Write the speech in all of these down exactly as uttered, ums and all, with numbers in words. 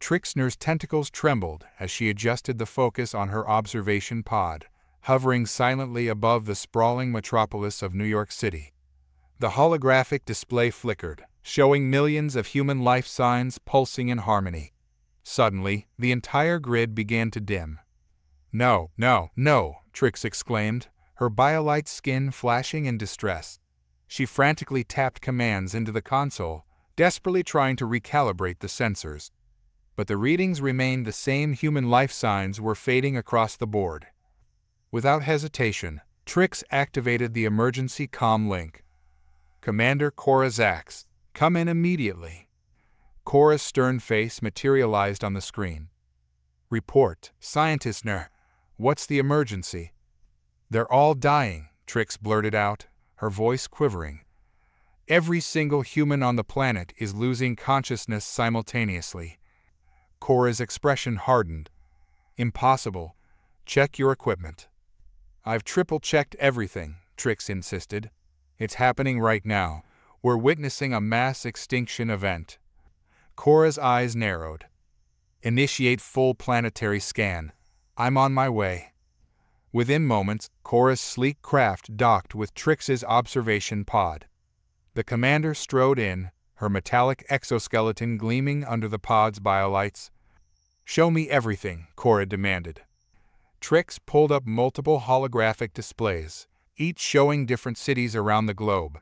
Trixner's tentacles trembled as she adjusted the focus on her observation pod, hovering silently above the sprawling metropolis of New York City. The holographic display flickered, showing millions of human life signs pulsing in harmony. Suddenly, the entire grid began to dim. "No, no, no," Trix exclaimed, her biolite skin flashing in distress. She frantically tapped commands into the console, desperately trying to recalibrate the sensors. But the readings remained the same. Human life signs were fading across the board. Without hesitation, Trix activated the emergency comm link. "Commander Cora Zax, come in immediately." Cora's stern face materialized on the screen. "Report, Scientist Ner. What's the emergency?" "They're all dying," Trix blurted out, her voice quivering. "Every single human on the planet is losing consciousness simultaneously." Cora's expression hardened. "Impossible. Check your equipment." "I've triple-checked everything," Trix insisted. "It's happening right now. We're witnessing a mass extinction event." Cora's eyes narrowed. "Initiate full planetary scan. I'm on my way." Within moments, Cora's sleek craft docked with Trix's observation pod. The commander strode in, her metallic exoskeleton gleaming under the pod's biolights. "Show me everything," Cora demanded. Trix pulled up multiple holographic displays, each showing different cities around the globe.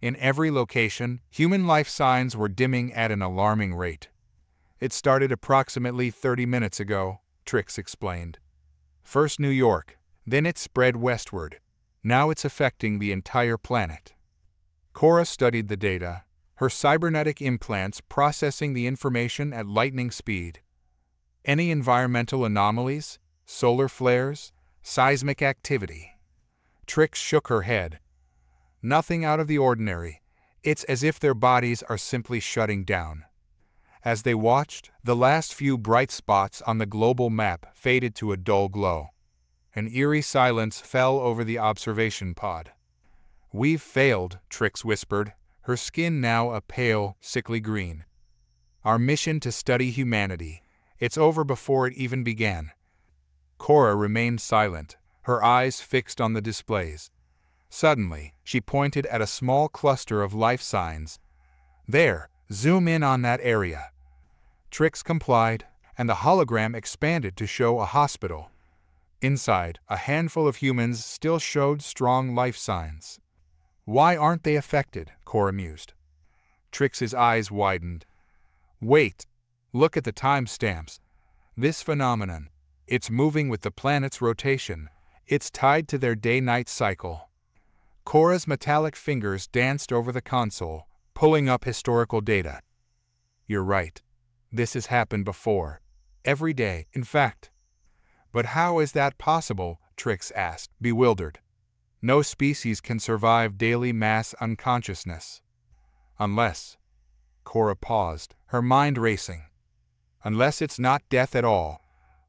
In every location, human life signs were dimming at an alarming rate. "It started approximately thirty minutes ago," Trix explained. "First New York, then it spread westward. Now it's affecting the entire planet." Cora studied the data, her cybernetic implants processing the information at lightning speed. "Any environmental anomalies? Solar flares? Seismic activity?" Trix shook her head. "Nothing out of the ordinary. It's as if their bodies are simply shutting down." As they watched, the last few bright spots on the global map faded to a dull glow. An eerie silence fell over the observation pod. "We've failed," Trix whispered, her skin now a pale, sickly green. "Our mission to study humanity. It's over before it even began." Cora remained silent, her eyes fixed on the displays. Suddenly, she pointed at a small cluster of life signs. "There, zoom in on that area." Trix complied, and the hologram expanded to show a hospital. Inside, a handful of humans still showed strong life signs. "Why aren't they affected?" Cora mused. Trix's eyes widened. "Wait, look at the timestamps. This phenomenon, it's moving with the planet's rotation. It's tied to their day-night cycle." Cora's metallic fingers danced over the console, pulling up historical data. "You're right. This has happened before. Every day, in fact." "But how is that possible?" Trix asked, bewildered. "No species can survive daily mass unconsciousness. Unless..." Cora paused, her mind racing. "Unless it's not death at all.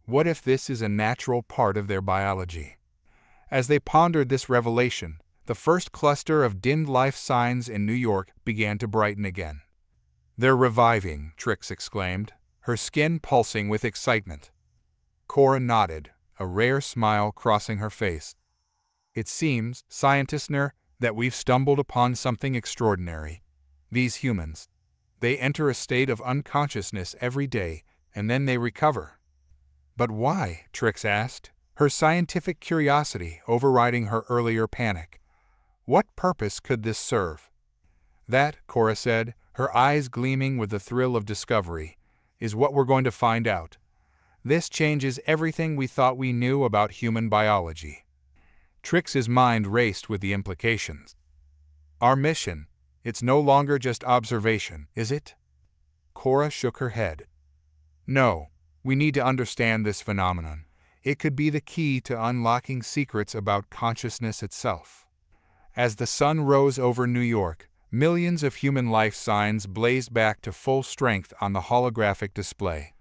What if this is a natural part of their biology?" As they pondered this revelation, the first cluster of dimmed life signs in New York began to brighten again. "They're reviving," Trix exclaimed, her skin pulsing with excitement. Cora nodded, a rare smile crossing her face. "It seems, Scientist Ner, that we've stumbled upon something extraordinary. These humans, they enter a state of unconsciousness every day, and then they recover." "But why?" Trix asked, her scientific curiosity overriding her earlier panic. "What purpose could this serve?" "That," Cora said, her eyes gleaming with the thrill of discovery, "is what we're going to find out. This changes everything we thought we knew about human biology." Trix's mind raced with the implications. "Our mission, it's no longer just observation, is it?" Cora shook her head. "No, we need to understand this phenomenon. It could be the key to unlocking secrets about consciousness itself." As the sun rose over New York, millions of human life signs blazed back to full strength on the holographic display.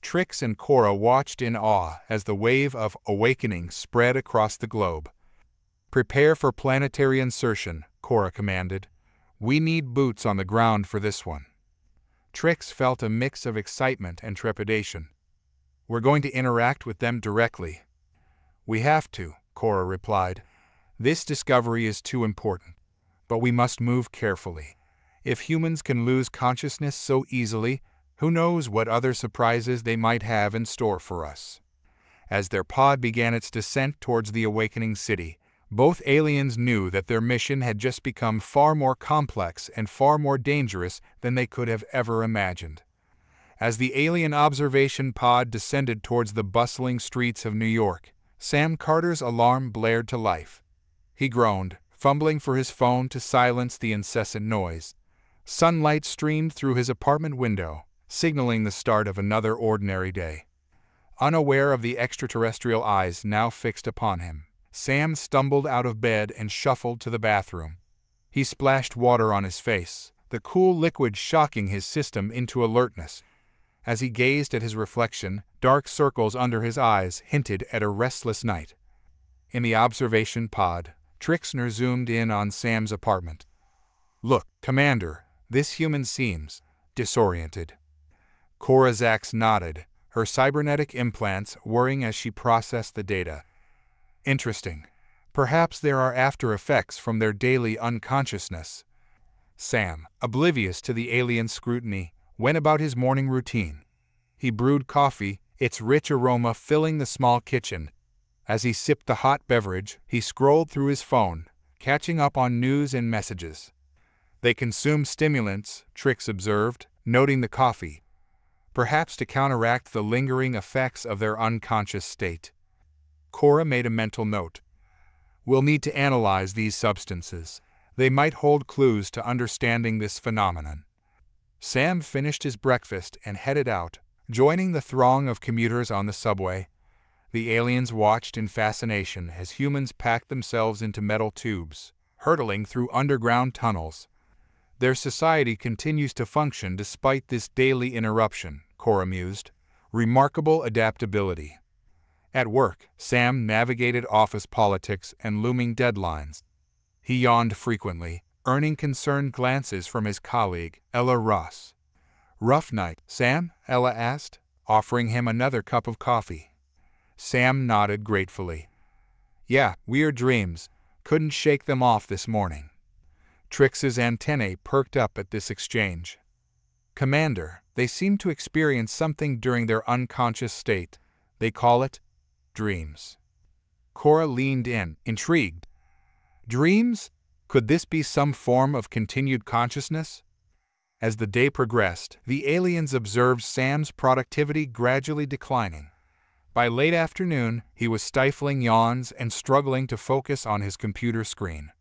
Trix and Cora watched in awe as the wave of awakening spread across the globe. "Prepare for planetary insertion," Cora commanded. "We need boots on the ground for this one." Trix felt a mix of excitement and trepidation. "We're going to interact with them directly." "We have to," Cora replied. "This discovery is too important. But we must move carefully. If humans can lose consciousness so easily, who knows what other surprises they might have in store for us." As their pod began its descent towards the awakening city, both aliens knew that their mission had just become far more complex and far more dangerous than they could have ever imagined. As the alien observation pod descended towards the bustling streets of New York, Sam Carter's alarm blared to life. He groaned, fumbling for his phone to silence the incessant noise. Sunlight streamed through his apartment window, signaling the start of another ordinary day. Unaware of the extraterrestrial eyes now fixed upon him, Sam stumbled out of bed and shuffled to the bathroom. He splashed water on his face, the cool liquid shocking his system into alertness. As he gazed at his reflection, dark circles under his eyes hinted at a restless night. In the observation pod, Trixner zoomed in on Sam's apartment. "Look, Commander, this human seems disoriented." Cora Zax nodded, her cybernetic implants whirring as she processed the data. "Interesting. Perhaps there are after effects from their daily unconsciousness." Sam, oblivious to the alien scrutiny, went about his morning routine. He brewed coffee, its rich aroma filling the small kitchen. As he sipped the hot beverage, he scrolled through his phone, catching up on news and messages. "They consume stimulants," Trix observed, noting the coffee, "perhaps to counteract the lingering effects of their unconscious state." Cora made a mental note. "We'll need to analyze these substances. They might hold clues to understanding this phenomenon." Sam finished his breakfast and headed out, joining the throng of commuters on the subway. The aliens watched in fascination as humans packed themselves into metal tubes, hurtling through underground tunnels. "Their society continues to function despite this daily interruption," Cora mused. "Remarkable adaptability." At work, Sam navigated office politics and looming deadlines. He yawned frequently, earning concerned glances from his colleague, Ella Ross. "Rough night, Sam?" Ella asked, offering him another cup of coffee. Sam nodded gratefully. "Yeah, weird dreams. Couldn't shake them off this morning." Trix's antennae perked up at this exchange. "Commander, they seem to experience something during their unconscious state. They call it dreams." Cora leaned in, intrigued. "Dreams? Could this be some form of continued consciousness?" As the day progressed, the aliens observed Sam's productivity gradually declining. By late afternoon, he was stifling yawns and struggling to focus on his computer screen.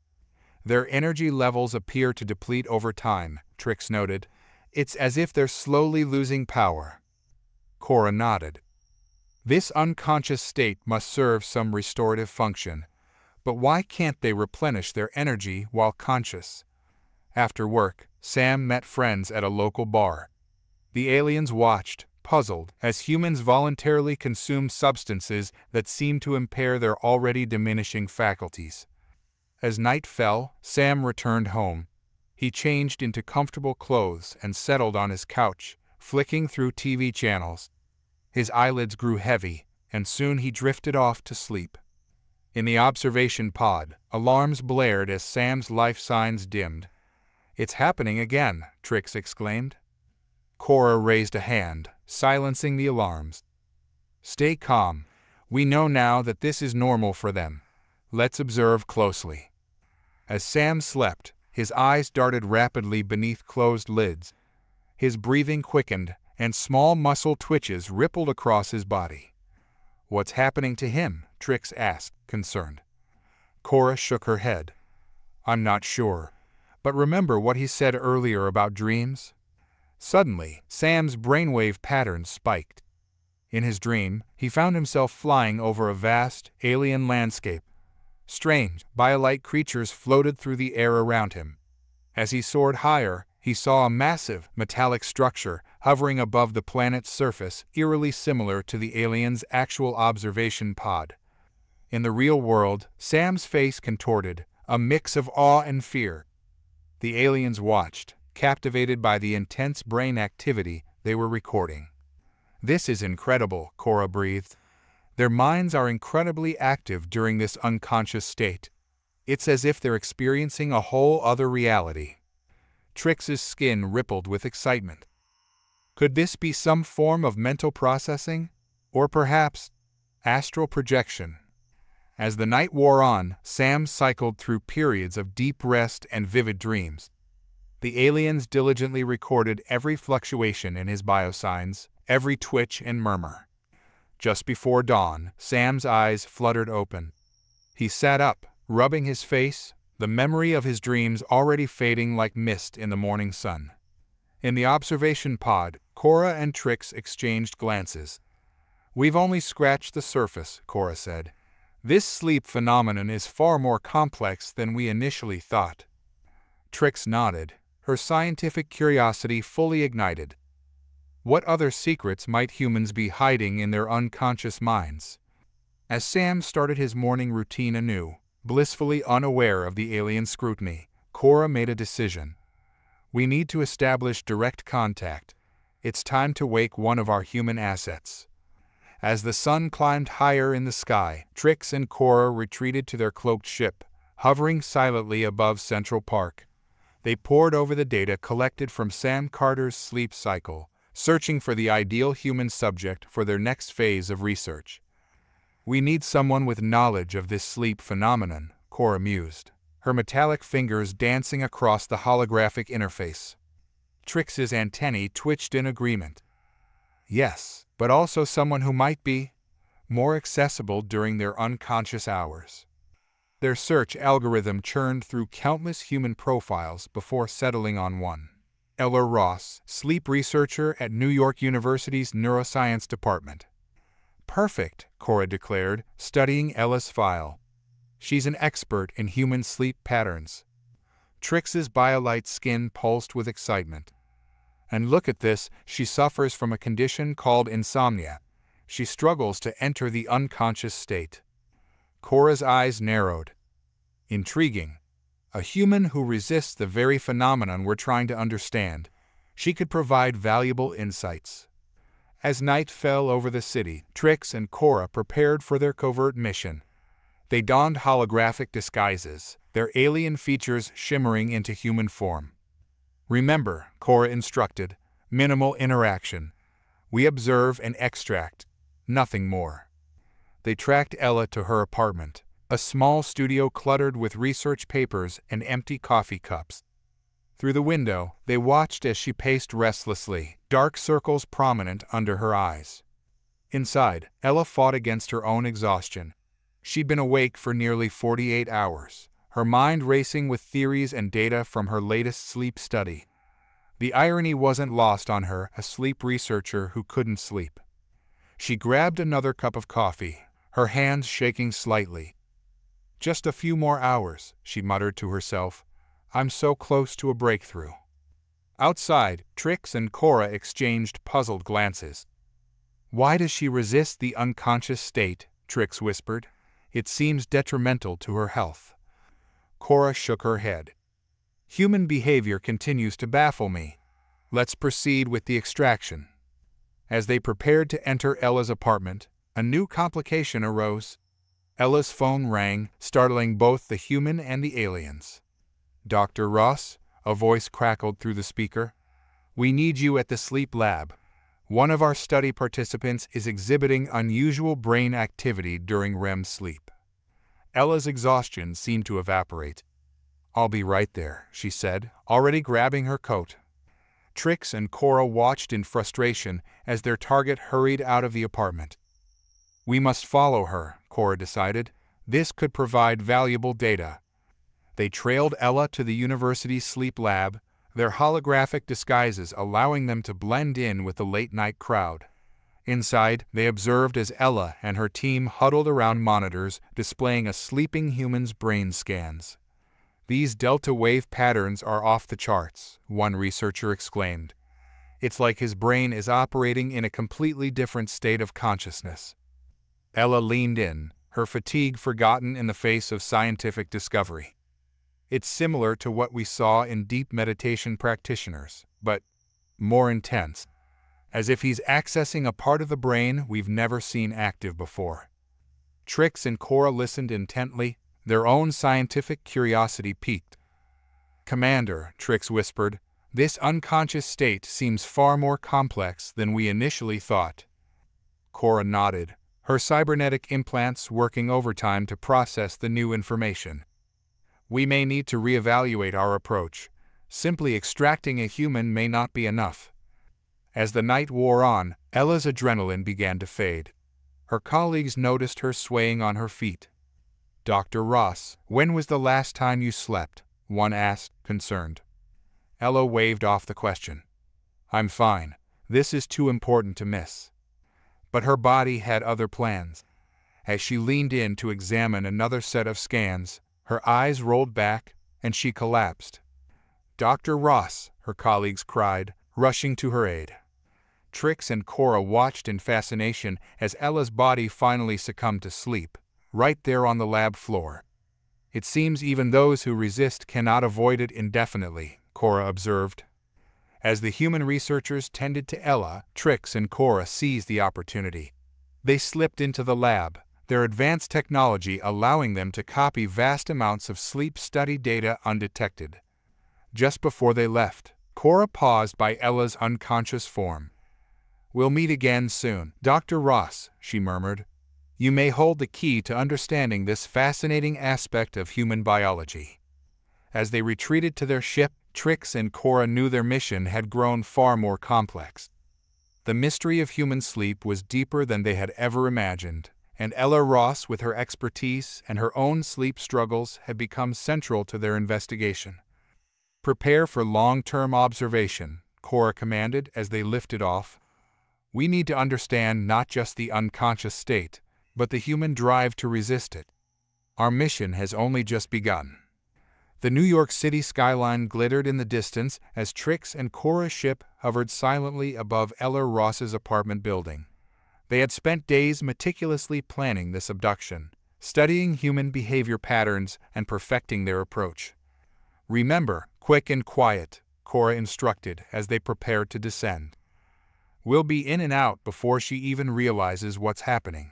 "Their energy levels appear to deplete over time," Trix noted. "It's as if they're slowly losing power." Cora nodded. "This unconscious state must serve some restorative function. But why can't they replenish their energy while conscious?" After work, Sam met friends at a local bar. The aliens watched, puzzled, as humans voluntarily consume substances that seem to impair their already diminishing faculties. As night fell, Sam returned home. He changed into comfortable clothes and settled on his couch, flicking through T V channels. His eyelids grew heavy, and soon he drifted off to sleep. In the observation pod, alarms blared as Sam's life signs dimmed. "It's happening again," Trix exclaimed. Cora raised a hand, silencing the alarms. "Stay calm. We know now that this is normal for them. Let's observe closely." As Sam slept, his eyes darted rapidly beneath closed lids. His breathing quickened, and small muscle twitches rippled across his body. "What's happening to him?" Trix asked, concerned. Cora shook her head. "I'm not sure. But remember what he said earlier about dreams?" Suddenly, Sam's brainwave pattern spiked. In his dream, he found himself flying over a vast, alien landscape. Strange, biolite creatures floated through the air around him. As he soared higher, he saw a massive, metallic structure hovering above the planet's surface, eerily similar to the alien's actual observation pod. In the real world, Sam's face contorted, a mix of awe and fear. The aliens watched, captivated by the intense brain activity they were recording. "This is incredible," Cora breathed. "Their minds are incredibly active during this unconscious state. It's as if they're experiencing a whole other reality." Trix's skin rippled with excitement. Could this be some form of mental processing? Or perhaps astral projection? As the night wore on, Sam cycled through periods of deep rest and vivid dreams. The aliens diligently recorded every fluctuation in his biosigns, every twitch and murmur. Just before dawn, Sam's eyes fluttered open. He sat up, rubbing his face, the memory of his dreams already fading like mist in the morning sun. In the observation pod, Cora and Trix exchanged glances. "We've only scratched the surface," Cora said. "This sleep phenomenon is far more complex than we initially thought." Trix nodded, her scientific curiosity fully ignited. What other secrets might humans be hiding in their unconscious minds? As Sam started his morning routine anew, blissfully unaware of the alien scrutiny, Cora made a decision. "We need to establish direct contact. It's time to wake one of our human assets." As the sun climbed higher in the sky, Trix and Cora retreated to their cloaked ship, hovering silently above Central Park. They pored over the data collected from Sam Carter's sleep cycle, searching for the ideal human subject for their next phase of research. "We need someone with knowledge of this sleep phenomenon," Cora mused, her metallic fingers dancing across the holographic interface. Trix's antennae twitched in agreement. "Yes, but also someone who might be more accessible during their unconscious hours." Their search algorithm churned through countless human profiles before settling on one. Ella Ross, sleep researcher at New York University's Neuroscience Department. "Perfect," Cora declared, studying Ella's file. "She's an expert in human sleep patterns." Trix's BioLite skin pulsed with excitement. "And look at this, she suffers from a condition called insomnia. She struggles to enter the unconscious state." Cora's eyes narrowed. "Intriguing. A human who resists the very phenomenon we're trying to understand. She could provide valuable insights." As night fell over the city, Trix and Cora prepared for their covert mission. They donned holographic disguises, their alien features shimmering into human form. "Remember," Cora instructed, "minimal interaction. We observe and extract, nothing more." They tracked Ella to her apartment, a small studio cluttered with research papers and empty coffee cups. Through the window, they watched as she paced restlessly, dark circles prominent under her eyes. Inside, Ella fought against her own exhaustion. She'd been awake for nearly forty-eight hours, her mind racing with theories and data from her latest sleep study. The irony wasn't lost on her, a sleep researcher who couldn't sleep. She grabbed another cup of coffee, her hands shaking slightly. "Just a few more hours," she muttered to herself. "I'm so close to a breakthrough." Outside, Trix and Cora exchanged puzzled glances. "Why does she resist the unconscious state?" Trix whispered. "It seems detrimental to her health." Cora shook her head. "Human behavior continues to baffle me. Let's proceed with the extraction." As they prepared to enter Ella's apartment, a new complication arose. Ella's phone rang, startling both the human and the aliens. "Doctor Ross," a voice crackled through the speaker. "We need you at the sleep lab. One of our study participants is exhibiting unusual brain activity during R E M sleep." Ella's exhaustion seemed to evaporate. "I'll be right there," she said, already grabbing her coat. Trix and Cora watched in frustration as their target hurried out of the apartment. "We must follow her," Cora decided. "This could provide valuable data." They trailed Ella to the university's sleep lab, their holographic disguises allowing them to blend in with the late-night crowd. Inside, they observed as Ella and her team huddled around monitors displaying a sleeping human's brain scans. "These delta-wave patterns are off the charts," one researcher exclaimed. "It's like his brain is operating in a completely different state of consciousness." Ella leaned in, her fatigue forgotten in the face of scientific discovery. It's similar to what we saw in deep meditation practitioners, but more intense, as if he's accessing a part of the brain we've never seen active before. Trix and Cora listened intently, their own scientific curiosity piqued. "Commander," Trix whispered, "this unconscious state seems far more complex than we initially thought." Cora nodded, her cybernetic implants working overtime to process the new information. "We may need to reevaluate our approach. Simply extracting a human may not be enough." As the night wore on, Ella's adrenaline began to fade. Her colleagues noticed her swaying on her feet. "Doctor Ross, when was the last time you slept?" one asked, concerned. Ella waved off the question. "I'm fine. This is too important to miss." But her body had other plans. As she leaned in to examine another set of scans, her eyes rolled back, and she collapsed. "Doctor Ross," her colleagues cried, rushing to her aid. Trix and Cora watched in fascination as Ella's body finally succumbed to sleep, right there on the lab floor. "It seems even those who resist cannot avoid it indefinitely," Cora observed. As the human researchers tended to Ella, Trix and Cora seized the opportunity. They slipped into the lab, their advanced technology allowing them to copy vast amounts of sleep study data undetected. Just before they left, Cora paused by Ella's unconscious form. "We'll meet again soon, Doctor Ross," she murmured. "You may hold the key to understanding this fascinating aspect of human biology." As they retreated to their ship, Trix and Cora knew their mission had grown far more complex. The mystery of human sleep was deeper than they had ever imagined, and Ella Ross, with her expertise and her own sleep struggles, had become central to their investigation. "Prepare for long-term observation," Cora commanded as they lifted off. "We need to understand not just the unconscious state, but the human drive to resist it. Our mission has only just begun." The New York City skyline glittered in the distance as Trix and Cora's ship hovered silently above Ella Ross's apartment building. They had spent days meticulously planning this abduction, studying human behavior patterns and perfecting their approach. "Remember, quick and quiet," Cora instructed as they prepared to descend. "We'll be in and out before she even realizes what's happening."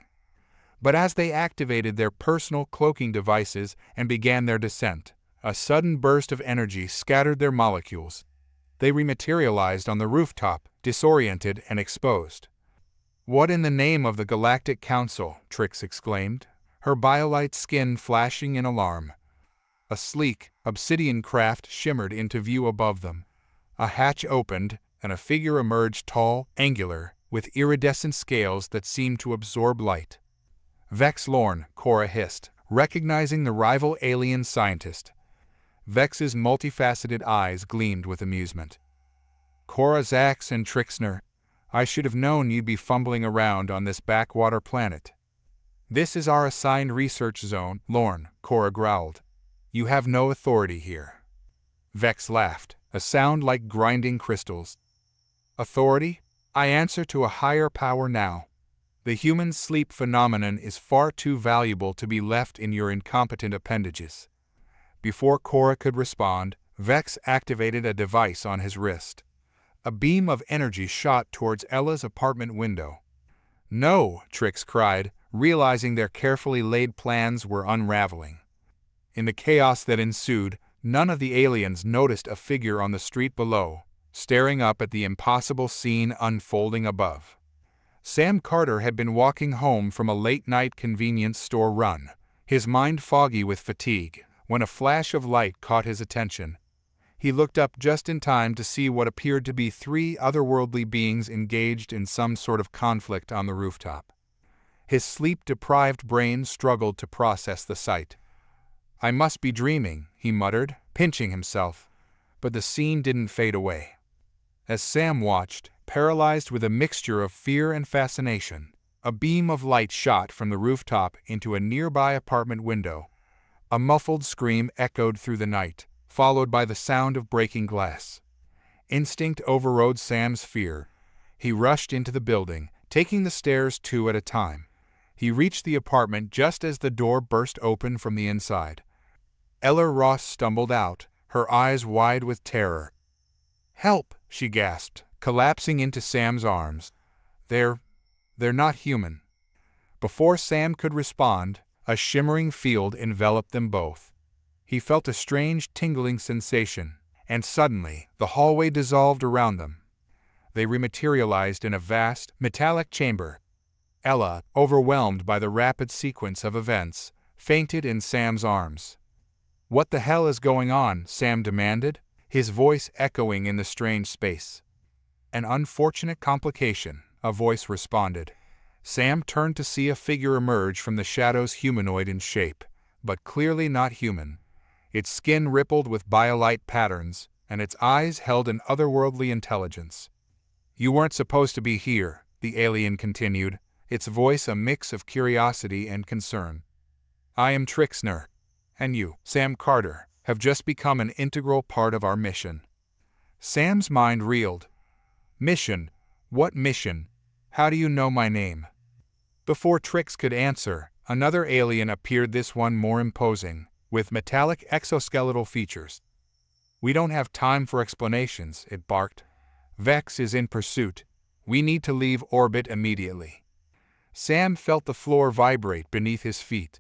But as they activated their personal cloaking devices and began their descent, a sudden burst of energy scattered their molecules. They rematerialized on the rooftop, disoriented and exposed. "What in the name of the Galactic Council?" Trix exclaimed, her biolite skin flashing in alarm. A sleek, obsidian craft shimmered into view above them. A hatch opened, and a figure emerged tall, angular, with iridescent scales that seemed to absorb light. "Vex Lorn," Cora hissed, recognizing the rival alien scientist. Vex's multifaceted eyes gleamed with amusement. "Cora Zax and Trixner, I should have known you'd be fumbling around on this backwater planet." "This is our assigned research zone, Lorn," Cora growled. "You have no authority here." Vex laughed, a sound like grinding crystals. "Authority? I answer to a higher power now. The human sleep phenomenon is far too valuable to be left in your incompetent appendages." Before Cora could respond, Vex activated a device on his wrist. A beam of energy shot towards Ella's apartment window. "No," Trix cried, realizing their carefully laid plans were unraveling. In the chaos that ensued, none of the aliens noticed a figure on the street below, staring up at the impossible scene unfolding above. Sam Carter had been walking home from a late-night convenience store run, his mind foggy with fatigue, when a flash of light caught his attention. He looked up just in time to see what appeared to be three otherworldly beings engaged in some sort of conflict on the rooftop. His sleep-deprived brain struggled to process the sight. "I must be dreaming," he muttered, pinching himself. But the scene didn't fade away. As Sam watched, paralyzed with a mixture of fear and fascination, a beam of light shot from the rooftop into a nearby apartment window. A muffled scream echoed through the night, followed by the sound of breaking glass. Instinct overrode Sam's fear. He rushed into the building, taking the stairs two at a time. He reached the apartment just as the door burst open from the inside. Ella Ross stumbled out, her eyes wide with terror. "Help!" she gasped, collapsing into Sam's arms. They're... they're not human." Before Sam could respond, a shimmering field enveloped them both. He felt a strange tingling sensation, and suddenly the hallway dissolved around them. They rematerialized in a vast, metallic chamber. Ella, overwhelmed by the rapid sequence of events, fainted in Sam's arms. "What the hell is going on?" Sam demanded, his voice echoing in the strange space. "An unfortunate complication," a voice responded. Sam turned to see a figure emerge from the shadows, humanoid in shape, but clearly not human. Its skin rippled with biolite patterns, and its eyes held an otherworldly intelligence. "You weren't supposed to be here," the alien continued, its voice a mix of curiosity and concern. "I am Trixner, and you, Sam Carter, have just become an integral part of our mission." Sam's mind reeled. "Mission? What mission? How do you know my name?" Before Trix could answer, another alien appeared, this one more imposing, with metallic exoskeletal features. "We don't have time for explanations," it barked. "Vex is in pursuit. We need to leave orbit immediately." Sam felt the floor vibrate beneath his feet.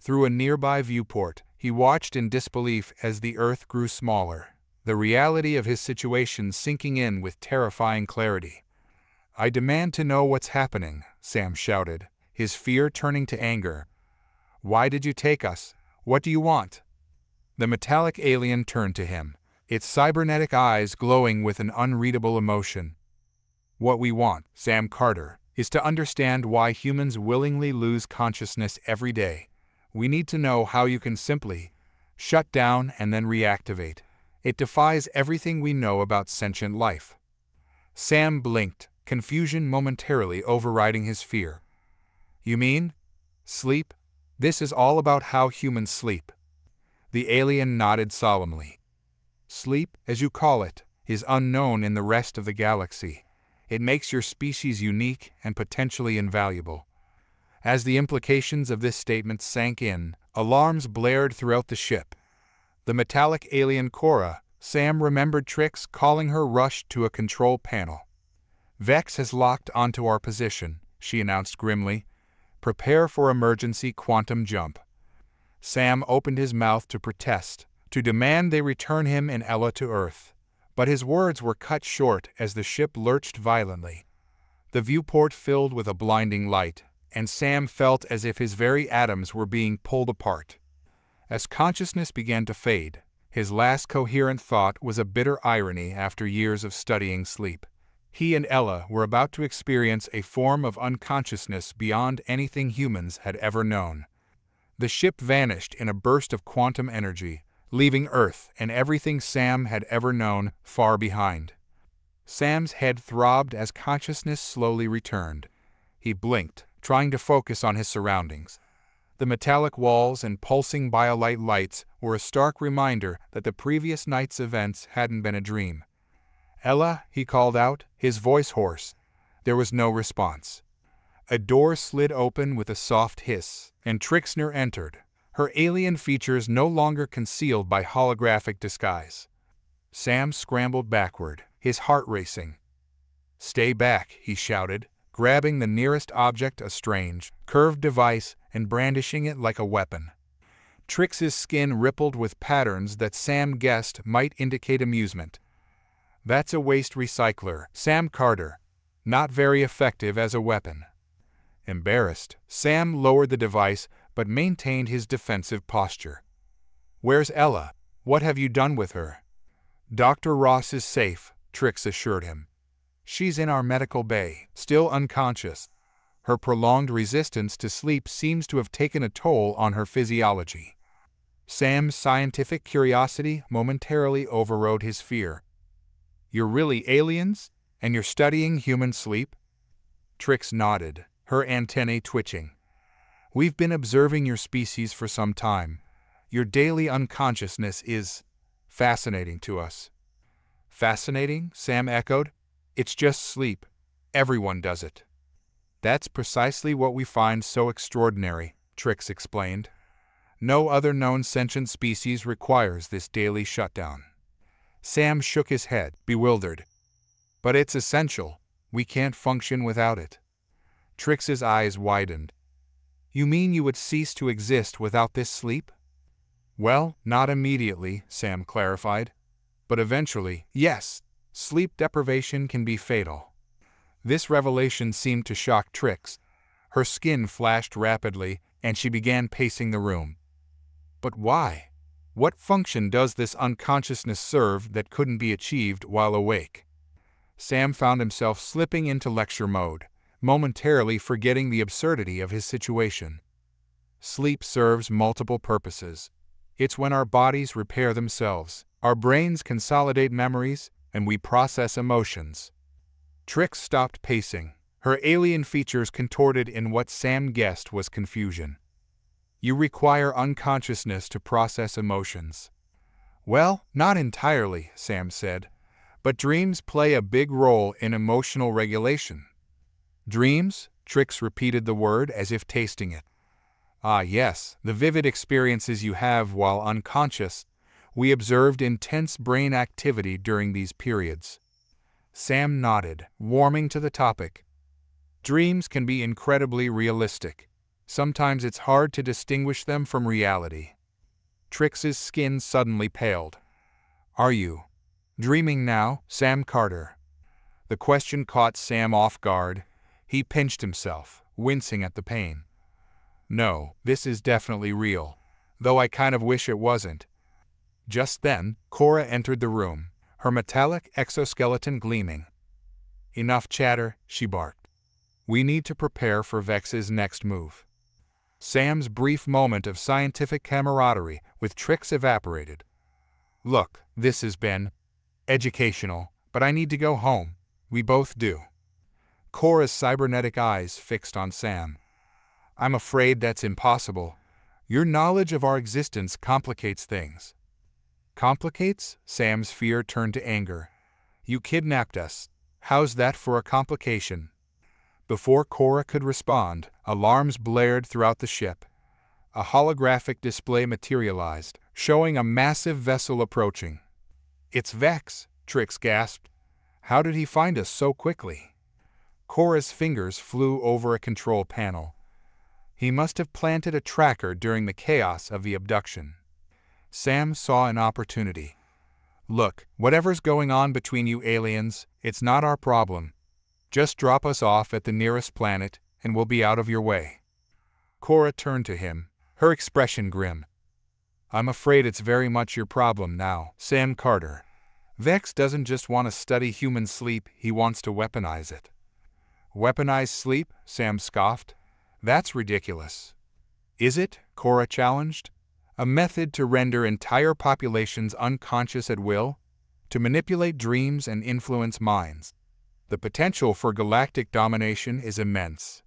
Through a nearby viewport, he watched in disbelief as the Earth grew smaller, the reality of his situation sinking in with terrifying clarity. "I demand to know what's happening," Sam shouted, his fear turning to anger. "Why did you take us? What do you want?" The metallic alien turned to him, its cybernetic eyes glowing with an unreadable emotion. "What we want, Sam Carter, is to understand why humans willingly lose consciousness every day. We need to know how you can simply shut down and then reactivate. It defies everything we know about sentient life." Sam blinked, confusion momentarily overriding his fear. "You mean sleep? This is all about how humans sleep." The alien nodded solemnly. "Sleep, as you call it, is unknown in the rest of the galaxy. It makes your species unique and potentially invaluable." As the implications of this statement sank in, alarms blared throughout the ship. The metallic alien Cora, Sam remembered Trix calling her, rushed to a control panel. "Vex has locked onto our position," she announced grimly. "Prepare for emergency quantum jump." Sam opened his mouth to protest, to demand they return him and Ella to Earth, but his words were cut short as the ship lurched violently. The viewport filled with a blinding light, and Sam felt as if his very atoms were being pulled apart. As consciousness began to fade, his last coherent thought was a bitter irony after years of studying sleep. He and Ella were about to experience a form of unconsciousness beyond anything humans had ever known. The ship vanished in a burst of quantum energy, leaving Earth and everything Sam had ever known far behind. Sam's head throbbed as consciousness slowly returned. He blinked, trying to focus on his surroundings. The metallic walls and pulsing biolite lights were a stark reminder that the previous night's events hadn't been a dream. "Ella," he called out, his voice hoarse. There was no response. A door slid open with a soft hiss, and Trixner entered, her alien features no longer concealed by holographic disguise. Sam scrambled backward, his heart racing. "Stay back," he shouted, grabbing the nearest object, a strange, curved device, and brandishing it like a weapon. Trix's skin rippled with patterns that Sam guessed might indicate amusement. "That's a waste recycler, Sam Carter. Not very effective as a weapon." Embarrassed, Sam lowered the device but maintained his defensive posture. "Where's Ella? What have you done with her?" "Doctor Ross is safe," Trix assured him. "She's in our medical bay, still unconscious. Her prolonged resistance to sleep seems to have taken a toll on her physiology." Sam's scientific curiosity momentarily overrode his fear. "You're really aliens? And you're studying human sleep?" Trix nodded, her antennae twitching. "We've been observing your species for some time. Your daily unconsciousness is fascinating to us." "Fascinating?" Sam echoed. "It's just sleep. Everyone does it." "That's precisely what we find so extraordinary," Trix explained. No other known sentient species requires this daily shutdown. Sam shook his head, bewildered. But it's essential. We can't function without it. Trix's eyes widened. You mean you would cease to exist without this sleep? Well, not immediately, Sam clarified. But eventually, yes, sleep deprivation can be fatal. This revelation seemed to shock Trix. Her skin flashed rapidly, and she began pacing the room. But why? What function does this unconsciousness serve that couldn't be achieved while awake? Sam found himself slipping into lecture mode, momentarily forgetting the absurdity of his situation. Sleep serves multiple purposes. It's when our bodies repair themselves, our brains consolidate memories, and we process emotions. Trix stopped pacing, her alien features contorted in what Sam guessed was confusion. You require unconsciousness to process emotions. Well, not entirely, Sam said, but dreams play a big role in emotional regulation. Dreams? Trix repeated the word as if tasting it. Ah yes, the vivid experiences you have while unconscious. We observed intense brain activity during these periods. Sam nodded, warming to the topic. Dreams can be incredibly realistic. Sometimes it's hard to distinguish them from reality. Trix's skin suddenly paled. Are you dreaming now, Sam Carter? The question caught Sam off guard. He pinched himself, wincing at the pain. No, this is definitely real, though I kind of wish it wasn't. Just then, Cora entered the room, her metallic exoskeleton gleaming. Enough chatter, she barked. We need to prepare for Vex's next move. Sam's brief moment of scientific camaraderie with Trix evaporated. Look, this has been educational, but I need to go home. We both do. Cora's cybernetic eyes fixed on Sam. I'm afraid that's impossible. Your knowledge of our existence complicates things. Complicates? Sam's fear turned to anger. You kidnapped us. How's that for a complication? Before Cora could respond, alarms blared throughout the ship. A holographic display materialized, showing a massive vessel approaching. It's Vex, Trix gasped. How did he find us so quickly? Cora's fingers flew over a control panel. He must have planted a tracker during the chaos of the abduction. Sam saw an opportunity. Look, whatever's going on between you aliens, it's not our problem. Just drop us off at the nearest planet, and we'll be out of your way. Cora turned to him, her expression grim. I'm afraid it's very much your problem now, Sam Carter. Vex doesn't just want to study human sleep, he wants to weaponize it. Weaponize sleep? Sam scoffed. That's ridiculous. Is it? Cora challenged. A method to render entire populations unconscious at will? To manipulate dreams and influence minds? The potential for galactic domination is immense.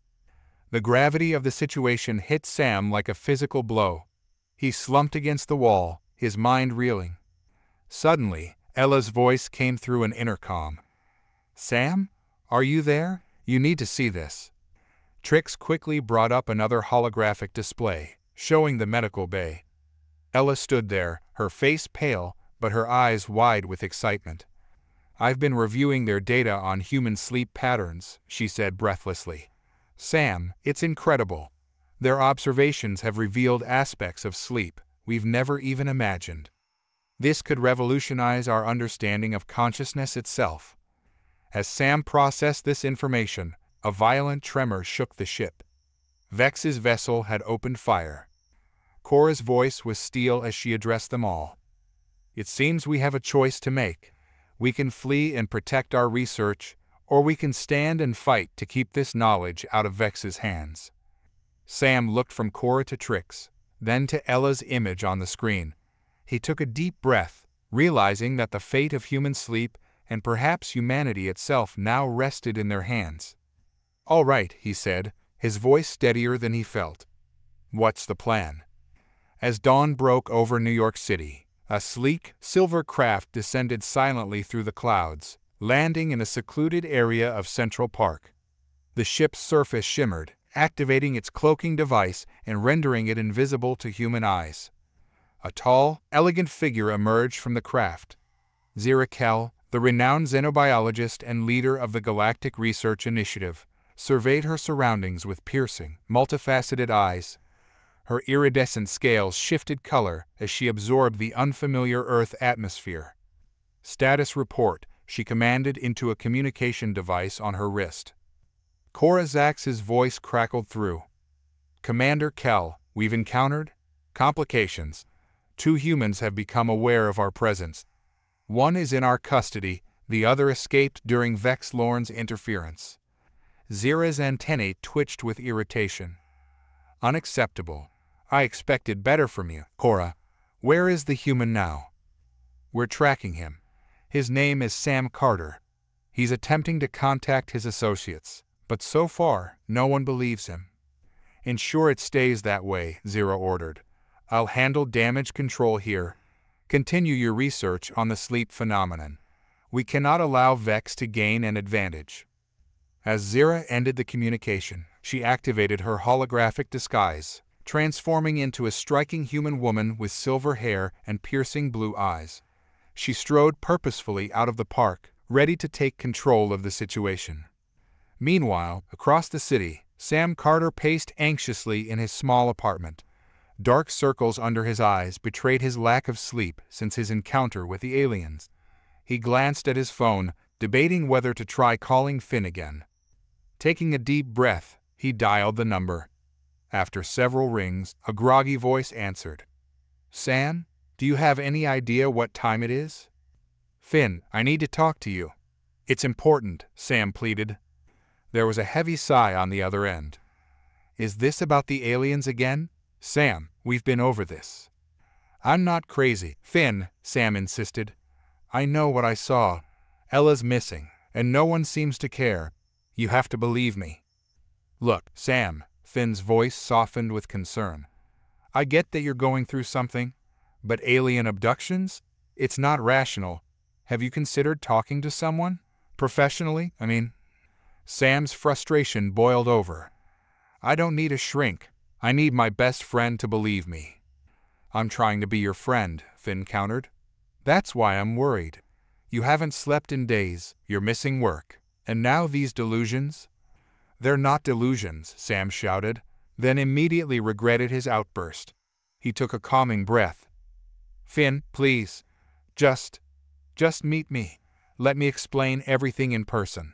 The gravity of the situation hit Sam like a physical blow. He slumped against the wall, his mind reeling. Suddenly, Ella's voice came through an intercom. Sam, are you there? You need to see this. Trix quickly brought up another holographic display, showing the medical bay. Ella stood there, her face pale, but her eyes wide with excitement. I've been reviewing their data on human sleep patterns, she said breathlessly. Sam, it's incredible. Their observations have revealed aspects of sleep we've never even imagined. This could revolutionize our understanding of consciousness itself. As Sam processed this information, a violent tremor shook the ship. Vex's vessel had opened fire. Cora's voice was steel as she addressed them all. It seems we have a choice to make. We can flee and protect our research, or we can stand and fight to keep this knowledge out of Vex's hands. Sam looked from Cora to Trix, then to Ella's image on the screen. He took a deep breath, realizing that the fate of human sleep and perhaps humanity itself now rested in their hands. All right, he said, his voice steadier than he felt. What's the plan? As dawn broke over New York City, a sleek, silver craft descended silently through the clouds, landing in a secluded area of Central Park. The ship's surface shimmered, activating its cloaking device and rendering it invisible to human eyes. A tall, elegant figure emerged from the craft. Zira Kell, the renowned xenobiologist and leader of the Galactic Research Initiative, surveyed her surroundings with piercing, multifaceted eyes. Her iridescent scales shifted color as she absorbed the unfamiliar Earth atmosphere. "Status report," she commanded into a communication device on her wrist. Cora Zax's voice crackled through. "Commander Kell, we've encountered complications. Two humans have become aware of our presence. One is in our custody, the other escaped during Vex Lorn's interference." Zira's antennae twitched with irritation. "Unacceptable. I expected better from you, Cora. Where is the human now?" "We're tracking him. His name is Sam Carter. He's attempting to contact his associates, but so far, no one believes him." "Ensure it stays that way," Zira ordered. "I'll handle damage control here. Continue your research on the sleep phenomenon. We cannot allow Vex to gain an advantage." As Zira ended the communication, she activated her holographic disguise, transforming into a striking human woman with silver hair and piercing blue eyes. She strode purposefully out of the park, ready to take control of the situation. Meanwhile, across the city, Sam Carter paced anxiously in his small apartment. Dark circles under his eyes betrayed his lack of sleep since his encounter with the aliens. He glanced at his phone, debating whether to try calling Finn again. Taking a deep breath, he dialed the number. After several rings, a groggy voice answered. "Sam, do you have any idea what time it is?" "Finn, I need to talk to you." "It's important," Sam pleaded. There was a heavy sigh on the other end. "Is this about the aliens again?" "Sam, we've been over this." "I'm not crazy, Finn," Sam insisted. "I know what I saw. Ella's missing, and no one seems to care. You have to believe me." "Look, Sam," Finn's voice softened with concern. "I get that you're going through something, but alien abductions? It's not rational. Have you considered talking to someone? Professionally, I mean?" Sam's frustration boiled over. "I don't need a shrink. I need my best friend to believe me." "I'm trying to be your friend," Finn countered. "That's why I'm worried. You haven't slept in days, you're missing work. And now these delusions?" "They're not delusions," Sam shouted, then immediately regretted his outburst. He took a calming breath. "Finn, please, just, just meet me. Let me explain everything in person."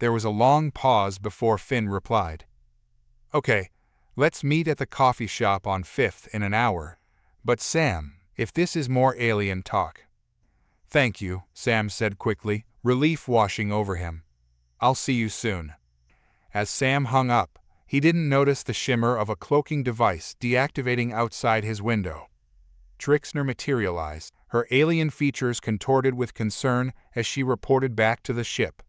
There was a long pause before Finn replied. "Okay, let's meet at the coffee shop on fifth in an hour. But Sam, if this is more alien talk..." "Thank you," Sam said quickly, relief washing over him. "I'll see you soon." As Sam hung up, he didn't notice the shimmer of a cloaking device deactivating outside his window. Trixner materialized, her alien features contorted with concern as she reported back to the ship.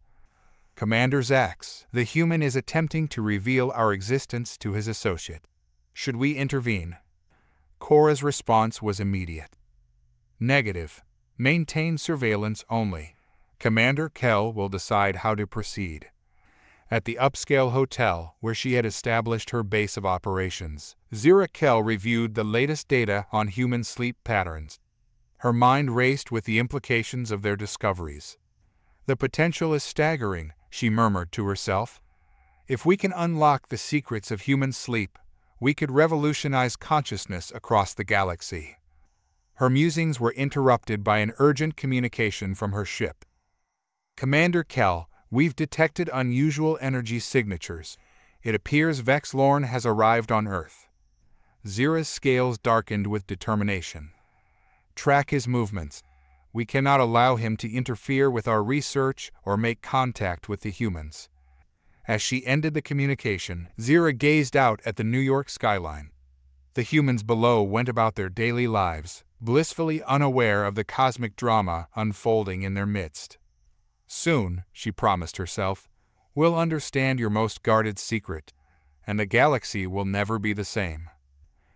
"Commander Zax, the human is attempting to reveal our existence to his associate. Should we intervene?" Cora's response was immediate. "Negative. Maintain surveillance only. Commander Kell will decide how to proceed." At the upscale hotel where she had established her base of operations, Zira Kell reviewed the latest data on human sleep patterns. Her mind raced with the implications of their discoveries. "The potential is staggering," she murmured to herself. "If we can unlock the secrets of human sleep, we could revolutionize consciousness across the galaxy." Her musings were interrupted by an urgent communication from her ship. "Commander Kell, we've detected unusual energy signatures. It appears Vex Lorn has arrived on Earth." Zira's scales darkened with determination. "Track his movements. We cannot allow him to interfere with our research or make contact with the humans." As she ended the communication, Zira gazed out at the New York skyline. The humans below went about their daily lives, blissfully unaware of the cosmic drama unfolding in their midst. "Soon," she promised herself, "we'll understand your most guarded secret, and the galaxy will never be the same."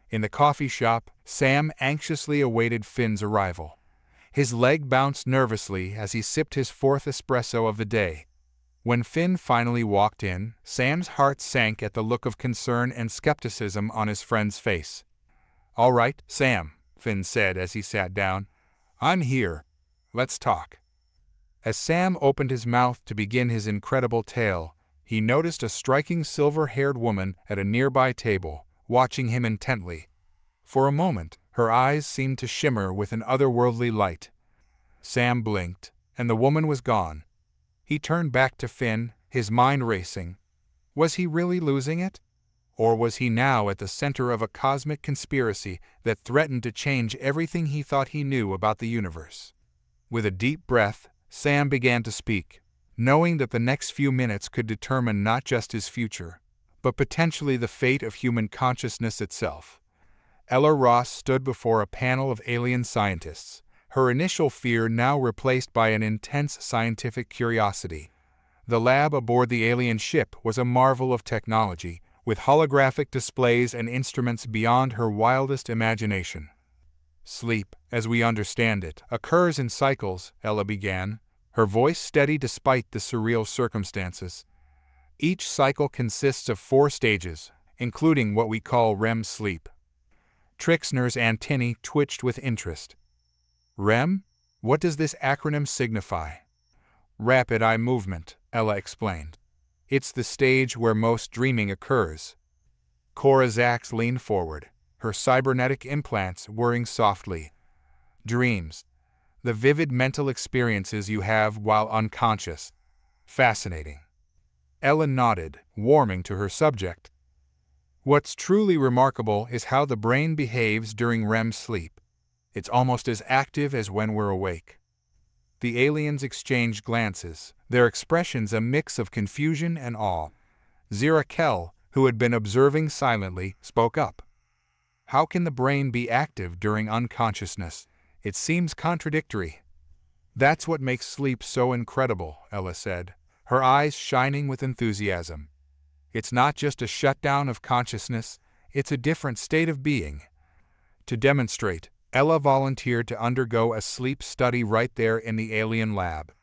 In the coffee shop, Sam anxiously awaited Finn's arrival. His leg bounced nervously as he sipped his fourth espresso of the day. When Finn finally walked in, Sam's heart sank at the look of concern and skepticism on his friend's face. "All right, Sam," Finn said as he sat down. "I'm here. Let's talk." As Sam opened his mouth to begin his incredible tale, he noticed a striking silver-haired woman at a nearby table, watching him intently. For a moment, her eyes seemed to shimmer with an otherworldly light. Sam blinked, and the woman was gone. He turned back to Finn, his mind racing. Was he really losing it? Or was he now at the center of a cosmic conspiracy that threatened to change everything he thought he knew about the universe? With a deep breath, Sam began to speak, knowing that the next few minutes could determine not just his future, but potentially the fate of human consciousness itself. Ella Ross stood before a panel of alien scientists, her initial fear now replaced by an intense scientific curiosity. The lab aboard the alien ship was a marvel of technology, with holographic displays and instruments beyond her wildest imagination. "Sleep, as we understand it, occurs in cycles," Ella began, her voice steady despite the surreal circumstances. "Each cycle consists of four stages, including what we call R E M sleep." Trixner's antennae twitched with interest. "R E M? What does this acronym signify?" "Rapid eye movement," Ella explained. "It's the stage where most dreaming occurs." Cora Zax leaned forward, her cybernetic implants whirring softly. "Dreams. The vivid mental experiences you have while unconscious. Fascinating." Ella nodded, warming to her subject. "What's truly remarkable is how the brain behaves during R E M sleep. It's almost as active as when we're awake." The aliens exchanged glances, their expressions a mix of confusion and awe. Zira Kell, who had been observing silently, spoke up. "How can the brain be active during unconsciousness? It seems contradictory." "That's what makes sleep so incredible," Ella said, her eyes shining with enthusiasm. "It's not just a shutdown of consciousness, it's a different state of being." To demonstrate, Ella volunteered to undergo a sleep study right there in the alien lab.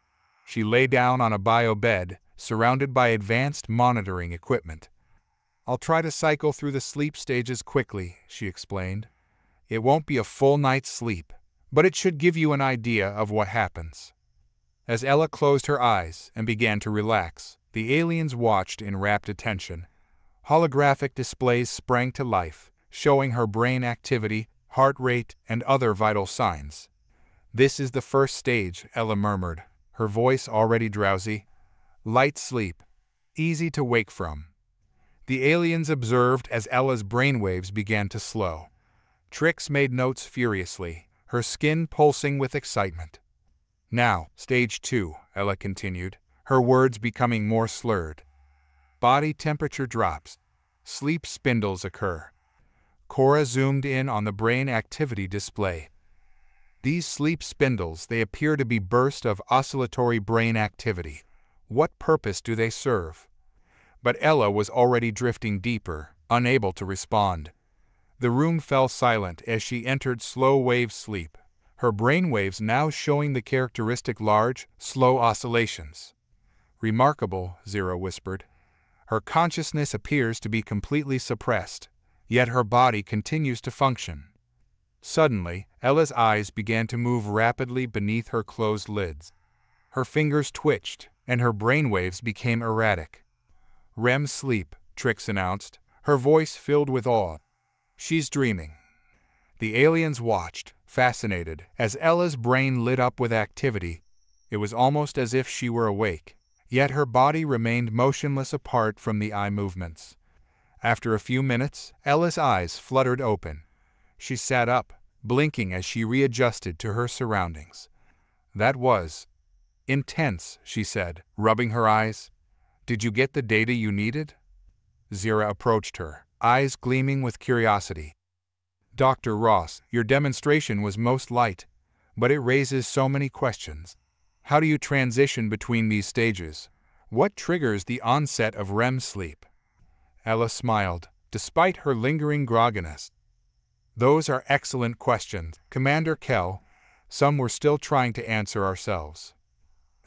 She lay down on a bio bed, surrounded by advanced monitoring equipment. "I'll try to cycle through the sleep stages quickly," she explained. "It won't be a full night's sleep, but it should give you an idea of what happens." As Ella closed her eyes and began to relax, the aliens watched in rapt attention. Holographic displays sprang to life, showing her brain activity, heart rate, and other vital signs. "This is the first stage," Ella murmured, her voice already drowsy. "Light sleep. Easy to wake from." The aliens observed as Ella's brainwaves began to slow. Trix made notes furiously, her skin pulsing with excitement. "Now, stage two," Ella continued, her words becoming more slurred. "Body temperature drops. Sleep spindles occur." Cora zoomed in on the brain activity display. "These sleep spindles, they appear to be bursts of oscillatory brain activity. What purpose do they serve?" But Ella was already drifting deeper, unable to respond. The room fell silent as she entered slow-wave sleep, her brainwaves now showing the characteristic large, slow oscillations. "Remarkable," Zira whispered. "Her consciousness appears to be completely suppressed, yet her body continues to function." Suddenly, Ella's eyes began to move rapidly beneath her closed lids. Her fingers twitched, and her brainwaves became erratic. "R E M sleep," Trix announced, her voice filled with awe. "She's dreaming." The aliens watched, fascinated, as Ella's brain lit up with activity. It was almost as if she were awake, yet her body remained motionless apart from the eye movements. After a few minutes, Ella's eyes fluttered open. She sat up, blinking as she readjusted to her surroundings. "That was intense," she said, rubbing her eyes. "Did you get the data you needed?" Zira approached her, eyes gleaming with curiosity. "Doctor Ross, your demonstration was most light, but it raises so many questions. How do you transition between these stages? What triggers the onset of R E M sleep?" Ella smiled, despite her lingering grogginess. "Those are excellent questions, Commander Kell. Some we're still trying to answer ourselves."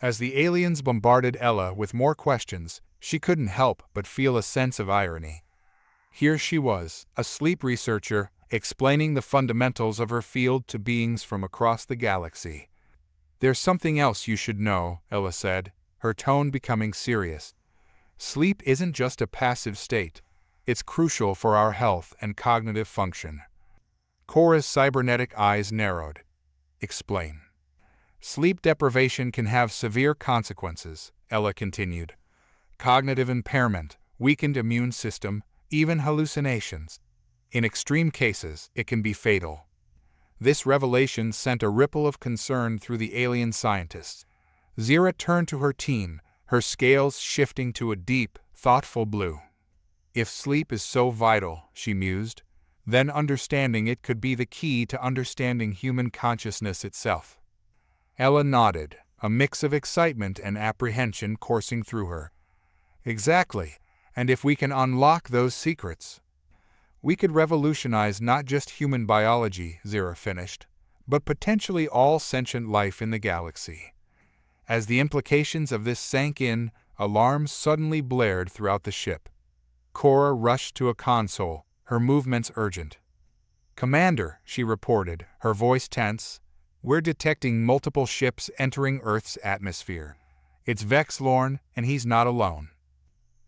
As the aliens bombarded Ella with more questions, she couldn't help but feel a sense of irony. Here she was, a sleep researcher, explaining the fundamentals of her field to beings from across the galaxy. "There's something else you should know," Ella said, her tone becoming serious. "Sleep isn't just a passive state. It's crucial for our health and cognitive function." Cora's cybernetic eyes narrowed. "Explain." "Sleep deprivation can have severe consequences," Ella continued. "Cognitive impairment, weakened immune system, even hallucinations. In extreme cases, it can be fatal." This revelation sent a ripple of concern through the alien scientists. Zira turned to her team, her scales shifting to a deep, thoughtful blue. "If sleep is so vital," she mused, "then understanding it could be the key to understanding human consciousness itself." Ella nodded, a mix of excitement and apprehension coursing through her. "Exactly, and if we can unlock those secrets, we could revolutionize not just human biology," Zira finished, "but potentially all sentient life in the galaxy." As the implications of this sank in, alarms suddenly blared throughout the ship. Cora rushed to a console, her movements urgent. "Commander," she reported, her voice tense, "we're detecting multiple ships entering Earth's atmosphere. It's Vex Lorn, and he's not alone."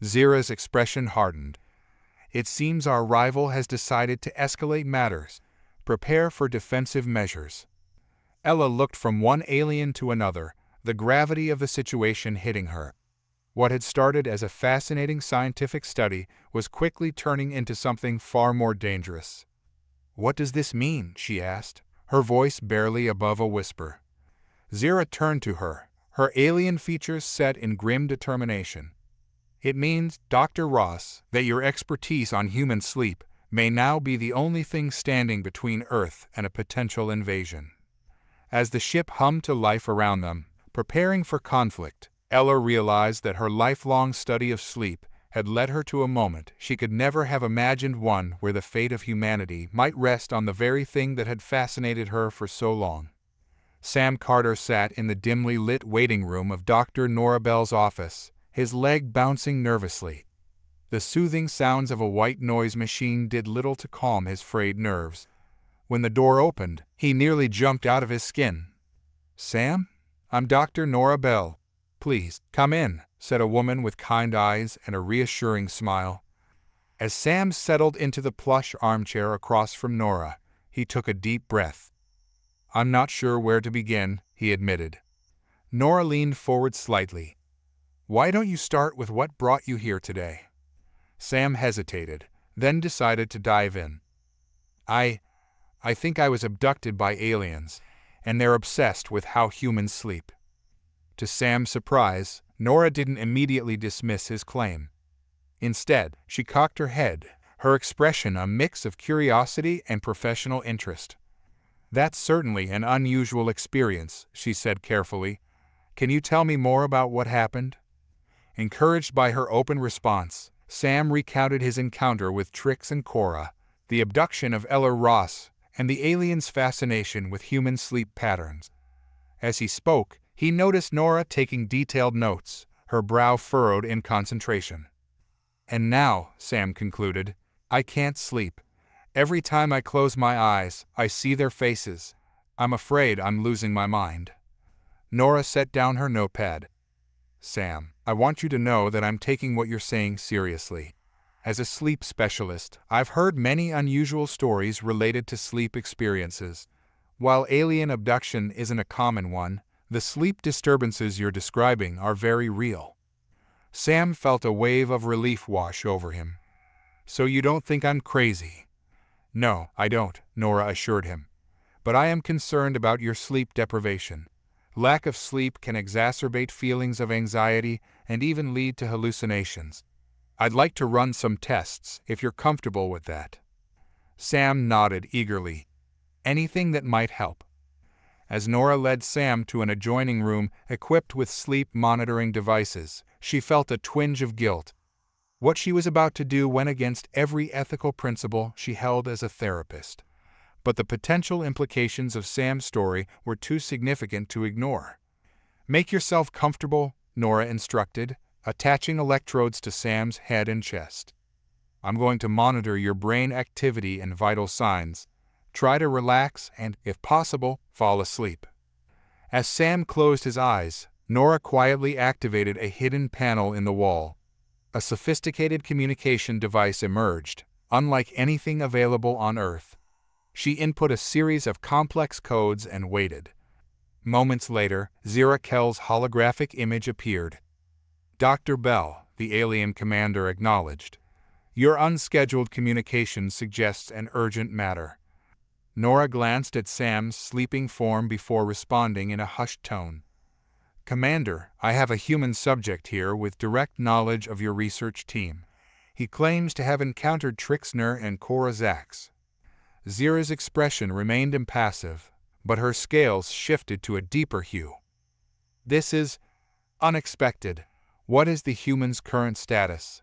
Zira's expression hardened. "It seems our rival has decided to escalate matters. Prepare for defensive measures." Ella looked from one alien to another, the gravity of the situation hitting her. What had started as a fascinating scientific study was quickly turning into something far more dangerous. "What does this mean?" she asked, her voice barely above a whisper. Zira turned to her, her alien features set in grim determination. "It means, Doctor Ross, that your expertise on human sleep may now be the only thing standing between Earth and a potential invasion." As the ship hummed to life around them, preparing for conflict, Ella realized that her lifelong study of sleep had led her to a moment she could never have imagined, one where the fate of humanity might rest on the very thing that had fascinated her for so long. Sam Carter sat in the dimly lit waiting room of Doctor Nora Bell's office, his leg bouncing nervously. The soothing sounds of a white noise machine did little to calm his frayed nerves. When the door opened, he nearly jumped out of his skin. "Sam? I'm Doctor Nora Bell. Please, come in," said a woman with kind eyes and a reassuring smile. As Sam settled into the plush armchair across from Nora, he took a deep breath. "I'm not sure where to begin," he admitted. Nora leaned forward slightly. "Why don't you start with what brought you here today?" Sam hesitated, then decided to dive in. I... I think I was abducted by aliens, and they're obsessed with how humans sleep." To Sam's surprise, Nora didn't immediately dismiss his claim. Instead, she cocked her head, her expression a mix of curiosity and professional interest. "That's certainly an unusual experience," she said carefully. "Can you tell me more about what happened?" Encouraged by her open response, Sam recounted his encounter with Trix and Cora, the abduction of Ella Ross, and the aliens' fascination with human sleep patterns. As he spoke, he noticed Nora taking detailed notes, her brow furrowed in concentration. "And now," Sam concluded, "I can't sleep. Every time I close my eyes, I see their faces. I'm afraid I'm losing my mind." Nora set down her notepad. "Sam, I want you to know that I'm taking what you're saying seriously. As a sleep specialist, I've heard many unusual stories related to sleep experiences. While alien abduction isn't a common one, the sleep disturbances you're describing are very real." Sam felt a wave of relief wash over him. "So you don't think I'm crazy?" "No, I don't," Nora assured him. "But I am concerned about your sleep deprivation. Lack of sleep can exacerbate feelings of anxiety and even lead to hallucinations. I'd like to run some tests if you're comfortable with that." Sam nodded eagerly. "Anything that might help." As Nora led Sam to an adjoining room equipped with sleep monitoring devices, she felt a twinge of guilt. What she was about to do went against every ethical principle she held as a therapist. But the potential implications of Sam's story were too significant to ignore. Make yourself comfortable, Nora instructed, attaching electrodes to Sam's head and chest. I'm going to monitor your brain activity and vital signs. Try to relax and, if possible, fall asleep. As Sam closed his eyes, Nora quietly activated a hidden panel in the wall. A sophisticated communication device emerged, unlike anything available on Earth. She input a series of complex codes and waited. Moments later, Zira Kell's holographic image appeared. Doctor Bell, the alien commander, acknowledged. Your unscheduled communication suggests an urgent matter. Nora glanced at Sam's sleeping form before responding in a hushed tone. Commander, I have a human subject here with direct knowledge of your research team. He claims to have encountered Trixner and Cora Zax. Zira's expression remained impassive, but her scales shifted to a deeper hue. This is unexpected. What is the human's current status?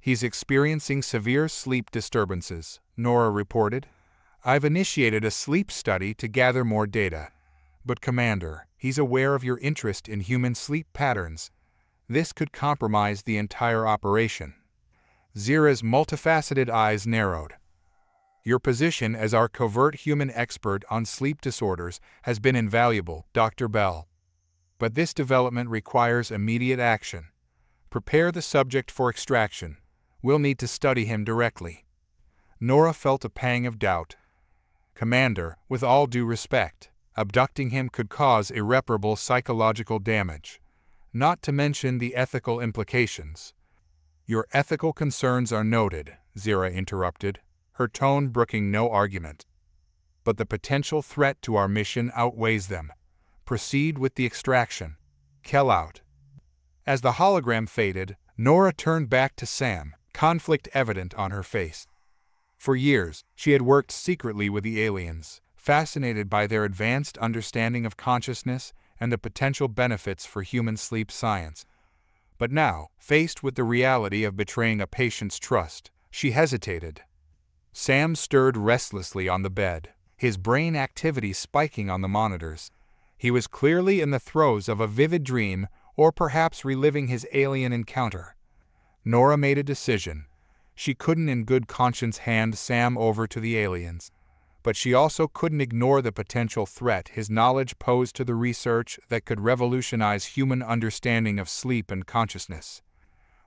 He's experiencing severe sleep disturbances, Nora reported. I've initiated a sleep study to gather more data. But Commander, he's aware of your interest in human sleep patterns. This could compromise the entire operation. Zira's multifaceted eyes narrowed. Your position as our covert human expert on sleep disorders has been invaluable, Doctor Bell. But this development requires immediate action. Prepare the subject for extraction. We'll need to study him directly. Nora felt a pang of doubt. Commander, with all due respect, abducting him could cause irreparable psychological damage, not to mention the ethical implications. Your ethical concerns are noted, Zira interrupted, her tone brooking no argument. But the potential threat to our mission outweighs them. Proceed with the extraction. Kell out. As the hologram faded, Nora turned back to Sam, conflict evident on her face. For years, she had worked secretly with the aliens, fascinated by their advanced understanding of consciousness and the potential benefits for human sleep science. But now, faced with the reality of betraying a patient's trust, she hesitated. Sam stirred restlessly on the bed, his brain activity spiking on the monitors. He was clearly in the throes of a vivid dream or perhaps reliving his alien encounter. Nora made a decision. She couldn't in good conscience hand Sam over to the aliens, but she also couldn't ignore the potential threat his knowledge posed to the research that could revolutionize human understanding of sleep and consciousness.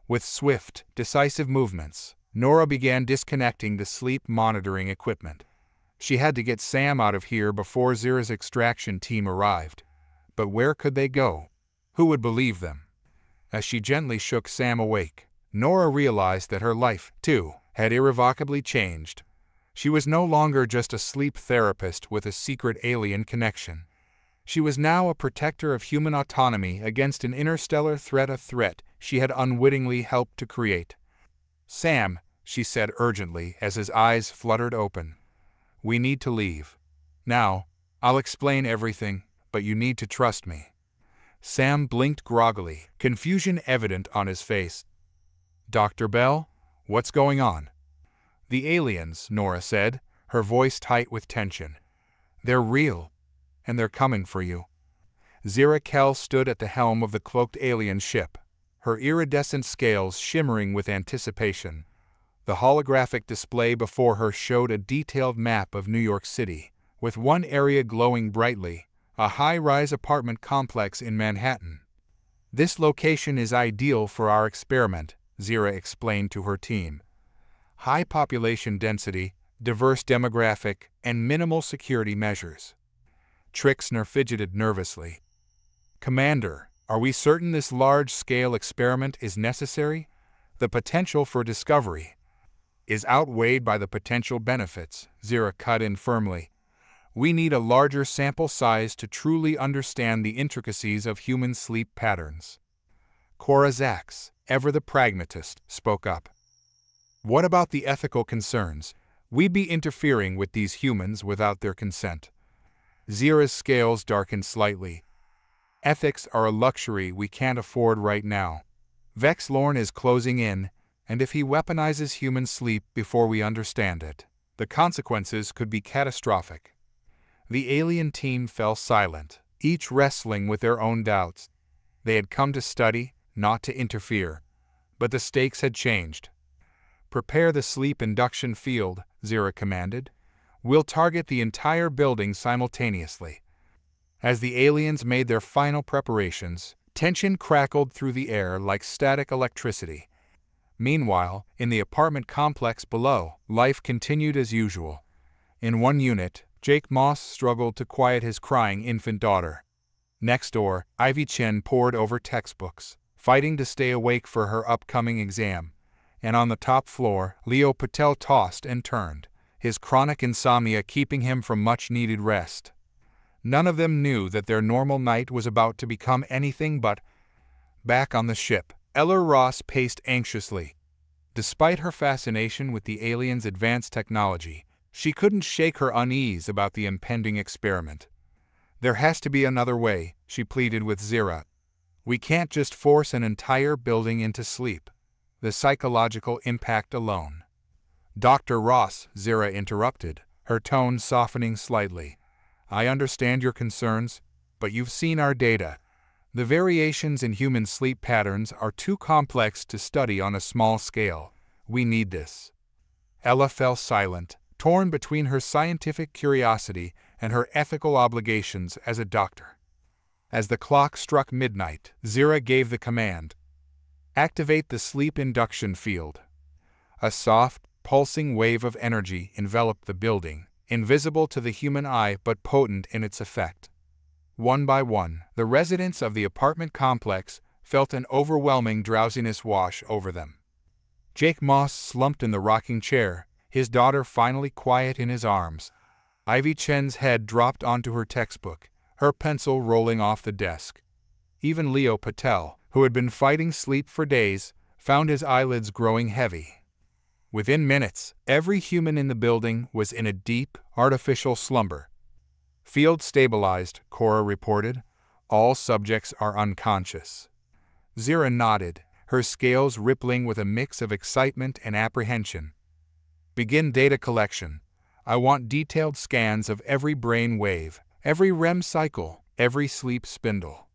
With swift, decisive movements, Nora began disconnecting the sleep monitoring equipment. She had to get Sam out of here before Zira's extraction team arrived. But where could they go? Who would believe them? As she gently shook Sam awake, Nora realized that her life, too, had irrevocably changed. She was no longer just a sleep therapist with a secret alien connection. She was now a protector of human autonomy against an interstellar threat, a threat she had unwittingly helped to create. Sam, she said urgently as his eyes fluttered open. We need to leave. Now, I'll explain everything, but you need to trust me. Sam blinked groggily, confusion evident on his face. Doctor Bell, what's going on? The aliens, Nora said, her voice tight with tension. They're real, and they're coming for you. Zira Kell stood at the helm of the cloaked alien ship, her iridescent scales shimmering with anticipation. The holographic display before her showed a detailed map of New York City, with one area glowing brightly, a high-rise apartment complex in Manhattan. This location is ideal for our experiment, Zira explained to her team. High population density, diverse demographic, and minimal security measures. Trixner fidgeted nervously. Commander, are we certain this large-scale experiment is necessary? The potential for discovery is outweighed by the potential benefits, Zira cut in firmly. We need a larger sample size to truly understand the intricacies of human sleep patterns. Cora Zax, ever the pragmatist, spoke up. What about the ethical concerns? We'd be interfering with these humans without their consent. Zira's scales darkened slightly. Ethics are a luxury we can't afford right now. Vex Lorn is closing in, and if he weaponizes human sleep before we understand it, the consequences could be catastrophic. The alien team fell silent, each wrestling with their own doubts. They had come to study, not to interfere. But the stakes had changed. "Prepare the sleep induction field," Zira commanded. "We'll target the entire building simultaneously." As the aliens made their final preparations, tension crackled through the air like static electricity. Meanwhile, in the apartment complex below, life continued as usual. In one unit, Jake Moss struggled to quiet his crying infant daughter. Next door, Ivy Chen pored over textbooks, fighting to stay awake for her upcoming exam. And on the top floor, Leo Patel tossed and turned, his chronic insomnia keeping him from much-needed rest. None of them knew that their normal night was about to become anything but... Back on the ship, Ella Ross paced anxiously. Despite her fascination with the aliens' advanced technology, she couldn't shake her unease about the impending experiment. "There has to be another way," she pleaded with Zira. "We can't just force an entire building into sleep. The psychological impact alone..." "Doctor Ross," Zira interrupted, her tone softening slightly. "I understand your concerns, but you've seen our data. The variations in human sleep patterns are too complex to study on a small scale. We need this." Ella fell silent, torn between her scientific curiosity and her ethical obligations as a doctor. As the clock struck midnight, Zira gave the command. "Activate the sleep induction field." A soft, pulsing wave of energy enveloped the building, invisible to the human eye but potent in its effect. One by one, the residents of the apartment complex felt an overwhelming drowsiness wash over them. Jake Moss slumped in the rocking chair, his daughter finally quiet in his arms. Ivy Chen's head dropped onto her textbook, her pencil rolling off the desk. Even Leo Patel, who had been fighting sleep for days, found his eyelids growing heavy. Within minutes, every human in the building was in a deep, artificial slumber. "Field stabilized," Cora reported. "All subjects are unconscious." Zira nodded, her scales rippling with a mix of excitement and apprehension. "Begin data collection. I want detailed scans of every brain wave, every R E M cycle, every sleep spindle."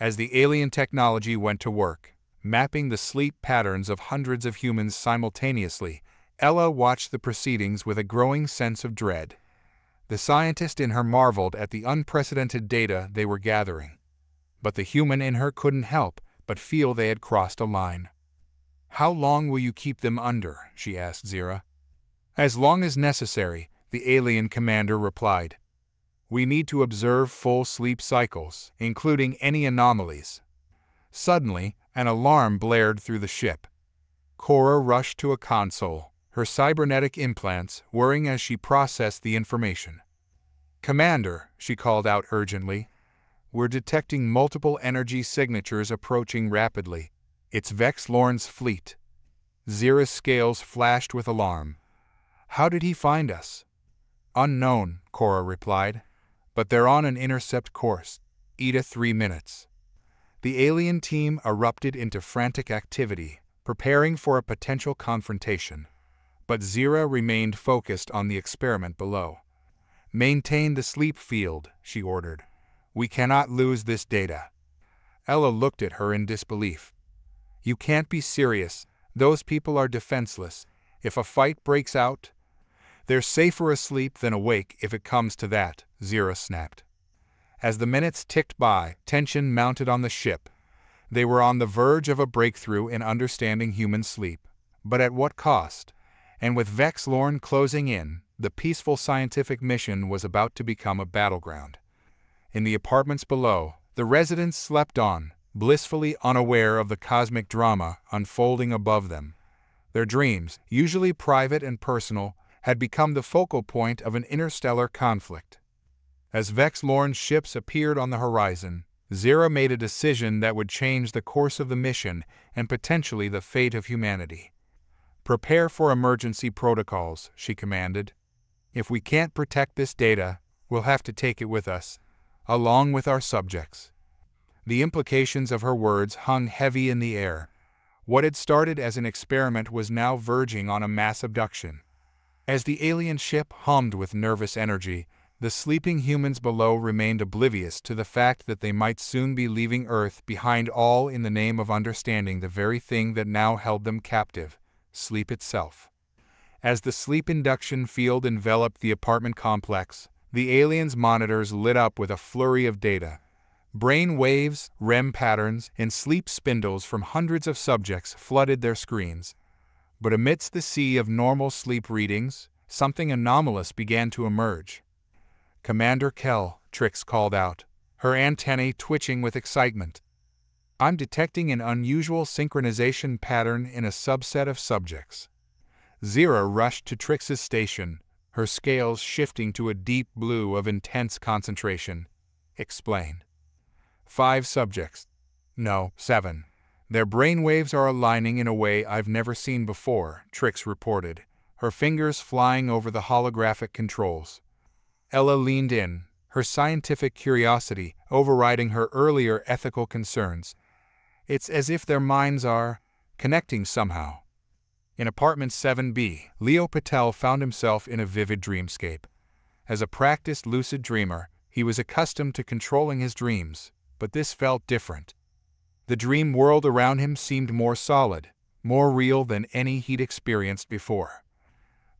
As the alien technology went to work, mapping the sleep patterns of hundreds of humans simultaneously, Ella watched the proceedings with a growing sense of dread. The scientist in her marveled at the unprecedented data they were gathering, but the human in her couldn't help but feel they had crossed a line. "How long will you keep them under?" she asked Zira. "As long as necessary," the alien commander replied. "We need to observe full sleep cycles, including any anomalies." Suddenly, an alarm blared through the ship. Cora rushed to a console, her cybernetic implants whirring as she processed the information. "Commander," she called out urgently, "we're detecting multiple energy signatures approaching rapidly. It's Vex Lorn's fleet." Zira's scales flashed with alarm. "How did he find us?" "Unknown," Cora replied, "but they're on an intercept course. E T A three minutes." The alien team erupted into frantic activity, preparing for a potential confrontation. But Zira remained focused on the experiment below. "Maintain the sleep field," she ordered. "We cannot lose this data." Ella looked at her in disbelief. "You can't be serious. Those people are defenseless. If a fight breaks out..." "They're safer asleep than awake if it comes to that," Zira snapped. As the minutes ticked by, tension mounted on the ship. They were on the verge of a breakthrough in understanding human sleep. But at what cost? And with Vex Lorn closing in, the peaceful scientific mission was about to become a battleground. In the apartments below, the residents slept on, blissfully unaware of the cosmic drama unfolding above them. Their dreams, usually private and personal, had become the focal point of an interstellar conflict. As Vex Lorn's ships appeared on the horizon, Zira made a decision that would change the course of the mission and potentially the fate of humanity. "Prepare for emergency protocols," she commanded. "If we can't protect this data, we'll have to take it with us, along with our subjects." The implications of her words hung heavy in the air. What had started as an experiment was now verging on a mass abduction. As the alien ship hummed with nervous energy, The sleeping humans below remained oblivious to the fact that they might soon be leaving Earth behind, all in the name of understanding the very thing that now held them captive, sleep itself. As the sleep induction field enveloped the apartment complex, the aliens' monitors lit up with a flurry of data. Brain waves, R E M patterns, and sleep spindles from hundreds of subjects flooded their screens. But amidst the sea of normal sleep readings, something anomalous began to emerge. "Commander Kell," Trix called out, her antennae twitching with excitement. "I'm detecting an unusual synchronization pattern in a subset of subjects." Zira rushed to Trix's station, her scales shifting to a deep blue of intense concentration. "Explain." "Five subjects. No, seven. Their brainwaves are aligning in a way I've never seen before," Trix reported, her fingers flying over the holographic controls. Ella leaned in, her scientific curiosity overriding her earlier ethical concerns. "It's as if their minds are connecting somehow." In apartment seven B, Leo Patel found himself in a vivid dreamscape. As a practiced lucid dreamer, he was accustomed to controlling his dreams, but this felt different. The dream world around him seemed more solid, more real than any he'd experienced before.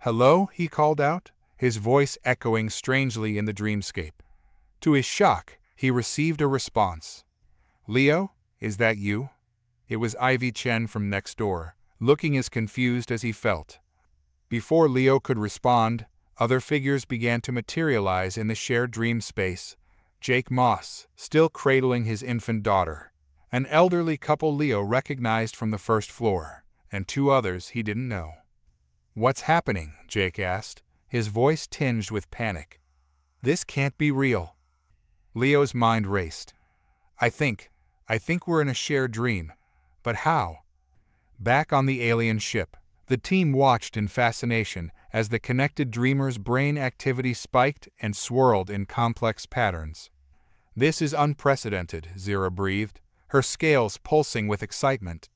"Hello," he called out, his voice echoing strangely in the dreamscape. To his shock, he received a response. "Leo, is that you?" It was Ivy Chen from next door, looking as confused as he felt. Before Leo could respond, other figures began to materialize in the shared dream space. Jake Moss, still cradling his infant daughter, an elderly couple Leo recognized from the first floor, and two others he didn't know. "What's happening?" Jake asked, his voice tinged with panic. "This can't be real." Leo's mind raced. I think, I think we're in a shared dream. But how? Back on the alien ship, the team watched in fascination as the connected dreamer's brain activity spiked and swirled in complex patterns. "This is unprecedented," Zira breathed, her scales pulsing with excitement.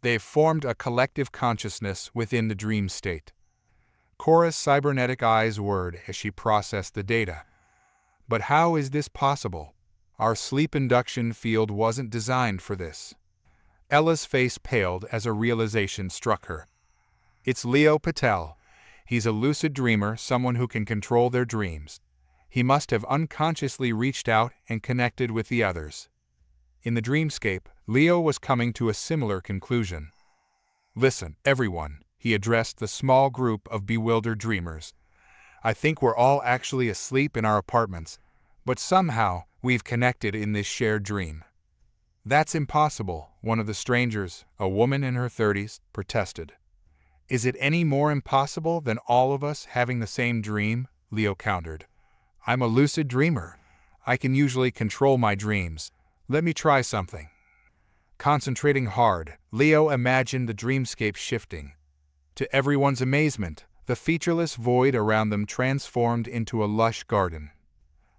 "They've formed a collective consciousness within the dream state." Cora's cybernetic eyes whirred as she processed the data. "But how is this possible? Our sleep induction field wasn't designed for this." Ella's face paled as a realization struck her. "It's Leo Patel. He's a lucid dreamer, someone who can control their dreams. He must have unconsciously reached out and connected with the others." In the dreamscape, Leo was coming to a similar conclusion. "Listen, everyone," he addressed the small group of bewildered dreamers. "I think we're all actually asleep in our apartments, but somehow we've connected in this shared dream." "That's impossible," one of the strangers, a woman in her thirties, protested. "Is it any more impossible than all of us having the same dream?" Leo countered. "I'm a lucid dreamer. I can usually control my dreams. Let me try something." Concentrating hard, Leo imagined the dreamscape shifting. To everyone's amazement, the featureless void around them transformed into a lush garden.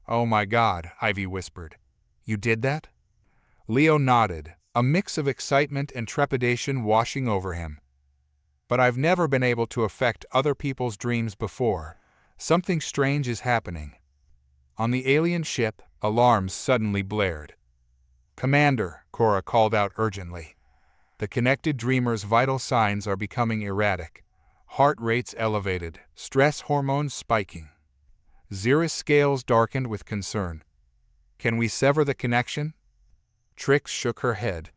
"Oh my God," Ivy whispered. "You did that?" Leo nodded, a mix of excitement and trepidation washing over him. "But I've never been able to affect other people's dreams before. Something strange is happening." On the alien ship, alarms suddenly blared. "Commander," Cora called out urgently. "The connected dreamer's vital signs are becoming erratic. Heart rates elevated, stress hormones spiking." Zira's scales darkened with concern. "Can we sever the connection?" Trix shook her head.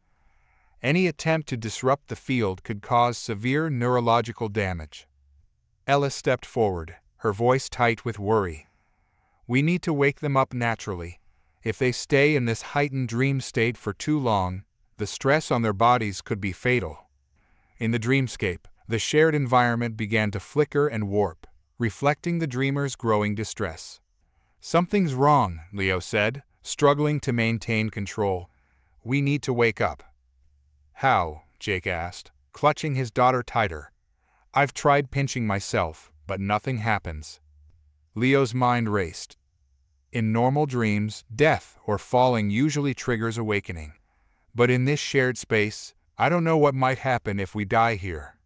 "Any attempt to disrupt the field could cause severe neurological damage." Ella stepped forward, her voice tight with worry. "We need to wake them up naturally. If they stay in this heightened dream state for too long, the stress on their bodies could be fatal." In the dreamscape, the shared environment began to flicker and warp, reflecting the dreamer's growing distress. "Something's wrong," Leo said, struggling to maintain control. "We need to wake up." "How?" Jake asked, clutching his daughter tighter. "I've tried pinching myself, but nothing happens." Leo's mind raced. In normal dreams, death or falling usually triggers awakening. But in this shared space, I don't know what might happen if we die here.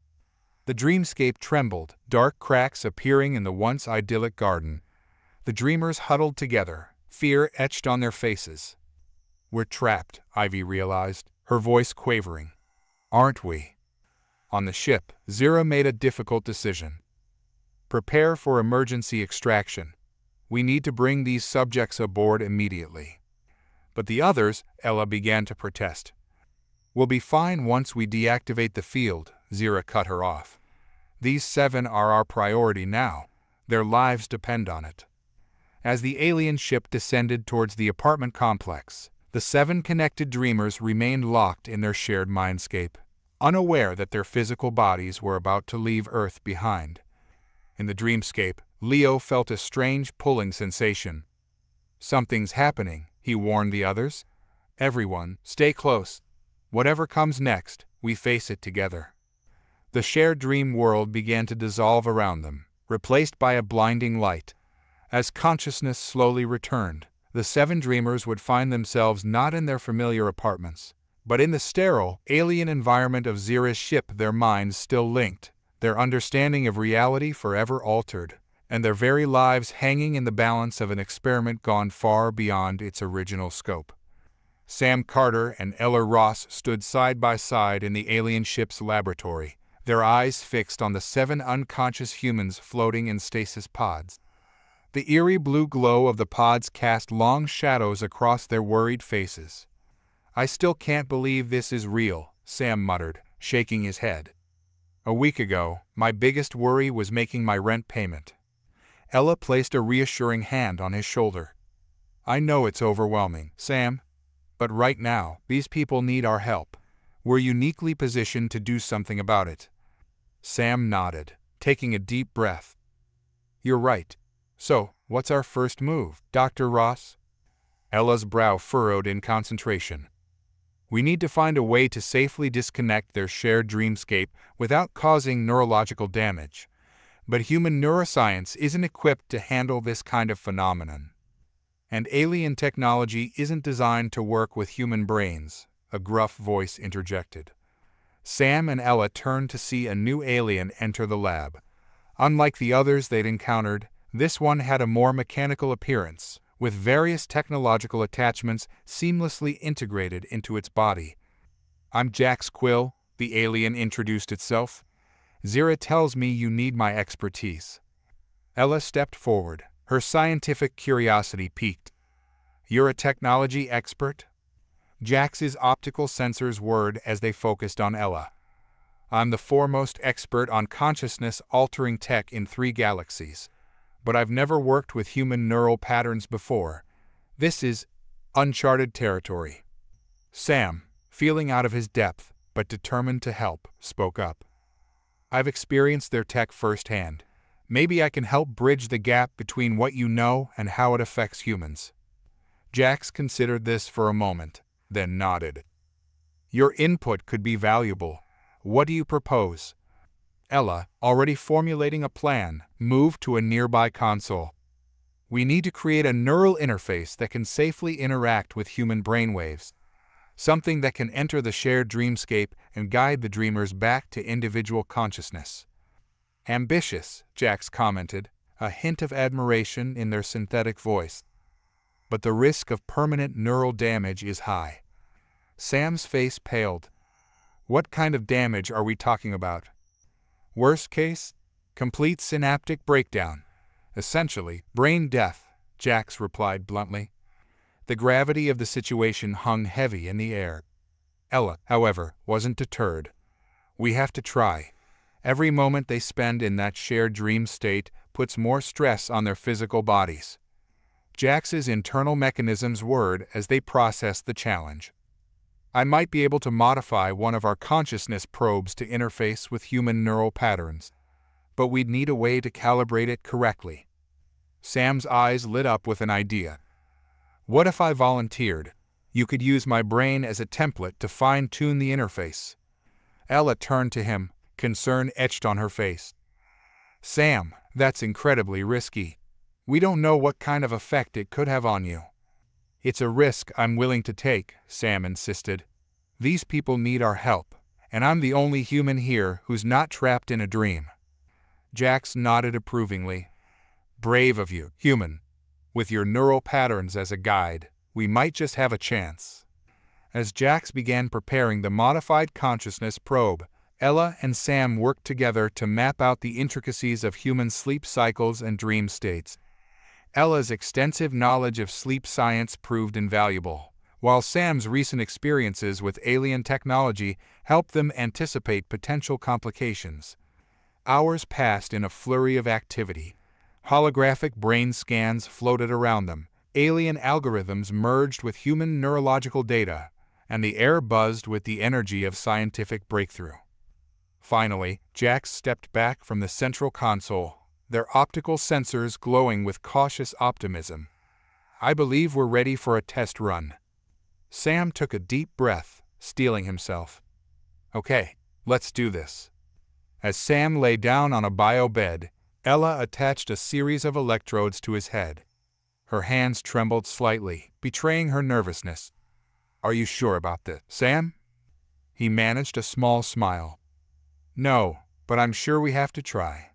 The dreamscape trembled, dark cracks appearing in the once idyllic garden. The dreamers huddled together, fear etched on their faces. We're trapped, Ivy realized, her voice quavering. Aren't we? On the ship, Zira made a difficult decision. Prepare for emergency extraction. We need to bring these subjects aboard immediately. But the others, Ella began to protest. We'll be fine once we deactivate the field, Zira cut her off. These seven are our priority now. Their lives depend on it. As the alien ship descended towards the apartment complex, the seven connected dreamers remained locked in their shared mindscape, unaware that their physical bodies were about to leave Earth behind. In the dreamscape, Leo felt a strange pulling sensation. Something's happening, he warned the others. Everyone, stay close. Whatever comes next, we face it together. The shared dream world began to dissolve around them, replaced by a blinding light. As consciousness slowly returned, the seven dreamers would find themselves not in their familiar apartments, but in the sterile, alien environment of Zira's ship, their minds still linked, their understanding of reality forever altered, and their very lives hanging in the balance of an experiment gone far beyond its original scope. Sam Carter and Ella Ross stood side by side in the alien ship's laboratory, their eyes fixed on the seven unconscious humans floating in stasis pods. The eerie blue glow of the pods cast long shadows across their worried faces. I still can't believe this is real, Sam muttered, shaking his head. A week ago, my biggest worry was making my rent payment. Ella placed a reassuring hand on his shoulder. I know it's overwhelming, Sam, but right now, these people need our help. We're uniquely positioned to do something about it. Sam nodded, taking a deep breath. You're right. So, what's our first move, Doctor Ross? Ella's brow furrowed in concentration. We need to find a way to safely disconnect their shared dreamscape without causing neurological damage. But human neuroscience isn't equipped to handle this kind of phenomenon. And alien technology isn't designed to work with human brains, a gruff voice interjected. Sam and Ella turned to see a new alien enter the lab. Unlike the others they'd encountered, this one had a more mechanical appearance, with various technological attachments seamlessly integrated into its body. I'm Jax Quill, the alien introduced itself. Zira tells me you need my expertise. Ella stepped forward, her scientific curiosity piqued. You're a technology expert? Jax's optical sensors whirred as they focused on Ella. I'm the foremost expert on consciousness-altering tech in three galaxies. But I've never worked with human neural patterns before. This is uncharted territory. Sam, feeling out of his depth, but determined to help, spoke up. I've experienced their tech firsthand. Maybe I can help bridge the gap between what you know and how it affects humans. Jax considered this for a moment, then nodded. Your input could be valuable. What do you propose? Ella, already formulating a plan, moved to a nearby console. We need to create a neural interface that can safely interact with human brainwaves, something that can enter the shared dreamscape and guide the dreamers back to individual consciousness. Ambitious, Jax commented, a hint of admiration in their synthetic voice. But the risk of permanent neural damage is high. Sam's face paled. What kind of damage are we talking about? Worst case, complete synaptic breakdown. Essentially, brain death, Jax replied bluntly. The gravity of the situation hung heavy in the air. Ella, however, wasn't deterred. We have to try. Every moment they spend in that shared dream state puts more stress on their physical bodies. Jax's internal mechanisms whirred as they processed the challenge. I might be able to modify one of our consciousness probes to interface with human neural patterns, but we'd need a way to calibrate it correctly. Sam's eyes lit up with an idea. What if I volunteered? You could use my brain as a template to fine-tune the interface. Ella turned to him, concern etched on her face. Sam, that's incredibly risky. We don't know what kind of effect it could have on you. It's a risk I'm willing to take, Sam insisted. These people need our help, and I'm the only human here who's not trapped in a dream. Jax nodded approvingly. Brave of you, human, With your neural patterns as a guide, we might just have a chance." As Jax began preparing the modified consciousness probe, Ella and Sam worked together to map out the intricacies of human sleep cycles and dream states. Ella's extensive knowledge of sleep science proved invaluable, while Sam's recent experiences with alien technology helped them anticipate potential complications. Hours passed in a flurry of activity. Holographic brain scans floated around them, alien algorithms merged with human neurological data, and the air buzzed with the energy of scientific breakthrough. Finally, Jax stepped back from the central console, their optical sensors glowing with cautious optimism. "I believe we're ready for a test run." Sam took a deep breath, steeling himself. "Okay, let's do this." As Sam lay down on a bio bed, Ella attached a series of electrodes to his head. Her hands trembled slightly, betraying her nervousness. "Are you sure about this, Sam?" He managed a small smile. "No, but I'm sure we have to try."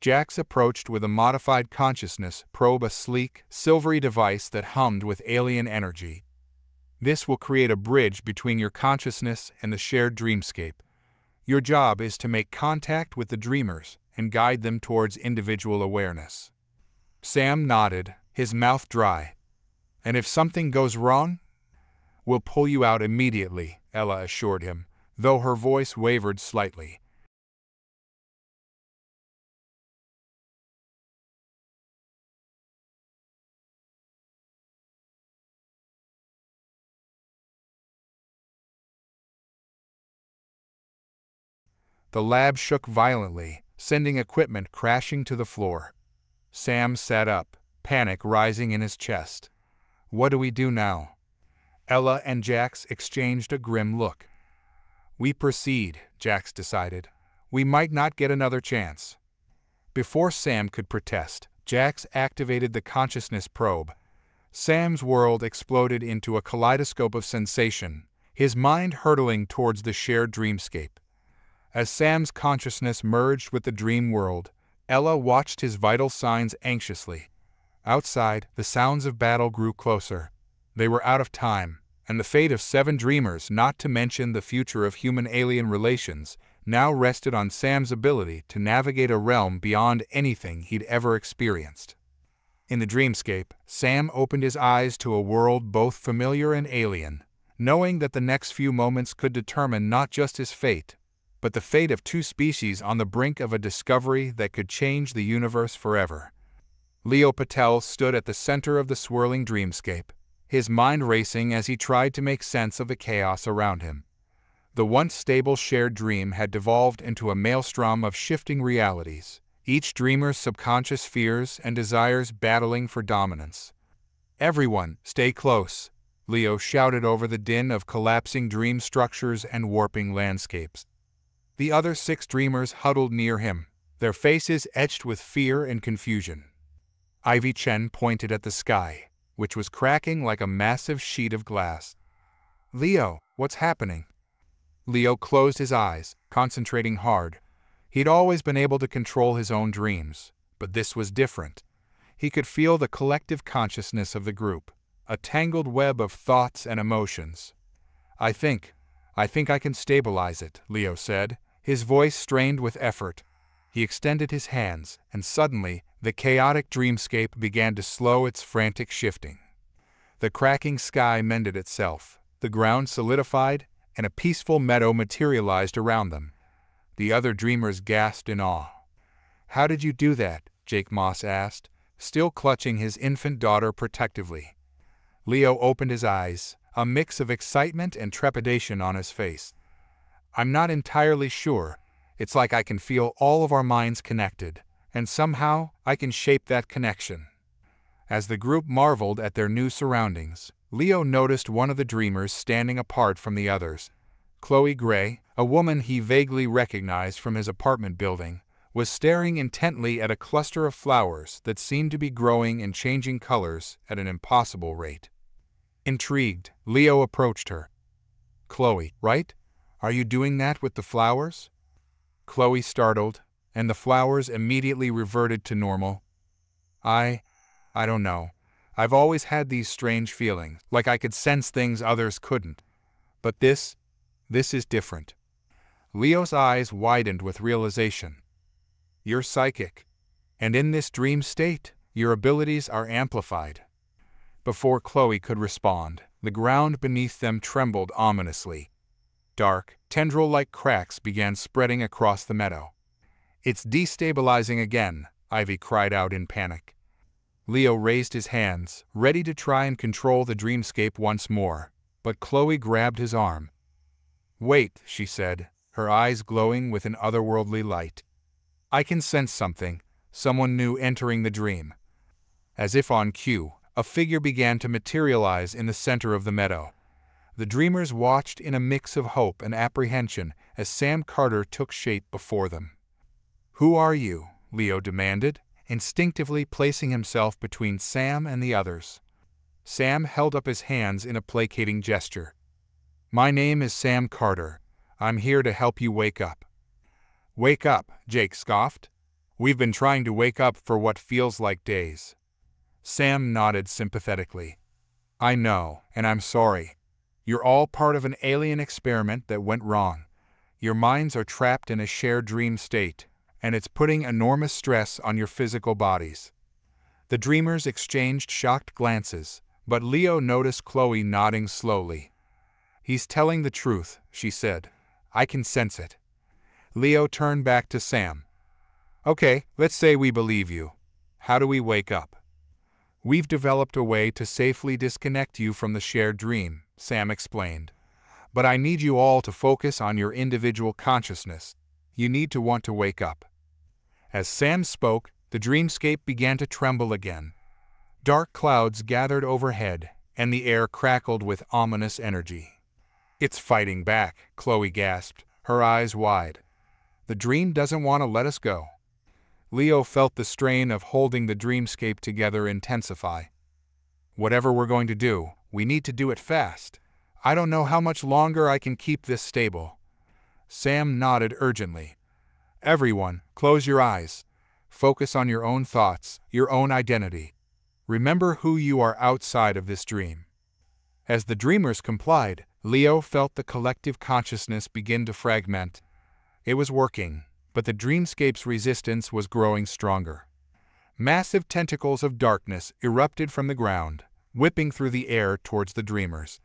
Jax approached with a modified consciousness probe, a sleek, silvery device that hummed with alien energy. "This will create a bridge between your consciousness and the shared dreamscape. Your job is to make contact with the dreamers and guide them towards individual awareness." Sam nodded, his mouth dry. "And if something goes wrong?" "We'll pull you out immediately," Ella assured him, though her voice wavered slightly. The lab shook violently, sending equipment crashing to the floor. Sam sat up, panic rising in his chest. "What do we do now?" Ella and Jax exchanged a grim look. "We proceed," Jax decided. "We might not get another chance." Before Sam could protest, Jax activated the consciousness probe. Sam's world exploded into a kaleidoscope of sensation, his mind hurtling towards the shared dreamscape. As Sam's consciousness merged with the dream world, Ella watched his vital signs anxiously. Outside, the sounds of battle grew closer. They were out of time, and the fate of seven dreamers, not to mention the future of human-alien relations, now rested on Sam's ability to navigate a realm beyond anything he'd ever experienced. In the dreamscape, Sam opened his eyes to a world both familiar and alien, knowing that the next few moments could determine not just his fate, but the fate of two species on the brink of a discovery that could change the universe forever. Leo Patel stood at the center of the swirling dreamscape, his mind racing as he tried to make sense of the chaos around him. The once stable shared dream had devolved into a maelstrom of shifting realities, each dreamer's subconscious fears and desires battling for dominance. "Everyone, stay close," Leo shouted over the din of collapsing dream structures and warping landscapes. The other six dreamers huddled near him, their faces etched with fear and confusion. Ivy Chen pointed at the sky, which was cracking like a massive sheet of glass. "Leo, what's happening?" Leo closed his eyes, concentrating hard. He'd always been able to control his own dreams, but this was different. He could feel the collective consciousness of the group, a tangled web of thoughts and emotions. "I think, I think I can stabilize it," Leo said, his voice strained with effort. He extended his hands, and suddenly, the chaotic dreamscape began to slow its frantic shifting. The cracking sky mended itself, the ground solidified, and a peaceful meadow materialized around them. The other dreamers gasped in awe. "How did you do that?" Jake Moss asked, still clutching his infant daughter protectively. Leo opened his eyes, a mix of excitement and trepidation on his face. "I'm not entirely sure. It's like I can feel all of our minds connected, and somehow I can shape that connection." As the group marveled at their new surroundings, Leo noticed one of the dreamers standing apart from the others. Chloe Gray, a woman he vaguely recognized from his apartment building, was staring intently at a cluster of flowers that seemed to be growing and changing colors at an impossible rate. Intrigued, Leo approached her. "Chloe, right? Are you doing that with the flowers?" Chloe startled, and the flowers immediately reverted to normal. I... I don't know. I've always had these strange feelings, like I could sense things others couldn't. But this, this is different. Leo's eyes widened with realization. You're psychic, and in this dream state, your abilities are amplified. Before Chloe could respond, the ground beneath them trembled ominously. Dark, tendril-like cracks began spreading across the meadow. It's destabilizing again, Ivy cried out in panic. Leo raised his hands, ready to try and control the dreamscape once more, but Chloe grabbed his arm. Wait, she said, her eyes glowing with an otherworldly light. I can sense something, someone new entering the dream. As if on cue, a figure began to materialize in the center of the meadow. The dreamers watched in a mix of hope and apprehension as Sam Carter took shape before them. Who are you? Leo demanded, instinctively placing himself between Sam and the others. Sam held up his hands in a placating gesture. My name is Sam Carter. I'm here to help you wake up. Wake up, Jake scoffed. We've been trying to wake up for what feels like days. Sam nodded sympathetically. I know, and I'm sorry. You're all part of an alien experiment that went wrong. Your minds are trapped in a shared dream state, and it's putting enormous stress on your physical bodies. The dreamers exchanged shocked glances, but Leo noticed Chloe nodding slowly. He's telling the truth, she said. I can sense it. Leo turned back to Sam. Okay, let's say we believe you. How do we wake up? We've developed a way to safely disconnect you from the shared dream, Sam explained. But I need you all to focus on your individual consciousness. You need to want to wake up. As Sam spoke, the dreamscape began to tremble again. Dark clouds gathered overhead, and the air crackled with ominous energy. It's fighting back, Chloe gasped, her eyes wide. The dream doesn't want to let us go. Leo felt the strain of holding the dreamscape together intensify. Whatever we're going to do, we need to do it fast. I don't know how much longer I can keep this stable. Sam nodded urgently. Everyone, close your eyes. Focus on your own thoughts, your own identity. Remember who you are outside of this dream. As the dreamers complied, Leo felt the collective consciousness begin to fragment. It was working, but the dreamscape's resistance was growing stronger. Massive tentacles of darkness erupted from the ground, whipping through the air towards the dreamers.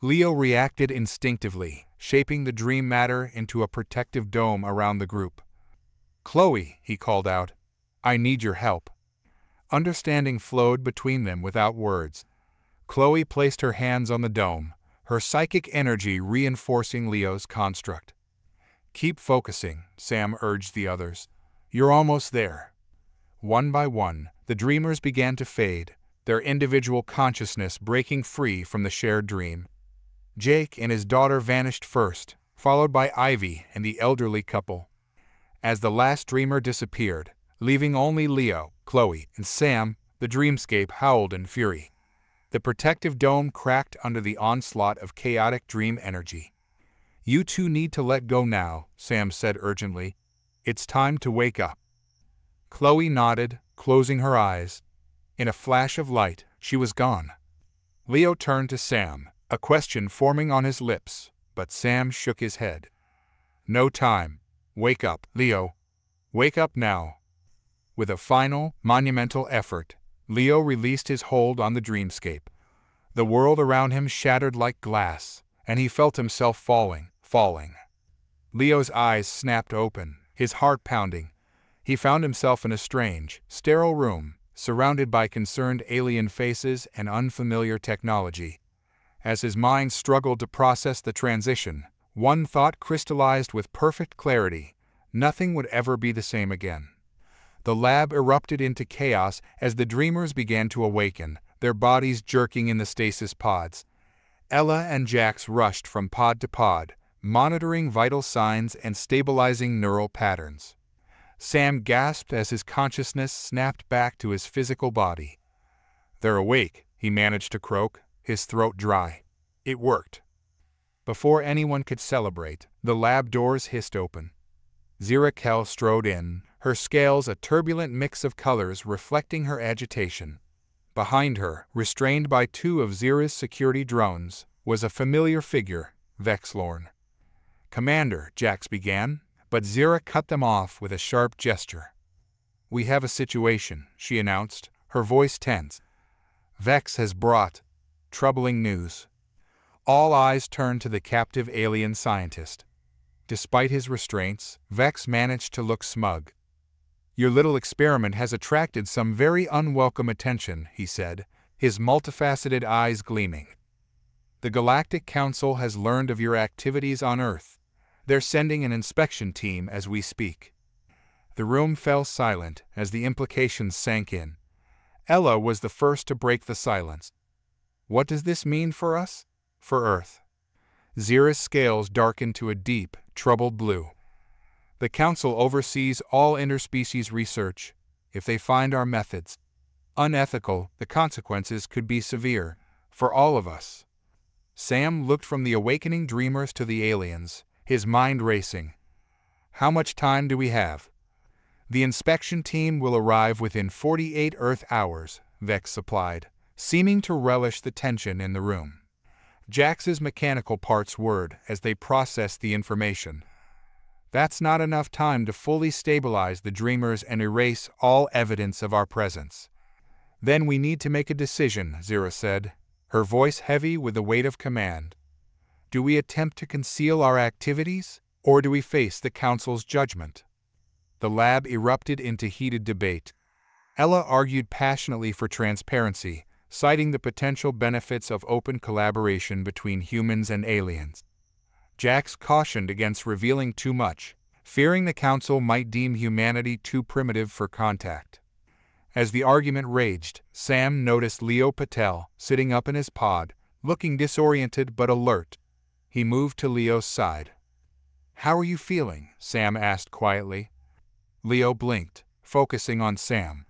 Leo reacted instinctively, shaping the dream matter into a protective dome around the group. Chloe, he called out, I need your help. Understanding flowed between them without words. Chloe placed her hands on the dome, her psychic energy reinforcing Leo's construct. Keep focusing, Sam urged the others. You're almost there. One by one, the dreamers began to fade, their individual consciousness breaking free from the shared dream. Jake and his daughter vanished first, followed by Ivy and the elderly couple. As the last dreamer disappeared, leaving only Leo, Chloe, and Sam, the dreamscape howled in fury. The protective dome cracked under the onslaught of chaotic dream energy. You two need to let go now, Sam said urgently. It's time to wake up. Chloe nodded, closing her eyes. In a flash of light, she was gone. Leo turned to Sam, a question forming on his lips, but Sam shook his head. No time. Wake up, Leo. Wake up now. With a final, monumental effort, Leo released his hold on the dreamscape. The world around him shattered like glass, and he felt himself falling, falling. Leo's eyes snapped open, his heart pounding. He found himself in a strange, sterile room, surrounded by concerned alien faces and unfamiliar technology. As his mind struggled to process the transition, one thought crystallized with perfect clarity. Nothing would ever be the same again. The lab erupted into chaos as the dreamers began to awaken, their bodies jerking in the stasis pods. Ella and Jax rushed from pod to pod, monitoring vital signs and stabilizing neural patterns. Sam gasped as his consciousness snapped back to his physical body. They're awake, he managed to croak, his throat dry. It worked. Before anyone could celebrate, the lab doors hissed open. Zira Kell strode in, her scales a turbulent mix of colors reflecting her agitation. Behind her, restrained by two of Zira's security drones, was a familiar figure, Vex Lorn. "Commander," Jax began, but Zira cut them off with a sharp gesture. "We have a situation," she announced, her voice tense. "Vex has brought troubling news." All eyes turned to the captive alien scientist. Despite his restraints, Vex managed to look smug. "Your little experiment has attracted some very unwelcome attention," he said, his multifaceted eyes gleaming. "The Galactic Council has learned of your activities on Earth. They're sending an inspection team as we speak." The room fell silent as the implications sank in. Ella was the first to break the silence. "What does this mean for us? For Earth?" Zira's scales darkened to a deep, troubled blue. "The Council oversees all interspecies research. If they find our methods unethical, the consequences could be severe for all of us." Sam looked from the awakening dreamers to the aliens, his mind racing. "How much time do we have?" "The inspection team will arrive within forty-eight Earth hours," Vex supplied, seeming to relish the tension in the room. Jax's mechanical parts whirred as they processed the information. "That's not enough time to fully stabilize the dreamers and erase all evidence of our presence." "Then we need to make a decision," Zira said, her voice heavy with the weight of command. "Do we attempt to conceal our activities, or do we face the Council's judgment?" The lab erupted into heated debate. Ella argued passionately for transparency, citing the potential benefits of open collaboration between humans and aliens. Jax cautioned against revealing too much, fearing the Council might deem humanity too primitive for contact. As the argument raged, Sam noticed Leo Patel sitting up in his pod, looking disoriented but alert. He moved to Leo's side. "How are you feeling?" Sam asked quietly. Leo blinked, focusing on Sam.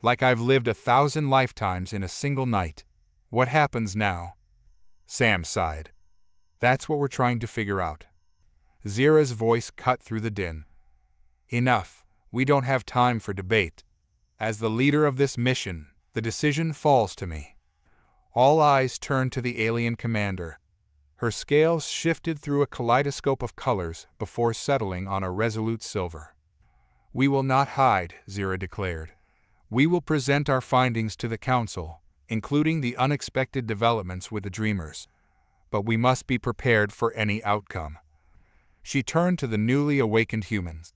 "Like I've lived a thousand lifetimes in a single night. What happens now?" Sam sighed. "That's what we're trying to figure out." Zira's voice cut through the din. "Enough. We don't have time for debate. As the leader of this mission, the decision falls to me." All eyes turned to the alien commander. Her scales shifted through a kaleidoscope of colors before settling on a resolute silver. "We will not hide," Zira declared. "We will present our findings to the Council, including the unexpected developments with the Dreamers. But we must be prepared for any outcome." She turned to the newly awakened humans.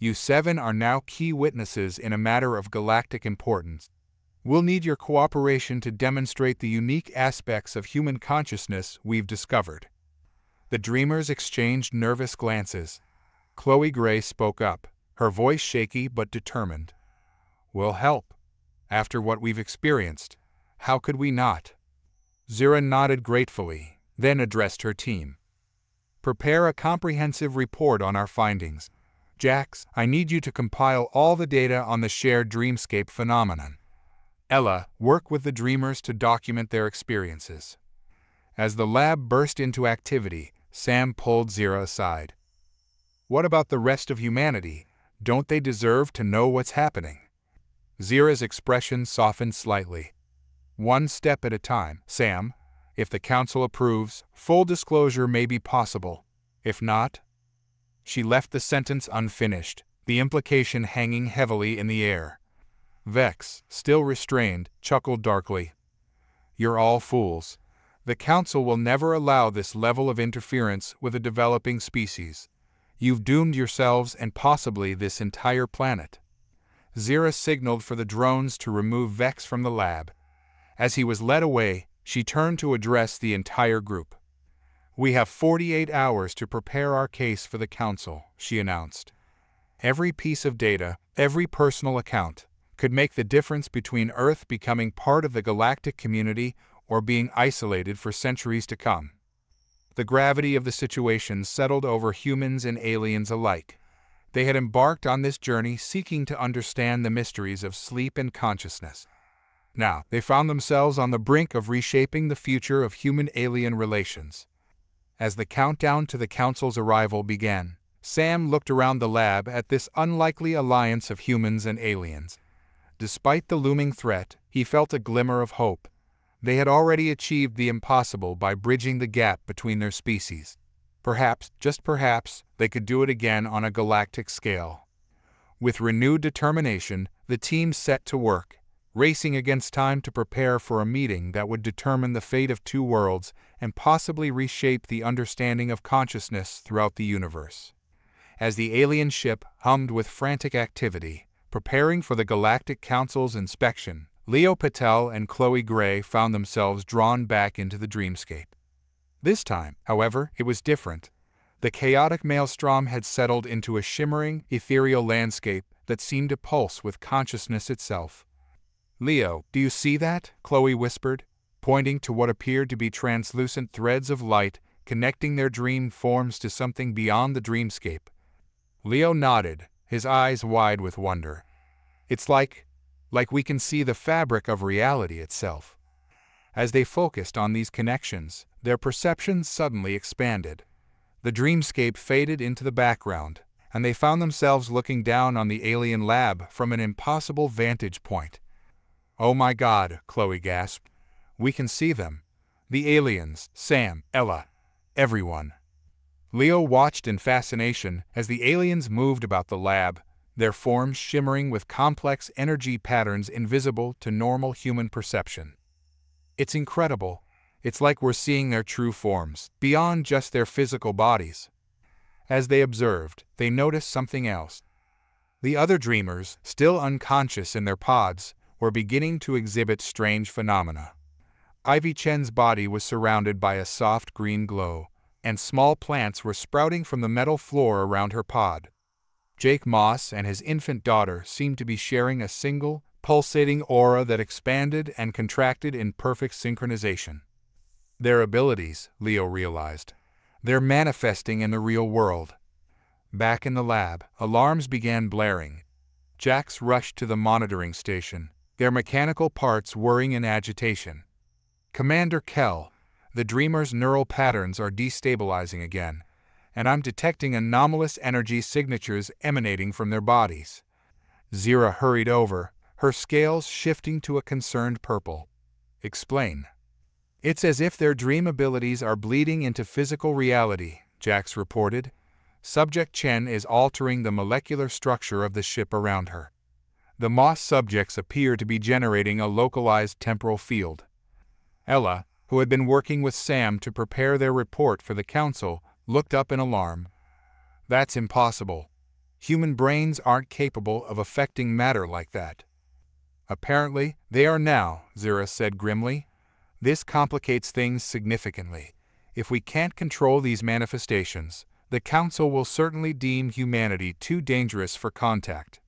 "You seven are now key witnesses in a matter of galactic importance. We'll need your cooperation to demonstrate the unique aspects of human consciousness we've discovered." The Dreamers exchanged nervous glances. Chloe Gray spoke up, her voice shaky but determined. "We'll help. After what we've experienced, how could we not?" Zira nodded gratefully, then addressed her team. "Prepare a comprehensive report on our findings. Jax, I need you to compile all the data on the shared dreamscape phenomenon. Ella, work with the Dreamers to document their experiences." As the lab burst into activity, Sam pulled Zira aside. "What about the rest of humanity? Don't they deserve to know what's happening?" Zira's expression softened slightly. "One step at a time, Sam. If the Council approves, full disclosure may be possible. If not..." She left the sentence unfinished, the implication hanging heavily in the air. Vex, still restrained, chuckled darkly. "You're all fools. The Council will never allow this level of interference with a developing species. You've doomed yourselves and possibly this entire planet." Zira signaled for the drones to remove Vex from the lab. As he was led away, she turned to address the entire group. "We have forty-eight hours to prepare our case for the Council," she announced. "Every piece of data, every personal account, could make the difference between Earth becoming part of the galactic community or being isolated for centuries to come." The gravity of the situation settled over humans and aliens alike. They had embarked on this journey seeking to understand the mysteries of sleep and consciousness. Now, they found themselves on the brink of reshaping the future of human-alien relations. As the countdown to the Council's arrival began, Sam looked around the lab at this unlikely alliance of humans and aliens. Despite the looming threat, he felt a glimmer of hope. They had already achieved the impossible by bridging the gap between their species. Perhaps, just perhaps, they could do it again on a galactic scale. With renewed determination, the team set to work, racing against time to prepare for a meeting that would determine the fate of two worlds and possibly reshape the understanding of consciousness throughout the universe. As the alien ship hummed with frantic activity, preparing for the Galactic Council's inspection, Leo Patel and Chloe Gray found themselves drawn back into the dreamscape. This time, however, it was different. The chaotic maelstrom had settled into a shimmering, ethereal landscape that seemed to pulse with consciousness itself. "Leo, do you see that?" Chloe whispered, pointing to what appeared to be translucent threads of light connecting their dream forms to something beyond the dreamscape. Leo nodded, his eyes wide with wonder. "It's like, like we can see the fabric of reality itself." As they focused on these connections, their perceptions suddenly expanded. The dreamscape faded into the background, and they found themselves looking down on the alien lab from an impossible vantage point. "Oh my God," Chloe gasped. "We can see them. The aliens, Sam, Ella, everyone." Leo watched in fascination as the aliens moved about the lab, their forms shimmering with complex energy patterns invisible to normal human perception. "It's incredible. It's like we're seeing their true forms, beyond just their physical bodies." As they observed, they noticed something else. The other dreamers, still unconscious in their pods, were beginning to exhibit strange phenomena. Ivy Chen's body was surrounded by a soft green glow, and small plants were sprouting from the metal floor around her pod. Jake Moss and his infant daughter seemed to be sharing a single, pulsating aura that expanded and contracted in perfect synchronization. Their abilities, Leo realized, they're manifesting in the real world. Back in the lab, alarms began blaring. Jax rushed to the monitoring station, their mechanical parts whirring in agitation. "Commander Kell, the dreamer's neural patterns are destabilizing again, and I'm detecting anomalous energy signatures emanating from their bodies." Zira hurried over, her scales shifting to a concerned purple. "Explain." "It's as if their dream abilities are bleeding into physical reality," Jax reported. "Subject Chen is altering the molecular structure of the ship around her. The Moss subjects appear to be generating a localized temporal field." Ella, who had been working with Sam to prepare their report for the council, looked up in alarm. "That's impossible. Human brains aren't capable of affecting matter like that." "Apparently, they are now," Zira said grimly. "This complicates things significantly. If we can't control these manifestations, the Council will certainly deem humanity too dangerous for contact."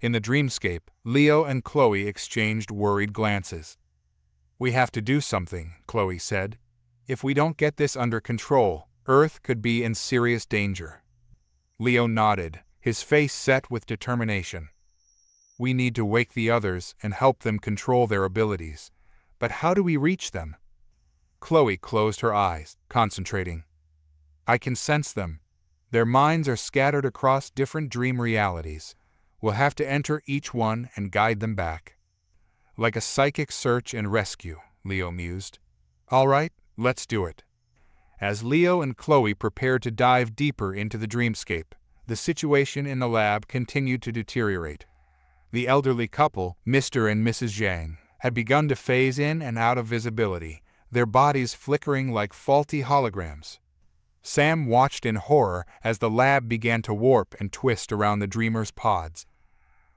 In the dreamscape, Leo and Chloe exchanged worried glances. "We have to do something," Chloe said. "If we don't get this under control, Earth could be in serious danger." Leo nodded, his face set with determination. "We need to wake the others and help them control their abilities. But how do we reach them?" Chloe closed her eyes, concentrating. "I can sense them. Their minds are scattered across different dream realities. We'll have to enter each one and guide them back." "Like a psychic search and rescue," Leo mused. "All right, let's do it." As Leo and Chloe prepared to dive deeper into the dreamscape, the situation in the lab continued to deteriorate. The elderly couple, Mister and Missus Zhang, had begun to phase in and out of visibility, their bodies flickering like faulty holograms. Sam watched in horror as the lab began to warp and twist around the dreamers' pods.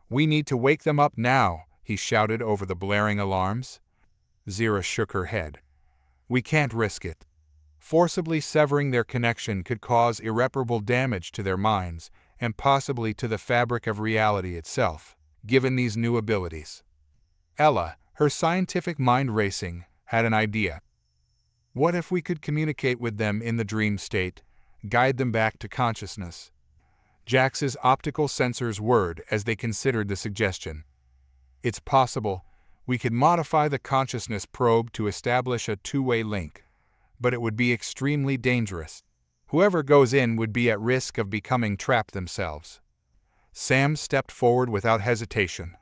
"We need to wake them up now," he shouted over the blaring alarms. Zira shook her head. "We can't risk it. Forcibly severing their connection could cause irreparable damage to their minds and possibly to the fabric of reality itself, given these new abilities." Ella, her scientific mind racing, had an idea. "What if we could communicate with them in the dream state, guide them back to consciousness?" Jax's optical sensors whirred as they considered the suggestion. "It's possible. We could modify the consciousness probe to establish a two-way link, but it would be extremely dangerous. Whoever goes in would be at risk of becoming trapped themselves." Sam stepped forward without hesitation.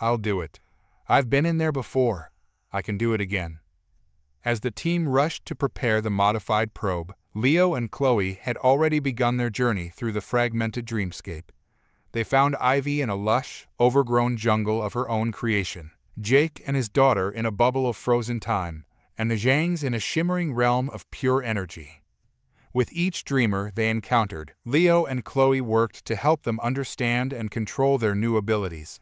I'll do it. I've been in there before. I can do it again. As the team rushed to prepare the modified probe, Leo and Chloe had already begun their journey through the fragmented dreamscape. They found Ivy in a lush, overgrown jungle of her own creation, Jake and his daughter in a bubble of frozen time, and the Zhangs in a shimmering realm of pure energy. With each dreamer they encountered, Leo and Chloe worked to help them understand and control their new abilities.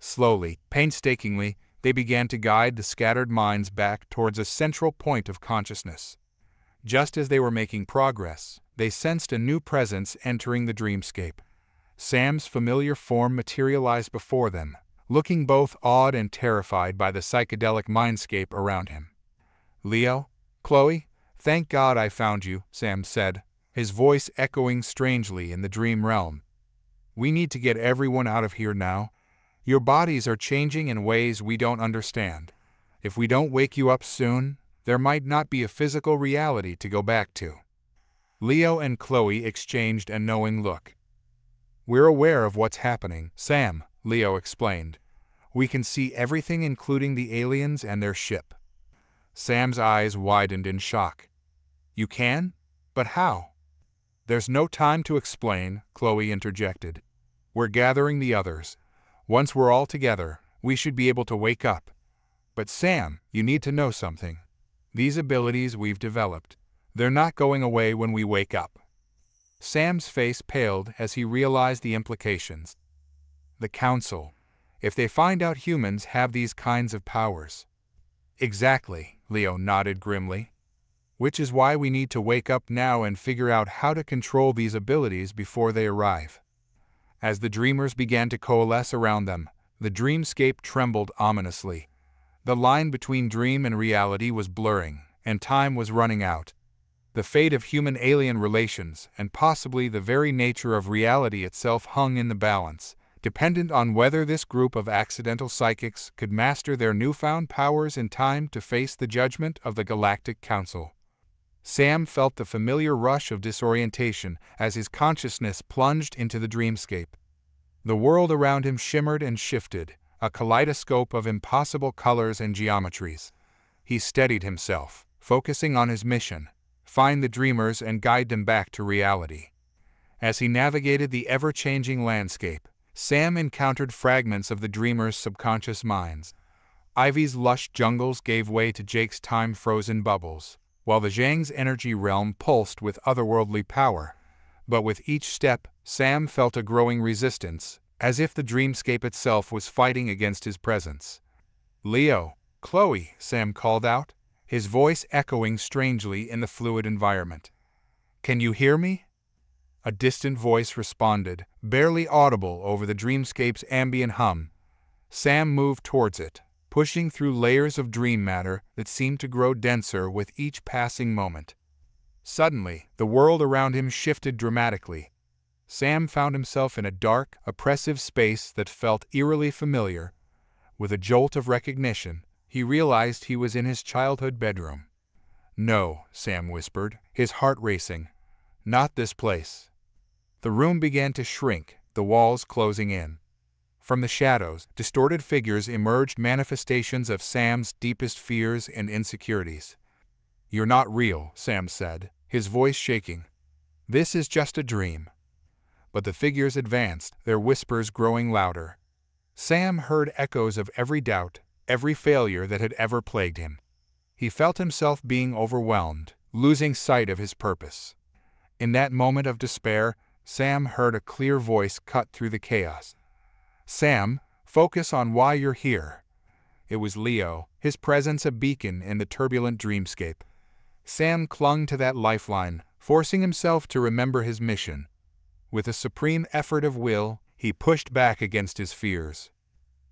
Slowly, painstakingly, they began to guide the scattered minds back towards a central point of consciousness. Just as they were making progress, they sensed a new presence entering the dreamscape. Sam's familiar form materialized before them, looking both awed and terrified by the psychedelic mindscape around him. "Leo, Chloe, thank God I found you," Sam said, his voice echoing strangely in the dream realm. "We need to get everyone out of here now. Your bodies are changing in ways we don't understand. If we don't wake you up soon, there might not be a physical reality to go back to." Leo and Chloe exchanged a knowing look. "We're aware of what's happening, Sam," Leo explained. "We can see everything, including the aliens and their ship." Sam's eyes widened in shock. "You can? But how?" "There's no time to explain," Chloe interjected. "We're gathering the others. Once we're all together, we should be able to wake up. But Sam, you need to know something. These abilities we've developed, they're not going away when we wake up." Sam's face paled as he realized the implications. The Council. If they find out humans have these kinds of powers. "Exactly," Leo nodded grimly. "Which is why we need to wake up now and figure out how to control these abilities before they arrive." As the dreamers began to coalesce around them, the dreamscape trembled ominously. The line between dream and reality was blurring, and time was running out. The fate of human-alien relations, and possibly the very nature of reality itself, hung in the balance, dependent on whether this group of accidental psychics could master their newfound powers in time to face the judgment of the Galactic Council. Sam felt the familiar rush of disorientation as his consciousness plunged into the dreamscape. The world around him shimmered and shifted, a kaleidoscope of impossible colors and geometries. He steadied himself, focusing on his mission: find the dreamers and guide them back to reality. As he navigated the ever-changing landscape, Sam encountered fragments of the dreamers' subconscious minds. Ivy's lush jungles gave way to Jake's time-frozen bubbles, while the Zhang's energy realm pulsed with otherworldly power. But with each step, Sam felt a growing resistance, as if the dreamscape itself was fighting against his presence. "Leo, Chloe," Sam called out, his voice echoing strangely in the fluid environment. "Can you hear me?" A distant voice responded, barely audible over the dreamscape's ambient hum. Sam moved towards it, pushing through layers of dream matter that seemed to grow denser with each passing moment. Suddenly, the world around him shifted dramatically. Sam found himself in a dark, oppressive space that felt eerily familiar. With a jolt of recognition, he realized he was in his childhood bedroom. "No," Sam whispered, his heart racing. "Not this place." The room began to shrink, the walls closing in. From the shadows, distorted figures emerged, manifestations of Sam's deepest fears and insecurities. "You're not real," Sam said, his voice shaking. "This is just a dream." But the figures advanced, their whispers growing louder. Sam heard echoes of every doubt, every failure that had ever plagued him. He felt himself being overwhelmed, losing sight of his purpose. In that moment of despair, Sam heard a clear voice cut through the chaos. "Sam, focus on why you're here." It was Leo, his presence a beacon in the turbulent dreamscape. Sam clung to that lifeline, forcing himself to remember his mission. With a supreme effort of will, he pushed back against his fears.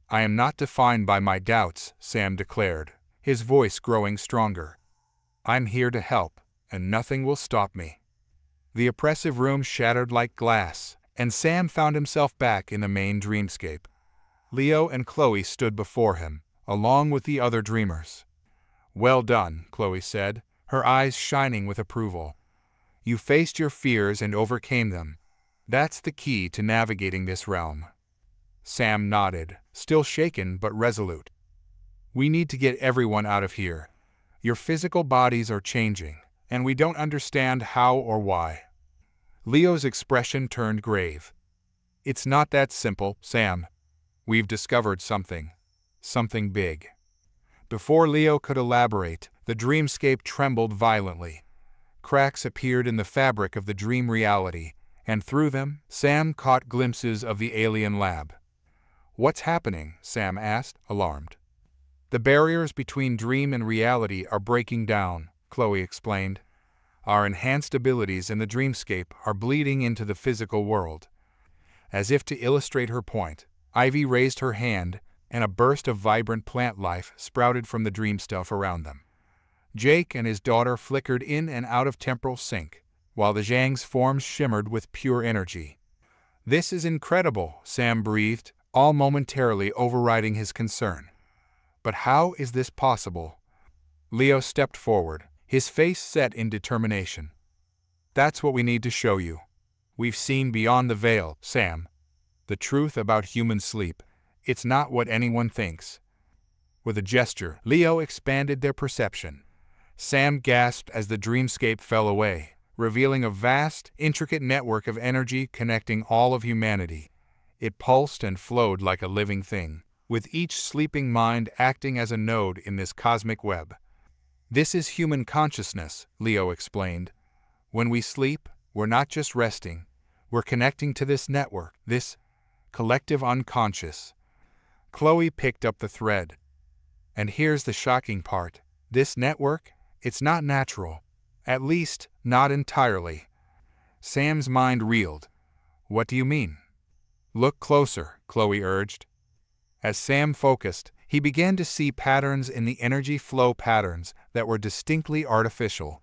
"I am not defined by my doubts," Sam declared, his voice growing stronger. "I'm here to help, and nothing will stop me." The oppressive room shattered like glass, and Sam found himself back in the main dreamscape. Leo and Chloe stood before him, along with the other dreamers. "Well done," Chloe said, her eyes shining with approval. "You faced your fears and overcame them. That's the key to navigating this realm." Sam nodded, still shaken but resolute. We need to get everyone out of here. Your physical bodies are changing, and we don't understand how or why. Leo's expression turned grave. It's not that simple, Sam. We've discovered something. Something big. Before Leo could elaborate, the dreamscape trembled violently. Cracks appeared in the fabric of the dream reality, and through them, Sam caught glimpses of the alien lab. What's happening? Sam asked, alarmed. The barriers between dream and reality are breaking down, Chloe explained. Our enhanced abilities in the dreamscape are bleeding into the physical world. As if to illustrate her point, Ivy raised her hand, and a burst of vibrant plant life sprouted from the dream stuff around them. Jake and his daughter flickered in and out of temporal sync, while the Zhang's forms shimmered with pure energy. This is incredible, Sam breathed, all momentarily overriding his concern. But how is this possible? Leo stepped forward, his face set in determination. That's what we need to show you. We've seen beyond the veil, Sam. The truth about human sleep. It's not what anyone thinks. With a gesture, Leo expanded their perception. Sam gasped as the dreamscape fell away, revealing a vast, intricate network of energy connecting all of humanity. It pulsed and flowed like a living thing, with each sleeping mind acting as a node in this cosmic web. This is human consciousness, Leo explained. When we sleep, we're not just resting, we're connecting to this network, this collective unconscious. Chloe picked up the thread. And here's the shocking part. This network, it's not natural. At least, not entirely. Sam's mind reeled. What do you mean? Look closer, Chloe urged. As Sam focused, he began to see patterns in the energy flow patterns that were distinctly artificial.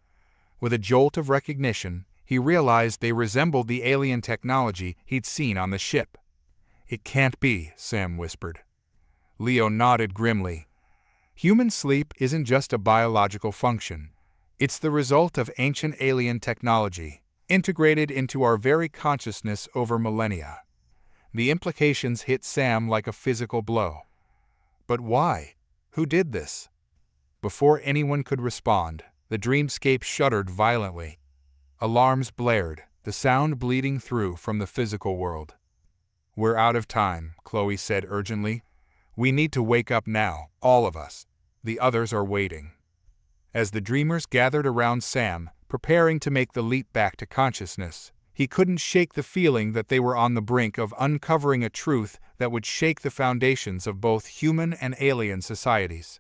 With a jolt of recognition, he realized they resembled the alien technology he'd seen on the ship. It can't be, Sam whispered. Leo nodded grimly. Human sleep isn't just a biological function. It's the result of ancient alien technology, integrated into our very consciousness over millennia. The implications hit Sam like a physical blow. But why? Who did this? Before anyone could respond, the dreamscape shuddered violently. Alarms blared, the sound bleeding through from the physical world. We're out of time, Chloe said urgently. We need to wake up now, all of us. The others are waiting. As the dreamers gathered around Sam, preparing to make the leap back to consciousness, he couldn't shake the feeling that they were on the brink of uncovering a truth that would shake the foundations of both human and alien societies.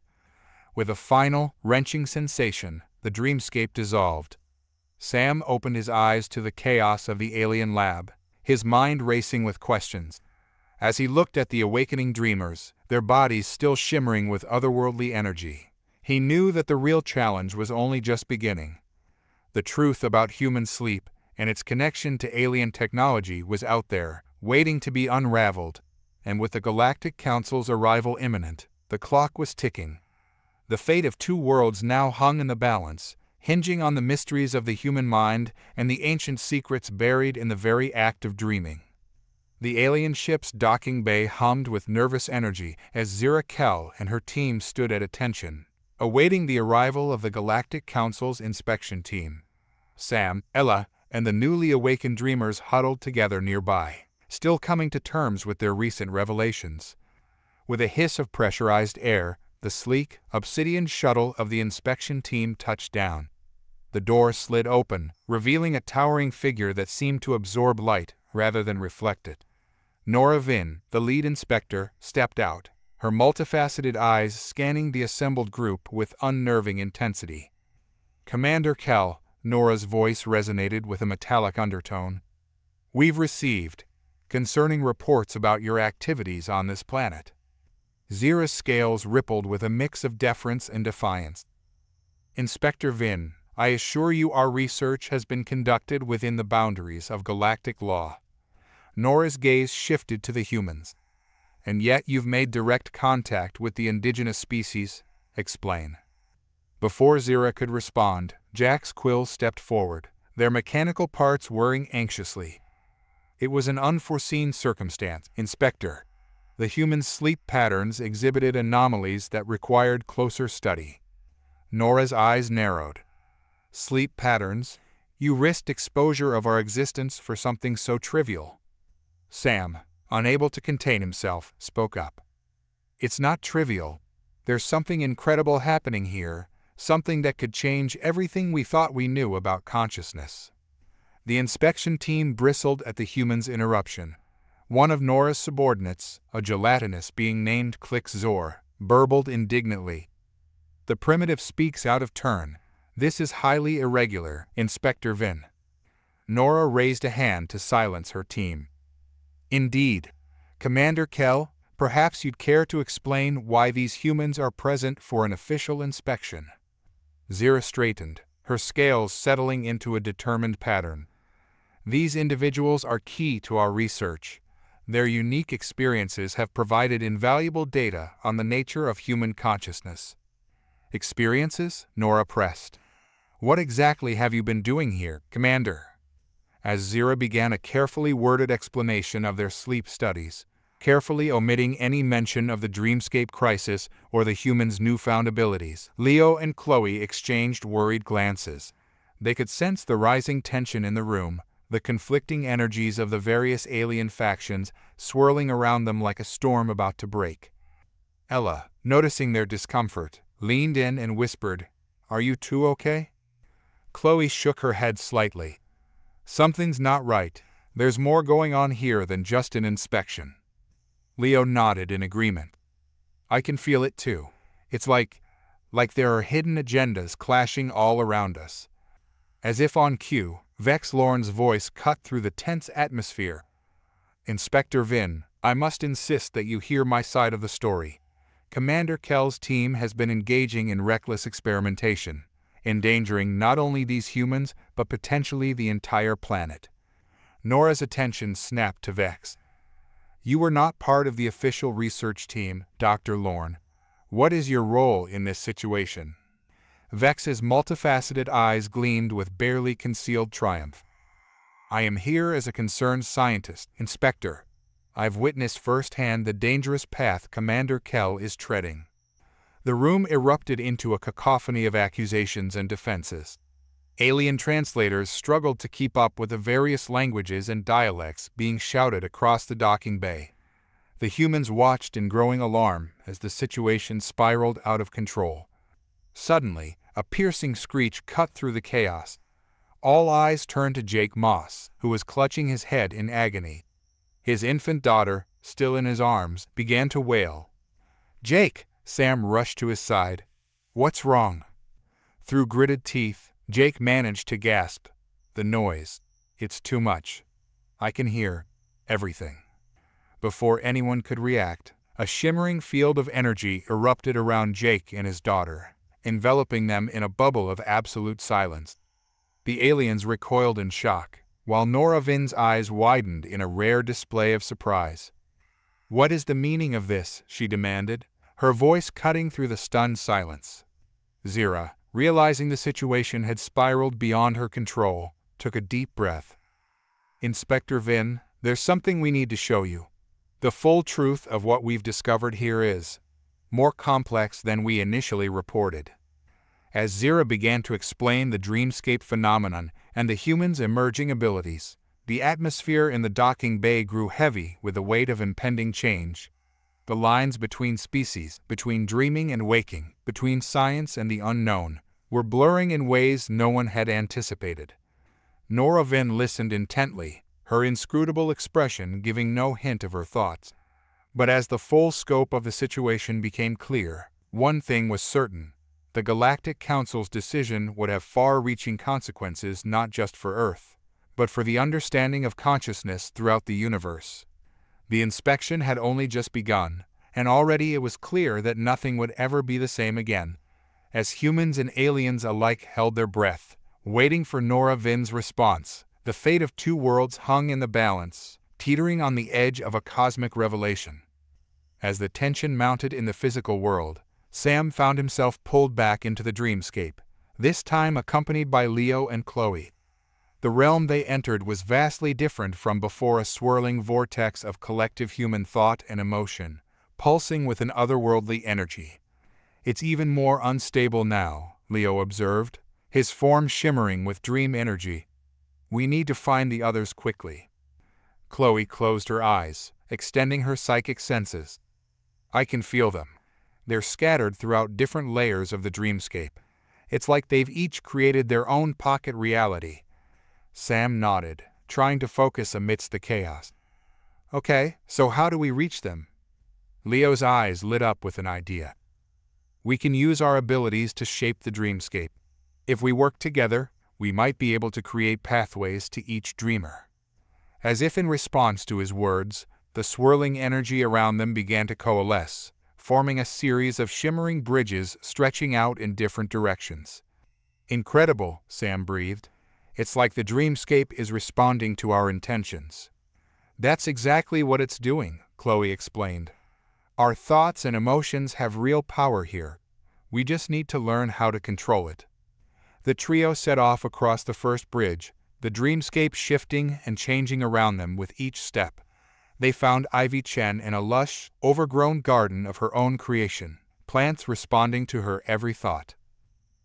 With a final, wrenching sensation, the dreamscape dissolved. Sam opened his eyes to the chaos of the alien lab, his mind racing with questions. As he looked at the awakening dreamers, their bodies still shimmering with otherworldly energy, he knew that the real challenge was only just beginning. The truth about human sleep and its connection to alien technology was out there, waiting to be unraveled, and with the Galactic Council's arrival imminent, the clock was ticking. The fate of two worlds now hung in the balance, hinging on the mysteries of the human mind and the ancient secrets buried in the very act of dreaming. The alien ship's docking bay hummed with nervous energy as Zira Kell and her team stood at attention, awaiting the arrival of the Galactic Council's inspection team. Sam, Ella, and the newly awakened dreamers huddled together nearby, still coming to terms with their recent revelations. With a hiss of pressurized air, the sleek, obsidian shuttle of the inspection team touched down. The door slid open, revealing a towering figure that seemed to absorb light rather than reflect it. Nora Vin, the lead inspector, stepped out, her multifaceted eyes scanning the assembled group with unnerving intensity. Commander Kell, Nora's voice resonated with a metallic undertone. We've received concerning reports about your activities on this planet. Zira's scales rippled with a mix of deference and defiance. Inspector Vin, I assure you our research has been conducted within the boundaries of galactic law. Nora's gaze shifted to the humans. And yet you've made direct contact with the indigenous species. Explain. Before Zira could respond, Jax Quill stepped forward, their mechanical parts whirring anxiously. It was an unforeseen circumstance, Inspector. the human sleep patterns exhibited anomalies that required closer study. Nora's eyes narrowed. Sleep patterns? You risked exposure of our existence for something so trivial. Sam, unable to contain himself, spoke up. It's not trivial. There's something incredible happening here, something that could change everything we thought we knew about consciousness. The inspection team bristled at the human's interruption. One of Nora's subordinates, a gelatinous being named Clix Zor, burbled indignantly. The primitive speaks out of turn. This is highly irregular, Inspector Vin. Nora raised a hand to silence her team. Indeed. Commander Kell, perhaps you'd care to explain why these humans are present for an official inspection. Zira straightened, her scales settling into a determined pattern. These individuals are key to our research. Their unique experiences have provided invaluable data on the nature of human consciousness. Experiences? Nora pressed. What exactly have you been doing here, Commander? As Zira began a carefully worded explanation of their sleep studies, carefully omitting any mention of the dreamscape crisis or the humans' newfound abilities, Leo and Chloe exchanged worried glances. They could sense the rising tension in the room, the conflicting energies of the various alien factions swirling around them like a storm about to break. Ella, noticing their discomfort, leaned in and whispered, "Are you two okay?" Chloe shook her head slightly. "Something's not right. There's more going on here than just an inspection." Leo nodded in agreement. "I can feel it too. It's like, like there are hidden agendas clashing all around us." As if on cue, Vex Lorn's voice cut through the tense atmosphere. "Inspector Vin, I must insist that you hear my side of the story. Commander Kell's team has been engaging in reckless experimentation, endangering not only these humans but potentially the entire planet." Nora's attention snapped to Vex. "You were not part of the official research team, Doctor Lorn. What is your role in this situation?" Vex's multifaceted eyes gleamed with barely concealed triumph. "I am here as a concerned scientist, Inspector. I've witnessed firsthand the dangerous path Commander Kell is treading." The room erupted into a cacophony of accusations and defenses. Alien translators struggled to keep up with the various languages and dialects being shouted across the docking bay. The humans watched in growing alarm as the situation spiraled out of control. Suddenly, a piercing screech cut through the chaos. All eyes turned to Jake Moss, who was clutching his head in agony. His infant daughter, still in his arms, began to wail. "Jake!" Sam rushed to his side. "What's wrong?" Through gritted teeth, Jake managed to gasp. "The noise. It's too much. I can hear everything." Before anyone could react, a shimmering field of energy erupted around Jake and his daughter, enveloping them in a bubble of absolute silence. The aliens recoiled in shock, while Nora Vin's eyes widened in a rare display of surprise. "What is the meaning of this?" she demanded, her voice cutting through the stunned silence. Zira, realizing the situation had spiraled beyond her control, took a deep breath. "Inspector Vin, there's something we need to show you. The full truth of what we've discovered here is more complex than we initially reported." As Zira began to explain the dreamscape phenomenon and the humans' emerging abilities, the atmosphere in the docking bay grew heavy with the weight of impending change. The lines between species, between dreaming and waking, between science and the unknown, were blurring in ways no one had anticipated. Nora Vin listened intently, her inscrutable expression giving no hint of her thoughts. But as the full scope of the situation became clear, one thing was certain. The Galactic Council's decision would have far-reaching consequences not just for Earth, but for the understanding of consciousness throughout the universe. The inspection had only just begun, and already it was clear that nothing would ever be the same again. As humans and aliens alike held their breath, waiting for Nora Vin's response, the fate of two worlds hung in the balance, teetering on the edge of a cosmic revelation. As the tension mounted in the physical world, Sam found himself pulled back into the dreamscape, this time accompanied by Leo and Chloe. The realm they entered was vastly different from before, a swirling vortex of collective human thought and emotion, pulsing with an otherworldly energy. "It's even more unstable now," Leo observed, his form shimmering with dream energy. "We need to find the others quickly." Chloe closed her eyes, extending her psychic senses. "I can feel them. They're scattered throughout different layers of the dreamscape. It's like they've each created their own pocket reality." Sam nodded, trying to focus amidst the chaos. "Okay, so how do we reach them?" Leo's eyes lit up with an idea. "We can use our abilities to shape the dreamscape. If we work together, we might be able to create pathways to each dreamer." As if in response to his words, the swirling energy around them began to coalesce, forming a series of shimmering bridges stretching out in different directions. "Incredible," Sam breathed. "It's like the dreamscape is responding to our intentions." "That's exactly what it's doing," Chloe explained. "Our thoughts and emotions have real power here. We just need to learn how to control it." The trio set off across the first bridge, the dreamscape shifting and changing around them with each step. They found Ivy Chen in a lush, overgrown garden of her own creation, plants responding to her every thought.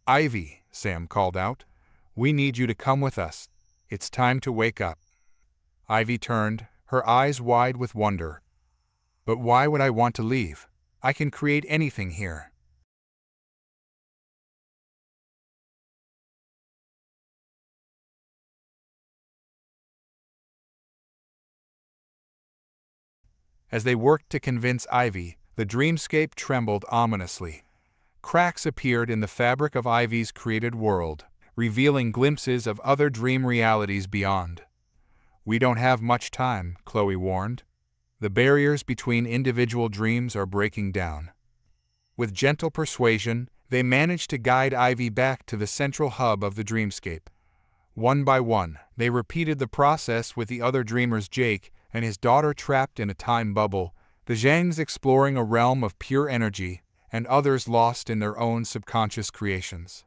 "Ivy," Sam called out, "we need you to come with us. It's time to wake up." Ivy turned, her eyes wide with wonder. "But why would I want to leave? I can create anything here." As they worked to convince Ivy, the dreamscape trembled ominously. Cracks appeared in the fabric of Ivy's created world, revealing glimpses of other dream realities beyond. "We don't have much time," Chloe warned. "The barriers between individual dreams are breaking down." With gentle persuasion, they managed to guide Ivy back to the central hub of the dreamscape. One by one, they repeated the process with the other dreamers, Jake and his daughter trapped in a time bubble, the Zhangs exploring a realm of pure energy, and others lost in their own subconscious creations.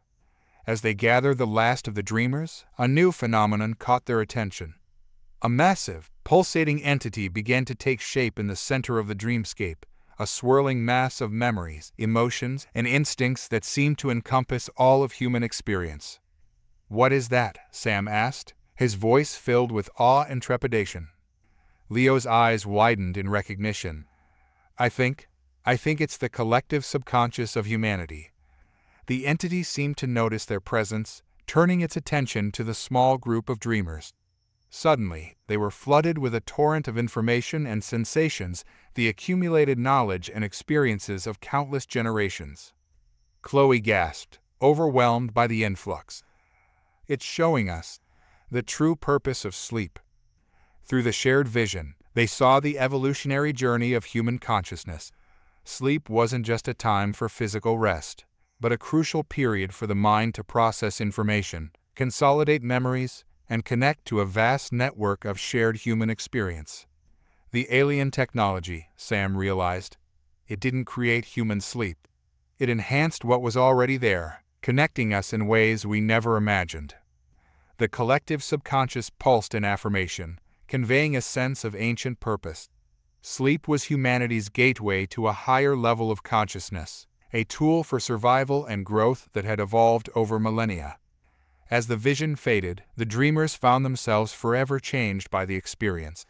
As they gathered the last of the dreamers, a new phenomenon caught their attention. A massive, pulsating entity began to take shape in the center of the dreamscape, a swirling mass of memories, emotions, and instincts that seemed to encompass all of human experience. "What is that?" Sam asked, his voice filled with awe and trepidation. Leo's eyes widened in recognition. I think, I think it's the collective subconscious of humanity." The entity seemed to notice their presence, turning its attention to the small group of dreamers. Suddenly, they were flooded with a torrent of information and sensations, the accumulated knowledge and experiences of countless generations. Chloe gasped, overwhelmed by the influx. "It's showing us the true purpose of sleep." Through the shared vision, they saw the evolutionary journey of human consciousness. Sleep wasn't just a time for physical rest, but a crucial period for the mind to process information, consolidate memories, and connect to a vast network of shared human experience. The alien technology, Sam realized, it didn't create human sleep. It enhanced what was already there, connecting us in ways we never imagined. The collective subconscious pulsed in affirmation, conveying a sense of ancient purpose. Sleep was humanity's gateway to a higher level of consciousness, a tool for survival and growth that had evolved over millennia. As the vision faded, the dreamers found themselves forever changed by the experience.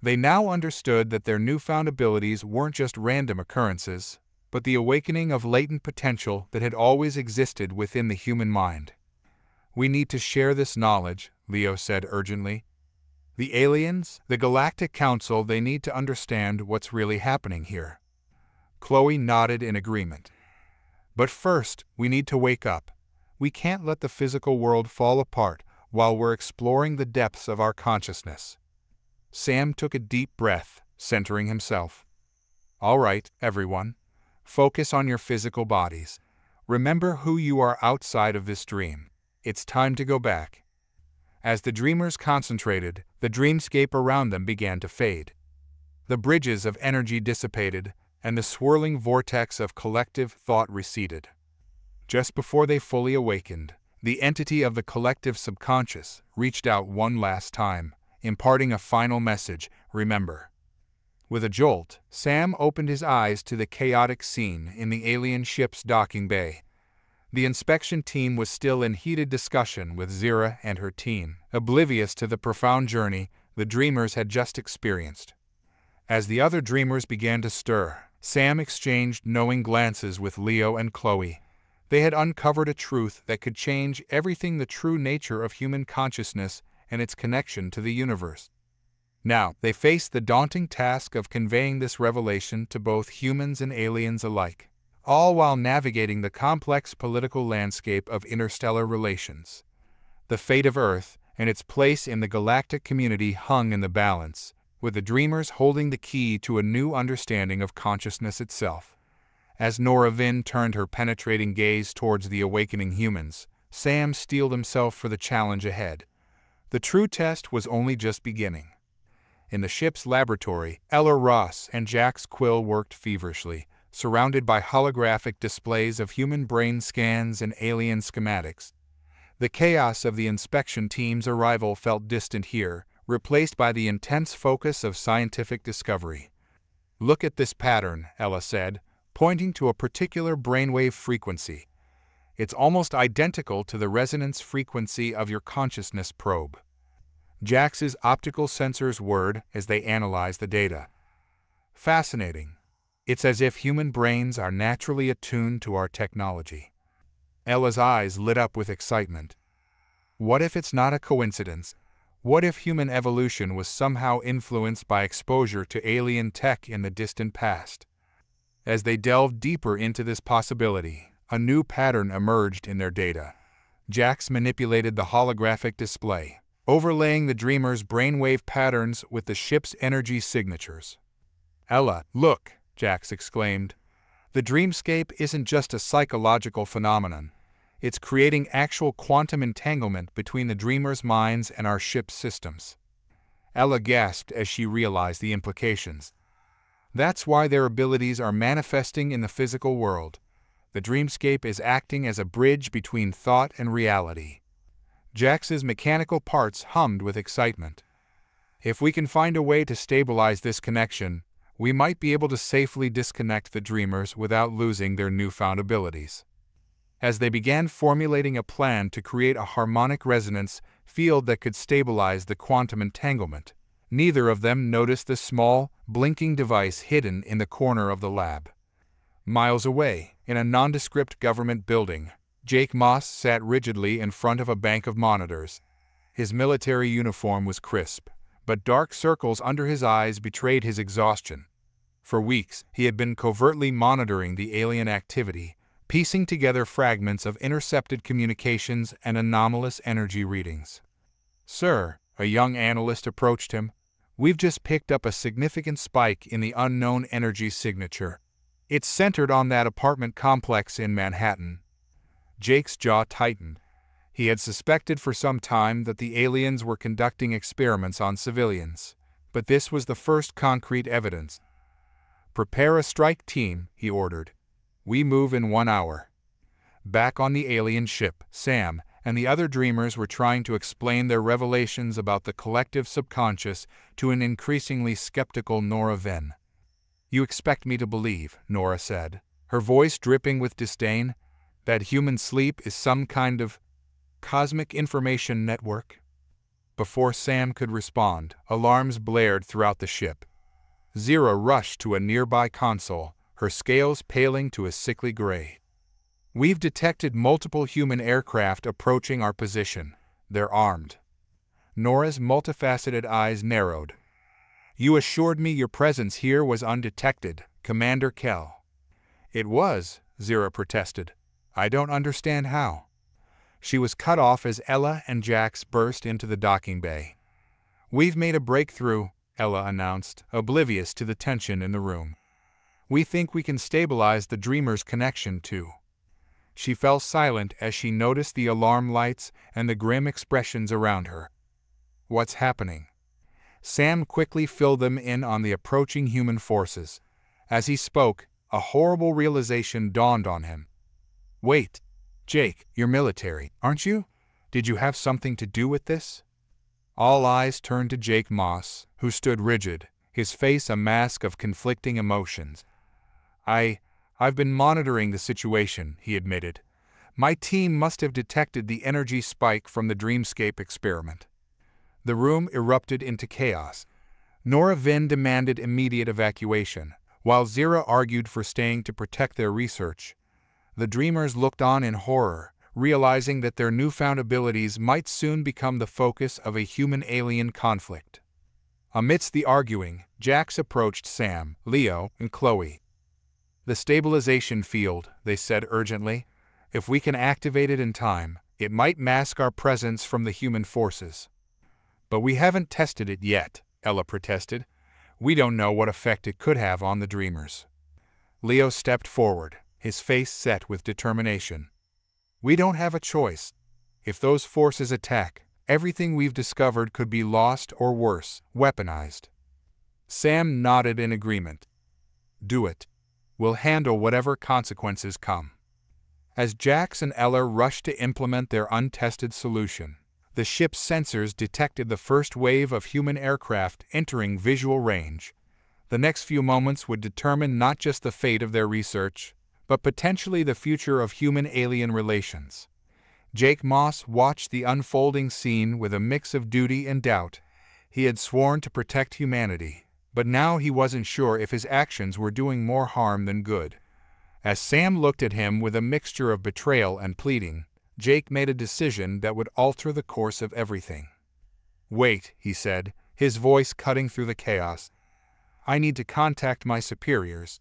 They now understood that their newfound abilities weren't just random occurrences, but the awakening of latent potential that had always existed within the human mind. "We need to share this knowledge," Leo said urgently. "The aliens, the Galactic Council, they need to understand what's really happening here." Chloe nodded in agreement. "But first, we need to wake up. We can't let the physical world fall apart while we're exploring the depths of our consciousness." Sam took a deep breath, centering himself. "All right, everyone. Focus on your physical bodies. Remember who you are outside of this dream. It's time to go back." As the dreamers concentrated, the dreamscape around them began to fade. The bridges of energy dissipated, and the swirling vortex of collective thought receded. Just before they fully awakened, The entity of the collective subconscious reached out one last time, imparting a final message, remember. With a jolt, Sam opened his eyes to the chaotic scene in the alien ship's docking bay. The inspection team was still in heated discussion with Zira and her team, oblivious to the profound journey the dreamers had just experienced. As the other dreamers began to stir, Sam exchanged knowing glances with Leo and Chloe. They had uncovered a truth that could change everything: the true nature of human consciousness and its connection to the universe. Now, they faced the daunting task of conveying this revelation to both humans and aliens alike, all while navigating the complex political landscape of interstellar relations. The fate of Earth and its place in the galactic community hung in the balance, with the dreamers holding the key to a new understanding of consciousness itself. As Nora Vin turned her penetrating gaze towards the awakening humans, Sam steeled himself for the challenge ahead. The true test was only just beginning. In the ship's laboratory, Ella Ross and Jax Quill worked feverishly, surrounded by holographic displays of human brain scans and alien schematics. The chaos of the inspection team's arrival felt distant here, replaced by the intense focus of scientific discovery. "Look at this pattern," Ella said, pointing to a particular brainwave frequency. "It's almost identical to the resonance frequency of your consciousness probe." Jax's optical sensors whirred as they analyzed the data. "Fascinating. It's as if human brains are naturally attuned to our technology." Ella's eyes lit up with excitement. "What if it's not a coincidence? What if human evolution was somehow influenced by exposure to alien tech in the distant past?" As they delved deeper into this possibility, a new pattern emerged in their data. Jax manipulated the holographic display, overlaying the dreamer's brainwave patterns with the ship's energy signatures. "Ella, look!" Jax exclaimed. "The dreamscape isn't just a psychological phenomenon. It's creating actual quantum entanglement between the dreamer's minds and our ship's systems." Ella gasped as she realized the implications. "That's why their abilities are manifesting in the physical world. The dreamscape is acting as a bridge between thought and reality." Jax's mechanical parts hummed with excitement. "If we can find a way to stabilize this connection, we might be able to safely disconnect the dreamers without losing their newfound abilities." As they began formulating a plan to create a harmonic resonance field that could stabilize the quantum entanglement, neither of them noticed the small, blinking device hidden in the corner of the lab. Miles away, in a nondescript government building, Jake Moss sat rigidly in front of a bank of monitors. His military uniform was crisp, but dark circles under his eyes betrayed his exhaustion. For weeks, he had been covertly monitoring the alien activity, piecing together fragments of intercepted communications and anomalous energy readings. "Sir," a young analyst approached him, "we've just picked up a significant spike in the unknown energy signature. It's centered on that apartment complex in Manhattan." Jake's jaw tightened. He had suspected for some time that the aliens were conducting experiments on civilians, but this was the first concrete evidence. "Prepare a strike team," he ordered. "We move in one hour." Back on the alien ship, Sam and the other dreamers were trying to explain their revelations about the collective subconscious to an increasingly skeptical Nora Vin. "You expect me to believe," Nora said, her voice dripping with disdain, "that human sleep is some kind of cosmic information network?" Before Sam could respond, alarms blared throughout the ship. Zira rushed to a nearby console, her scales paling to a sickly gray. "We've detected multiple human aircraft approaching our position. They're armed." Nora's multifaceted eyes narrowed. "You assured me your presence here was undetected, Commander Kell." "It was," Zira protested. "I don't understand how." She was cut off as Ella and Jax burst into the docking bay. "We've made a breakthrough," Ella announced, oblivious to the tension in the room. "We think we can stabilize the dreamer's connection too." She fell silent as she noticed the alarm lights and the grim expressions around her. "What's happening?" Sam quickly filled them in on the approaching human forces. As he spoke, a horrible realization dawned on him. "Wait, Jake, you're military, aren't you? Did you have something to do with this? All eyes turned to Jake Moss, who stood rigid, his face a mask of conflicting emotions. I... I've been monitoring the situation, he admitted. My team must have detected the energy spike from the Dreamscape experiment. The room erupted into chaos. Nora Vin demanded immediate evacuation, while Zira argued for staying to protect their research. The Dreamers looked on in horror, realizing that their newfound abilities might soon become the focus of a human-alien conflict. Amidst the arguing, Jax approached Sam, Leo, and Chloe. The stabilization field, they said urgently. If we can activate it in time, it might mask our presence from the human forces. But we haven't tested it yet, Ella protested. We don't know what effect it could have on the Dreamers. Leo stepped forward, his face set with determination. We don't have a choice. If those forces attack, everything we've discovered could be lost or worse, weaponized. Sam nodded in agreement. Do it. We'll handle whatever consequences come. As Jax and Ella rushed to implement their untested solution, the ship's sensors detected the first wave of human aircraft entering visual range. The next few moments would determine not just the fate of their research, but potentially the future of human-alien relations. Jake Moss watched the unfolding scene with a mix of duty and doubt. He had sworn to protect humanity, but now he wasn't sure if his actions were doing more harm than good. As Sam looked at him with a mixture of betrayal and pleading, Jake made a decision that would alter the course of everything. Wait, he said, his voice cutting through the chaos. I need to contact my superiors.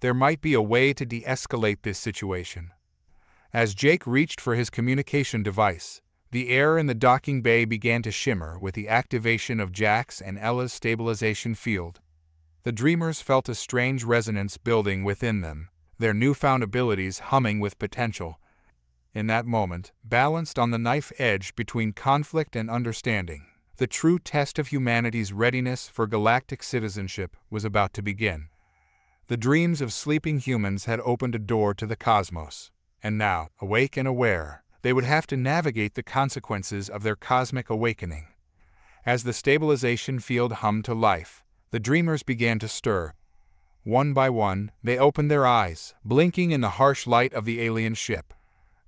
There might be a way to de-escalate this situation. As Jake reached for his communication device, the air in the docking bay began to shimmer with the activation of Jax and Ella's stabilization field. The Dreamers felt a strange resonance building within them, their newfound abilities humming with potential. In that moment, balanced on the knife edge between conflict and understanding, the true test of humanity's readiness for galactic citizenship was about to begin. The dreams of sleeping humans had opened a door to the cosmos, and now, awake and aware, they would have to navigate the consequences of their cosmic awakening. As the stabilization field hummed to life, the Dreamers began to stir. One by one, they opened their eyes, blinking in the harsh light of the alien ship.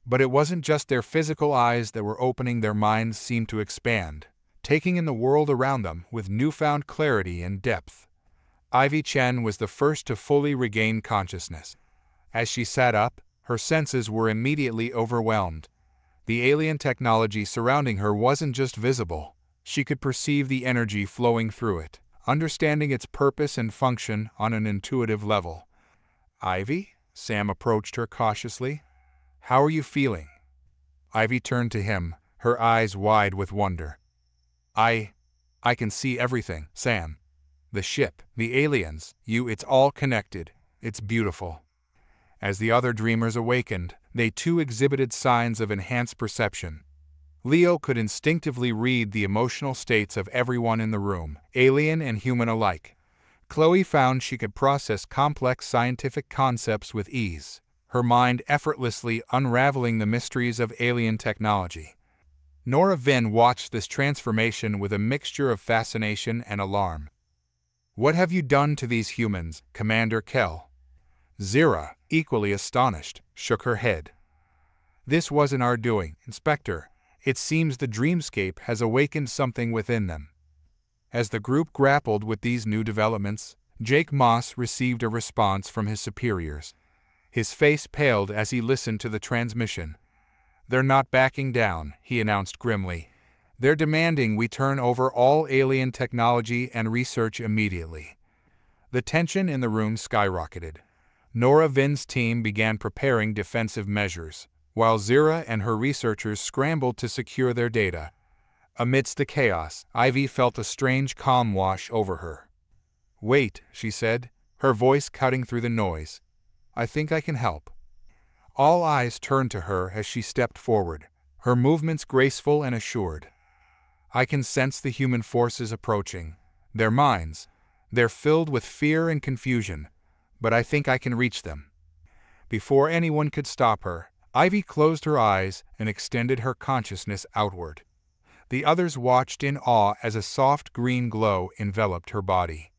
But it wasn't just their physical eyes that were opening, their minds seemed to expand, taking in the world around them with newfound clarity and depth. Ivy Chen was the first to fully regain consciousness. As she sat up, her senses were immediately overwhelmed. The alien technology surrounding her wasn't just visible. She could perceive the energy flowing through it, understanding its purpose and function on an intuitive level. Ivy? Sam approached her cautiously. How are you feeling? Ivy turned to him, her eyes wide with wonder. I... I can see everything, Sam. The ship, the aliens, you, it's all connected. It's beautiful. As the other Dreamers awakened, they too exhibited signs of enhanced perception. Leo could instinctively read the emotional states of everyone in the room, alien and human alike. Chloe found she could process complex scientific concepts with ease, her mind effortlessly unraveling the mysteries of alien technology. Nora Vin watched this transformation with a mixture of fascination and alarm. What have you done to these humans, Commander Kell? Zira, equally astonished, shook her head. This wasn't our doing, Inspector. It seems the Dreamscape has awakened something within them. As the group grappled with these new developments, Jake Moss received a response from his superiors. His face paled as he listened to the transmission. They're not backing down, he announced grimly. They're demanding we turn over all alien technology and research immediately. The tension in the room skyrocketed. Nora Vin's team began preparing defensive measures, while Zira and her researchers scrambled to secure their data. Amidst the chaos, Ivy felt a strange calm wash over her. Wait, she said, her voice cutting through the noise. I think I can help. All eyes turned to her as she stepped forward, her movements graceful and assured. I can sense the human forces approaching. Their minds, they're filled with fear and confusion, but I think I can reach them. Before anyone could stop her, Ivy closed her eyes and extended her consciousness outward. The others watched in awe as a soft green glow enveloped her body.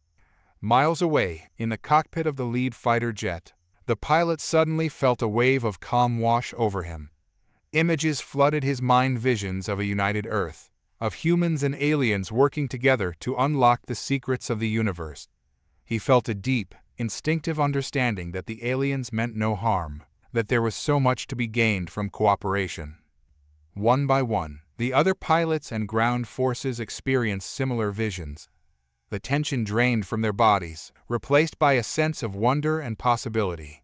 Miles away, in the cockpit of the lead fighter jet, the pilot suddenly felt a wave of calm wash over him. Images flooded his mind, visions of a united Earth, of humans and aliens working together to unlock the secrets of the universe. He felt a deep, instinctive understanding that the aliens meant no harm, that there was so much to be gained from cooperation. One by one, the other pilots and ground forces experienced similar visions. The tension drained from their bodies, replaced by a sense of wonder and possibility.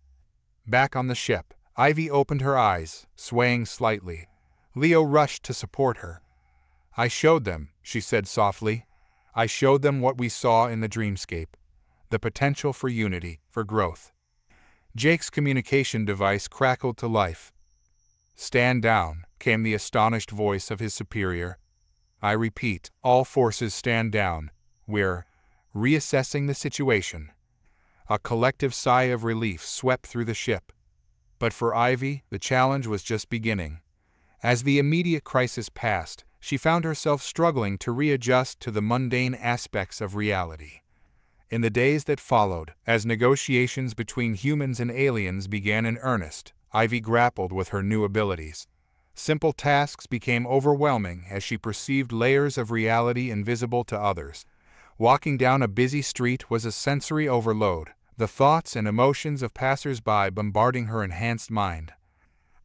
Back on the ship, Ivy opened her eyes, swaying slightly. Leo rushed to support her. "I showed them," she said softly. "I showed them what we saw in the dreamscape. The potential for unity, for growth." Jake's communication device crackled to life. "Stand down," came the astonished voice of his superior. "I repeat, all forces stand down. We're reassessing the situation." A collective sigh of relief swept through the ship. But for Ivy, the challenge was just beginning. As the immediate crisis passed, she found herself struggling to readjust to the mundane aspects of reality. In the days that followed, as negotiations between humans and aliens began in earnest, Ivy grappled with her new abilities. Simple tasks became overwhelming as she perceived layers of reality invisible to others. Walking down a busy street was a sensory overload, the thoughts and emotions of passers-by bombarding her enhanced mind.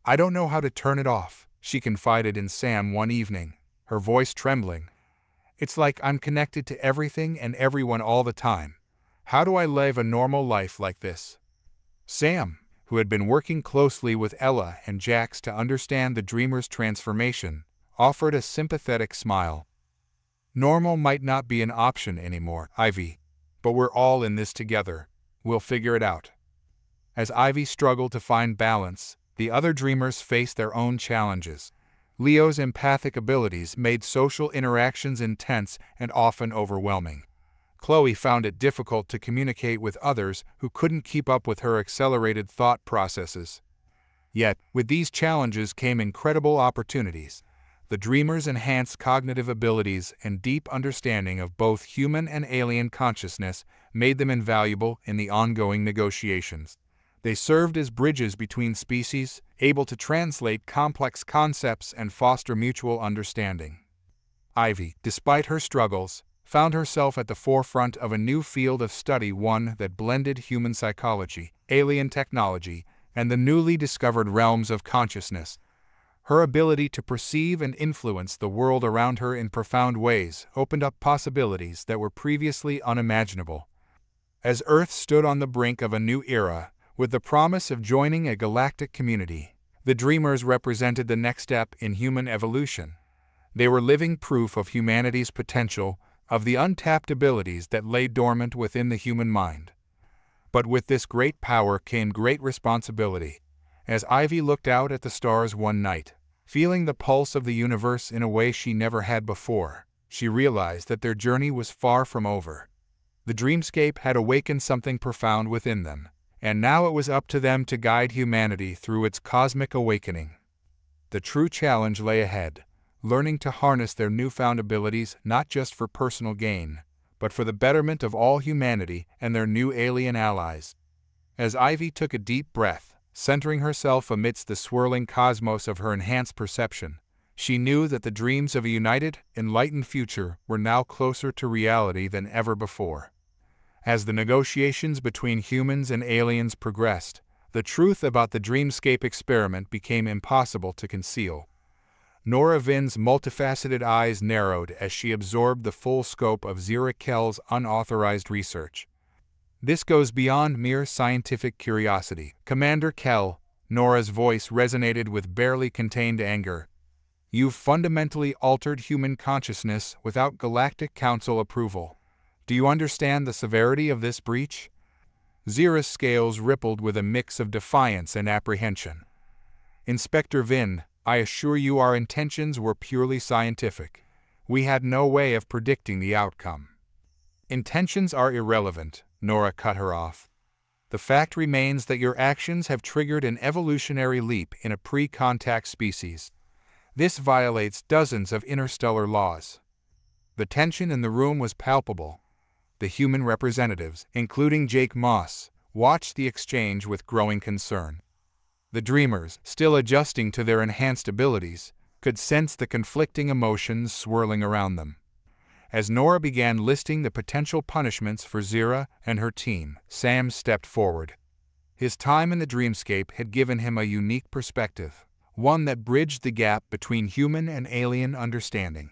"I don't know how to turn it off," she confided in Sam one evening, her voice trembling. "It's like I'm connected to everything and everyone all the time. How do I live a normal life like this?" Sam, who had been working closely with Ella and Jax to understand the dreamer's transformation, offered a sympathetic smile. "Normal might not be an option anymore, Ivy, but we're all in this together. We'll figure it out." As Ivy struggled to find balance, the other dreamers faced their own challenges. Leo's empathic abilities made social interactions intense and often overwhelming. Chloe found it difficult to communicate with others who couldn't keep up with her accelerated thought processes. Yet, with these challenges came incredible opportunities. The dreamers enhanced cognitive abilities and deep understanding of both human and alien consciousness made them invaluable in the ongoing negotiations. They served as bridges between species, able to translate complex concepts and foster mutual understanding. Ivy, despite her struggles, found herself at the forefront of a new field of study, one that blended human psychology, alien technology, and the newly discovered realms of consciousness. Her ability to perceive and influence the world around her in profound ways opened up possibilities that were previously unimaginable. As Earth stood on the brink of a new era, with the promise of joining a galactic community, the Dreamers represented the next step in human evolution. They were living proof of humanity's potential, of the untapped abilities that lay dormant within the human mind. But with this great power came great responsibility. As Ivy looked out at the stars one night, feeling the pulse of the universe in a way she never had before, she realized that their journey was far from over. The dreamscape had awakened something profound within them, and now it was up to them to guide humanity through its cosmic awakening. The true challenge lay ahead, learning to harness their newfound abilities not just for personal gain, but for the betterment of all humanity and their new alien allies. As Ivy took a deep breath, centering herself amidst the swirling cosmos of her enhanced perception, she knew that the dreams of a united, enlightened future were now closer to reality than ever before. As the negotiations between humans and aliens progressed, the truth about the dreamscape experiment became impossible to conceal. Nora Vin's multifaceted eyes narrowed as she absorbed the full scope of Zira Kell's unauthorized research. "This goes beyond mere scientific curiosity, Commander Kell," Nora's voice resonated with barely contained anger. "You've fundamentally altered human consciousness without Galactic Council approval. Do you understand the severity of this breach?" Zira's scales rippled with a mix of defiance and apprehension. "Inspector Vin, I assure you our intentions were purely scientific. We had no way of predicting the outcome." "Intentions are irrelevant," Nora cut her off. the fact remains that your actions have triggered an evolutionary leap in a pre-contact species. This violates dozens of interstellar laws. The tension in the room was palpable. The human representatives, including Jake Moss, watched the exchange with growing concern. The dreamers, still adjusting to their enhanced abilities, could sense the conflicting emotions swirling around them. As Nora began listing the potential punishments for Zira and her team, Sam stepped forward. His time in the dreamscape had given him a unique perspective, one that bridged the gap between human and alien understanding.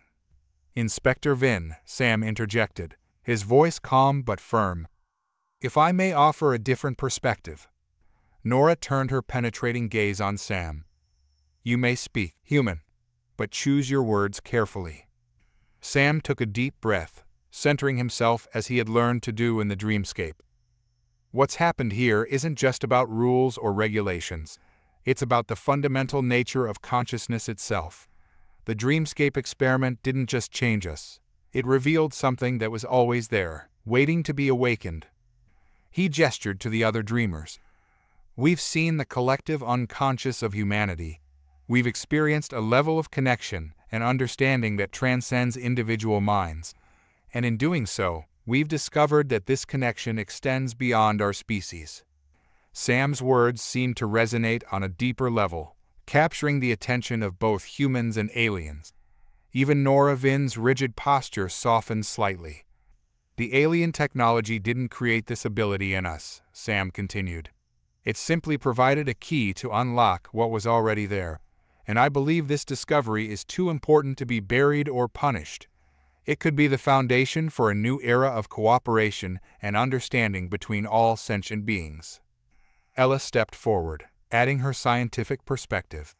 "Inspector Vin," Sam interjected, his voice calm but firm. "If I may offer a different perspective." Nora turned her penetrating gaze on Sam. "You may speak, human, but choose your words carefully." Sam took a deep breath, centering himself as he had learned to do in the dreamscape. "What's happened here isn't just about rules or regulations. It's about the fundamental nature of consciousness itself. The dreamscape experiment didn't just change us. It revealed something that was always there, waiting to be awakened." He gestured to the other dreamers. "We've seen the collective unconscious of humanity. We've experienced a level of connection and understanding that transcends individual minds, and in doing so, we've discovered that this connection extends beyond our species." Sam's words seemed to resonate on a deeper level, capturing the attention of both humans and aliens. Even Nora Vin's rigid posture softened slightly. "The alien technology didn't create this ability in us," Sam continued. "It simply provided a key to unlock what was already there. And I believe this discovery is too important to be buried or punished. It could be the foundation for a new era of cooperation and understanding between all sentient beings." Ella stepped forward, adding her scientific perspective.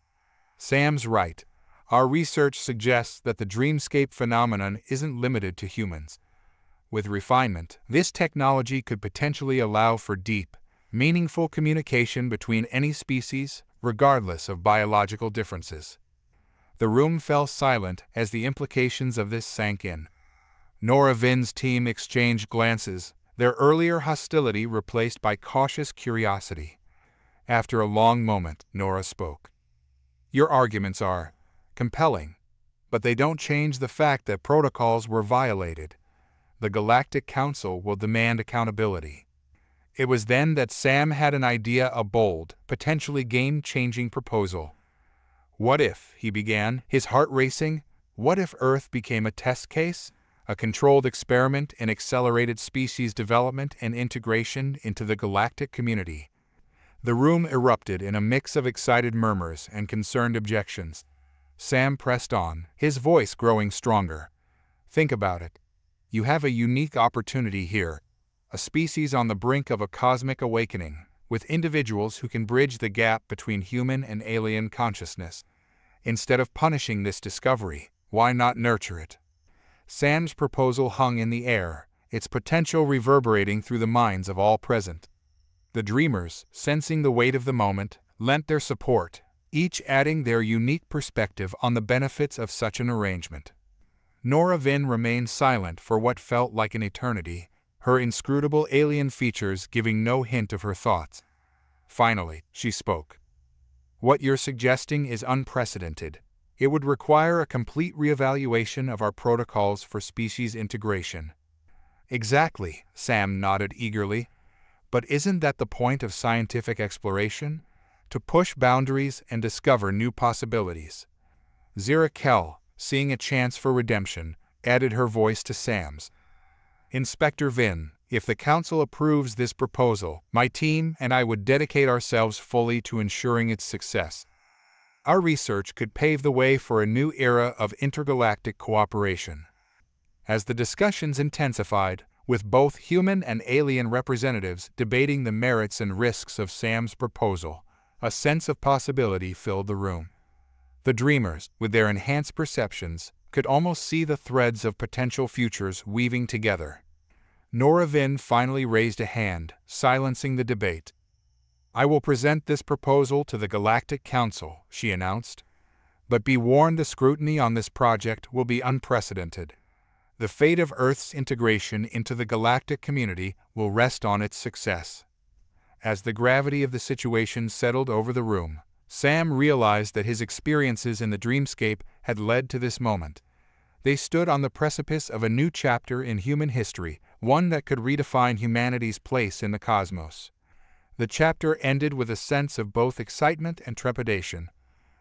"Sam's right. Our research suggests that the dreamscape phenomenon isn't limited to humans. With refinement, this technology could potentially allow for deep, meaningful communication between any species, regardless of biological differences." The room fell silent as the implications of this sank in. Nora Vin's team exchanged glances, their earlier hostility replaced by cautious curiosity. After a long moment, Nora spoke. "Your arguments are compelling, but they don't change the fact that protocols were violated. The Galactic Council will demand accountability." It was then that Sam had an idea, a bold, potentially game-changing proposal. "What if," he began, his heart racing, "what if Earth became a test case, a controlled experiment in accelerated species development and integration into the galactic community?" The room erupted in a mix of excited murmurs and concerned objections. Sam pressed on, his voice growing stronger. "Think about it. You have a unique opportunity here. A species on the brink of a cosmic awakening, with individuals who can bridge the gap between human and alien consciousness. Instead of punishing this discovery, why not nurture it?" Sam's proposal hung in the air, its potential reverberating through the minds of all present. The dreamers, sensing the weight of the moment, lent their support, each adding their unique perspective on the benefits of such an arrangement. Nora Vin remained silent for what felt like an eternity, her inscrutable alien features giving no hint of her thoughts. Finally, she spoke. "What you're suggesting is unprecedented. It would require a complete reevaluation of our protocols for species integration." "Exactly," Sam nodded eagerly. "But isn't that the point of scientific exploration? To push boundaries and discover new possibilities." Zira Kell, seeing a chance for redemption, added her voice to Sam's. "Inspector Vin, if the Council approves this proposal, my team and I would dedicate ourselves fully to ensuring its success. Our research could pave the way for a new era of intergalactic cooperation." As the discussions intensified, with both human and alien representatives debating the merits and risks of Sam's proposal, a sense of possibility filled the room. The dreamers, with their enhanced perceptions, could almost see the threads of potential futures weaving together. Nora Vin finally raised a hand, silencing the debate. "I will present this proposal to the Galactic Council," she announced. "But be warned, the scrutiny on this project will be unprecedented. The fate of Earth's integration into the galactic community will rest on its success." As the gravity of the situation settled over the room, Sam realized that his experiences in the dreamscape had led to this moment. They stood on the precipice of a new chapter in human history, one that could redefine humanity's place in the cosmos. The chapter ended with a sense of both excitement and trepidation.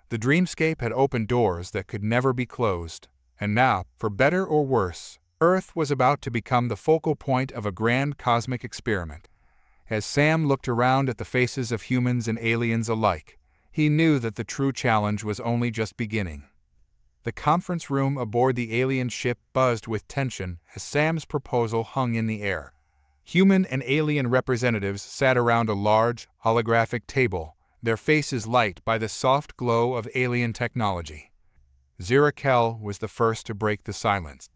The dreamscape had opened doors that could never be closed, and now, for better or worse, Earth was about to become the focal point of a grand cosmic experiment. As Sam looked around at the faces of humans and aliens alike, he knew that the true challenge was only just beginning. The conference room aboard the alien ship buzzed with tension as Sam's proposal hung in the air. Human and alien representatives sat around a large, holographic table, their faces light by the soft glow of alien technology. Zira Kell was the first to break the silence.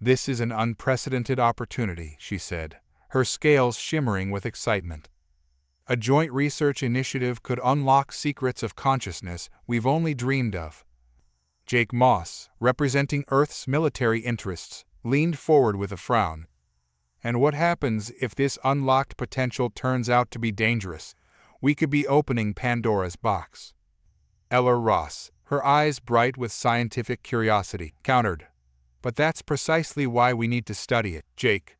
"This is an unprecedented opportunity," she said, her scales shimmering with excitement. "A joint research initiative could unlock secrets of consciousness we've only dreamed of." Jake Moss, representing Earth's military interests, leaned forward with a frown. "And what happens if this unlocked potential turns out to be dangerous? We could be opening Pandora's box." Ella Ross, her eyes bright with scientific curiosity, countered, "But that's precisely why we need to study it, Jake.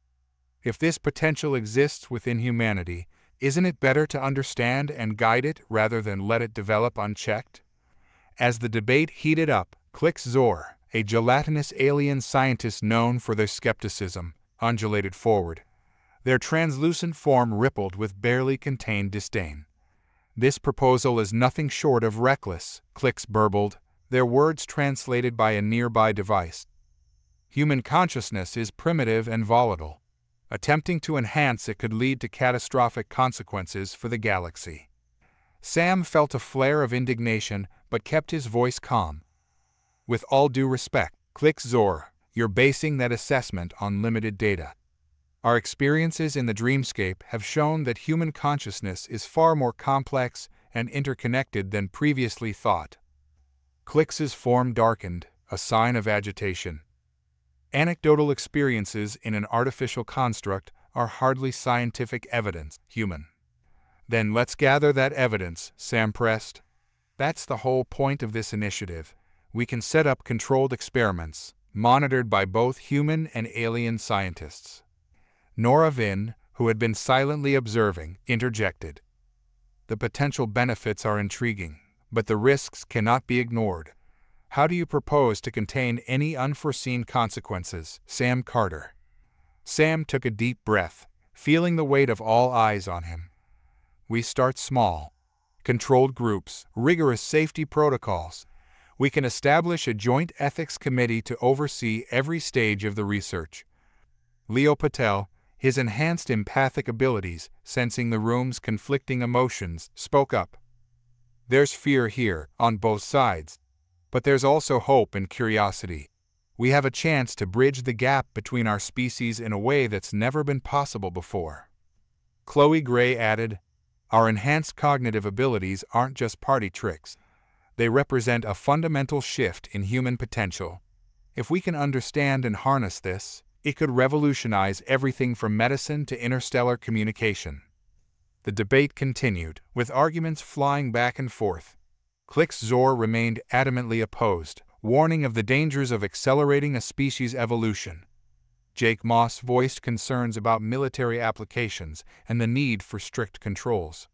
If this potential exists within humanity, isn't it better to understand and guide it rather than let it develop unchecked?" As the debate heated up, Clix Zor, a gelatinous alien scientist known for their skepticism, undulated forward. Their translucent form rippled with barely contained disdain. "This proposal is nothing short of reckless," Clix burbled, their words translated by a nearby device. "Human consciousness is primitive and volatile. Attempting to enhance it could lead to catastrophic consequences for the galaxy." Sam felt a flare of indignation, but kept his voice calm. "With all due respect, Clix Zor, you're basing that assessment on limited data. Our experiences in the dreamscape have shown that human consciousness is far more complex and interconnected than previously thought." Clix's form darkened, a sign of agitation. "Anecdotal experiences in an artificial construct are hardly scientific evidence, human." "Then let's gather that evidence," Sam pressed. "That's the whole point of this initiative. We can set up controlled experiments, monitored by both human and alien scientists." Nora Vin, who had been silently observing, interjected. "The potential benefits are intriguing, but the risks cannot be ignored. How do you propose to contain any unforeseen consequences, Sam Carter?" Sam took a deep breath, feeling the weight of all eyes on him. "We start small. Controlled groups, rigorous safety protocols. We can establish a joint ethics committee to oversee every stage of the research." Leo Patel, his enhanced empathic abilities, sensing the room's conflicting emotions, spoke up. "There's fear here, on both sides. But there's also hope and curiosity. We have a chance to bridge the gap between our species in a way that's never been possible before." Chloe Gray added, "Our enhanced cognitive abilities aren't just party tricks. They represent a fundamental shift in human potential. If we can understand and harness this, it could revolutionize everything from medicine to interstellar communication." The debate continued, with arguments flying back and forth. Clix Zor remained adamantly opposed, warning of the dangers of accelerating a species' evolution. Jake Moss voiced concerns about military applications and the need for strict controls.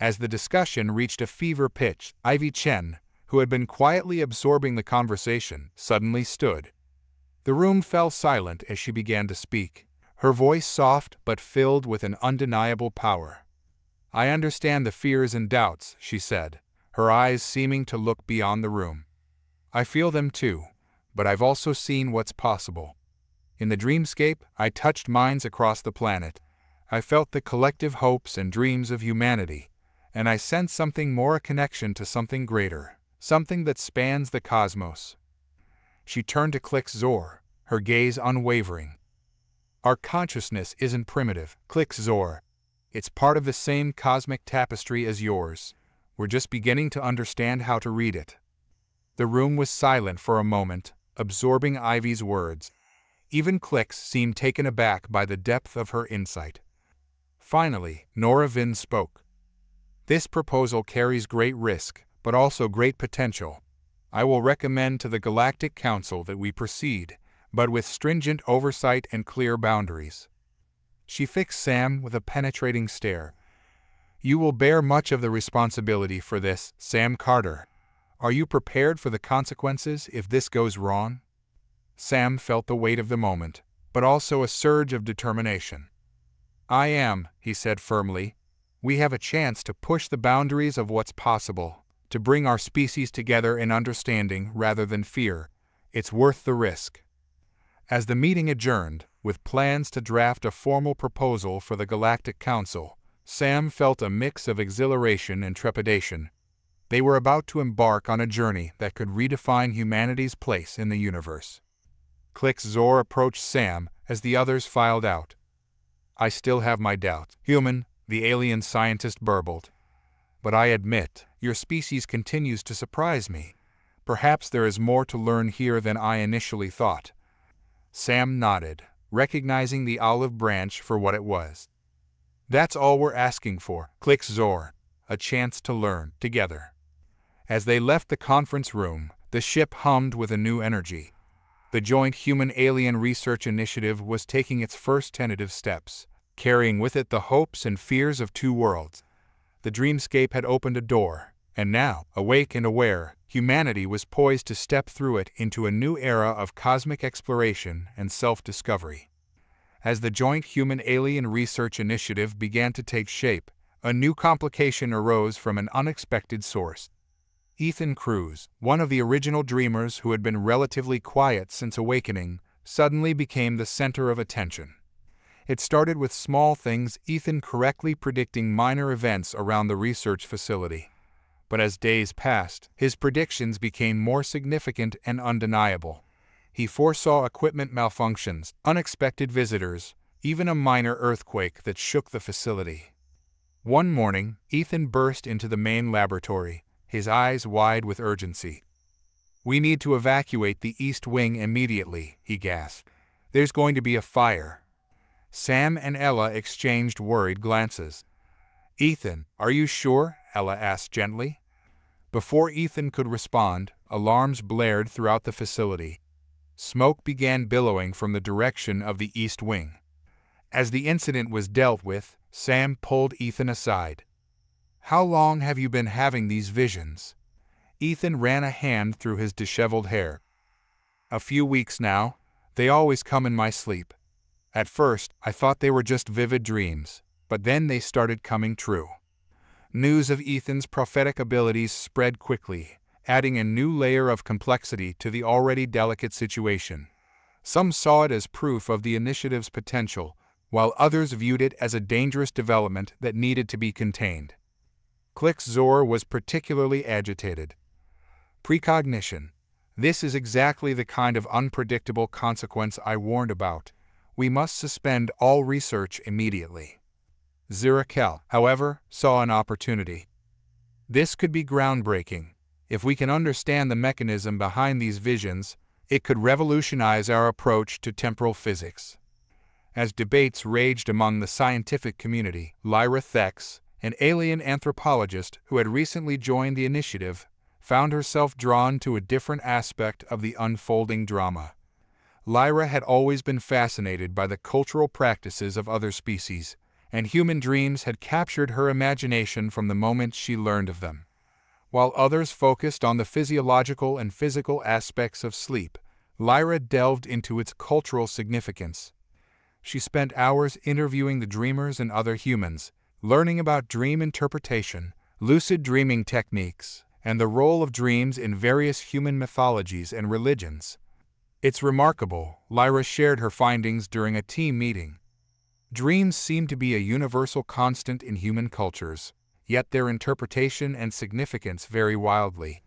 As the discussion reached a fever pitch, Ivy Chen, who had been quietly absorbing the conversation, suddenly stood. The room fell silent as she began to speak, her voice soft but filled with an undeniable power. "I understand the fears and doubts," she said, her eyes seeming to look beyond the room. "I feel them too, but I've also seen what's possible. In the dreamscape, I touched minds across the planet. I felt the collective hopes and dreams of humanity, and I sensed something more, a connection to something greater, something that spans the cosmos." She turned to Clix Zor, her gaze unwavering. "Our consciousness isn't primitive, Clix Zor. It's part of the same cosmic tapestry as yours. We're just beginning to understand how to read it." The room was silent for a moment, absorbing Ivy's words. Even Clix seemed taken aback by the depth of her insight. Finally, Nora Vin spoke. This proposal carries great risk, but also great potential. I will recommend to the Galactic Council that we proceed, but with stringent oversight and clear boundaries. She fixed Sam with a penetrating stare. You will bear much of the responsibility for this, Sam Carter. Are you prepared for the consequences if this goes wrong? Sam felt the weight of the moment, but also a surge of determination. I am, he said firmly. We have a chance to push the boundaries of what's possible, to bring our species together in understanding rather than fear. It's worth the risk. As the meeting adjourned, with plans to draft a formal proposal for the Galactic Council, Sam felt a mix of exhilaration and trepidation. They were about to embark on a journey that could redefine humanity's place in the universe. Clix Zor approached Sam as the others filed out. I still have my doubts, human, the alien scientist burbled. But I admit, your species continues to surprise me. Perhaps there is more to learn here than I initially thought. Sam nodded, recognizing the olive branch for what it was. That's all we're asking for, Clix Zor. A chance to learn, together. As they left the conference room, the ship hummed with a new energy. The Joint Human-Alien Research Initiative was taking its first tentative steps, carrying with it the hopes and fears of two worlds. The dreamscape had opened a door, and now, awake and aware, humanity was poised to step through it into a new era of cosmic exploration and self-discovery. As the Joint Human-Alien Research Initiative began to take shape, a new complication arose from an unexpected source. Ethan Cruz, one of the original dreamers who had been relatively quiet since awakening, suddenly became the center of attention. It started with small things, Ethan correctly predicting minor events around the research facility. But as days passed, his predictions became more significant and undeniable. He foresaw equipment malfunctions, unexpected visitors, even a minor earthquake that shook the facility. One morning, Ethan burst into the main laboratory, his eyes wide with urgency. We need to evacuate the East Wing immediately, he gasped. There's going to be a fire. Sam and Ella exchanged worried glances. Ethan, are you sure? Ella asked gently. Before Ethan could respond, alarms blared throughout the facility. Smoke began billowing from the direction of the East Wing. As the incident was dealt with, Sam pulled Ethan aside. How long have you been having these visions? Ethan ran a hand through his disheveled hair. A few weeks now. They always come in my sleep. At first, I thought they were just vivid dreams, but then they started coming true. News of Ethan's prophetic abilities spread quickly, adding a new layer of complexity to the already delicate situation. Some saw it as proof of the initiative's potential, while others viewed it as a dangerous development that needed to be contained. Clix Zor was particularly agitated. Precognition. This is exactly the kind of unpredictable consequence I warned about. We must suspend all research immediately. Zira Kell, however, saw an opportunity. This could be groundbreaking. If we can understand the mechanism behind these visions, it could revolutionize our approach to temporal physics. As debates raged among the scientific community, Lyra Thex, an alien anthropologist who had recently joined the initiative, found herself drawn to a different aspect of the unfolding drama. Lyra had always been fascinated by the cultural practices of other species, and human dreams had captured her imagination from the moment she learned of them. While others focused on the physiological and physical aspects of sleep, Lyra delved into its cultural significance. She spent hours interviewing the dreamers and other humans, learning about dream interpretation, lucid dreaming techniques, and the role of dreams in various human mythologies and religions. It's remarkable, Lyra shared her findings during a team meeting. Dreams seem to be a universal constant in human cultures, yet their interpretation and significance vary wildly.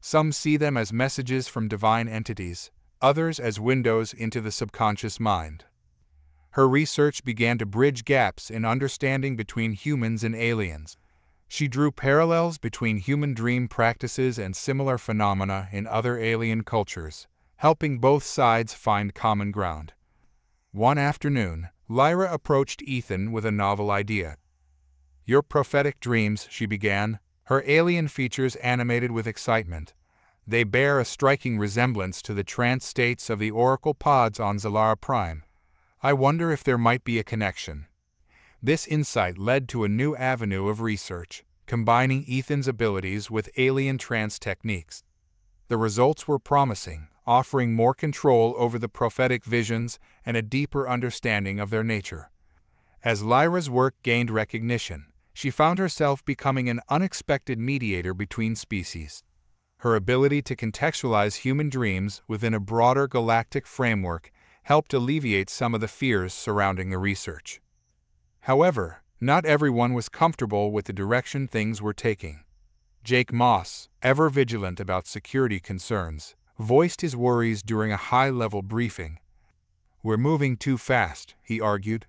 Some see them as messages from divine entities, others as windows into the subconscious mind. Her research began to bridge gaps in understanding between humans and aliens. She drew parallels between human dream practices and similar phenomena in other alien cultures, helping both sides find common ground. One afternoon, Lyra approached Ethan with a novel idea. "Your prophetic dreams," she began, her alien features animated with excitement. "They bear a striking resemblance to the trance states of the Oracle pods on Zalara Prime. I wonder if there might be a connection." This insight led to a new avenue of research, combining Ethan's abilities with alien trance techniques. The results were promising, offering more control over the prophetic visions and a deeper understanding of their nature. As Lyra's work gained recognition, she found herself becoming an unexpected mediator between species. Her ability to contextualize human dreams within a broader galactic framework helped alleviate some of the fears surrounding the research. However, not everyone was comfortable with the direction things were taking. Jake Moss, ever vigilant about security concerns, voiced his worries during a high-level briefing. "We're moving too fast," he argued.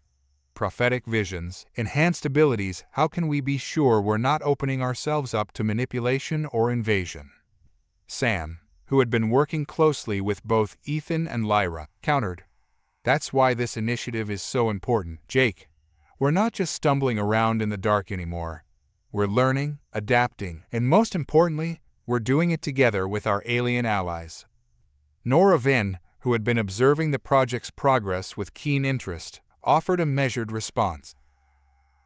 "Prophetic visions, enhanced abilities, how can we be sure we're not opening ourselves up to manipulation or invasion?" Sam, who had been working closely with both Ethan and Lyra, countered, "That's why this initiative is so important, Jake. We're not just stumbling around in the dark anymore. We're learning, adapting, and most importantly, we're doing it together with our alien allies." Nora Vin, who had been observing the project's progress with keen interest, offered a measured response.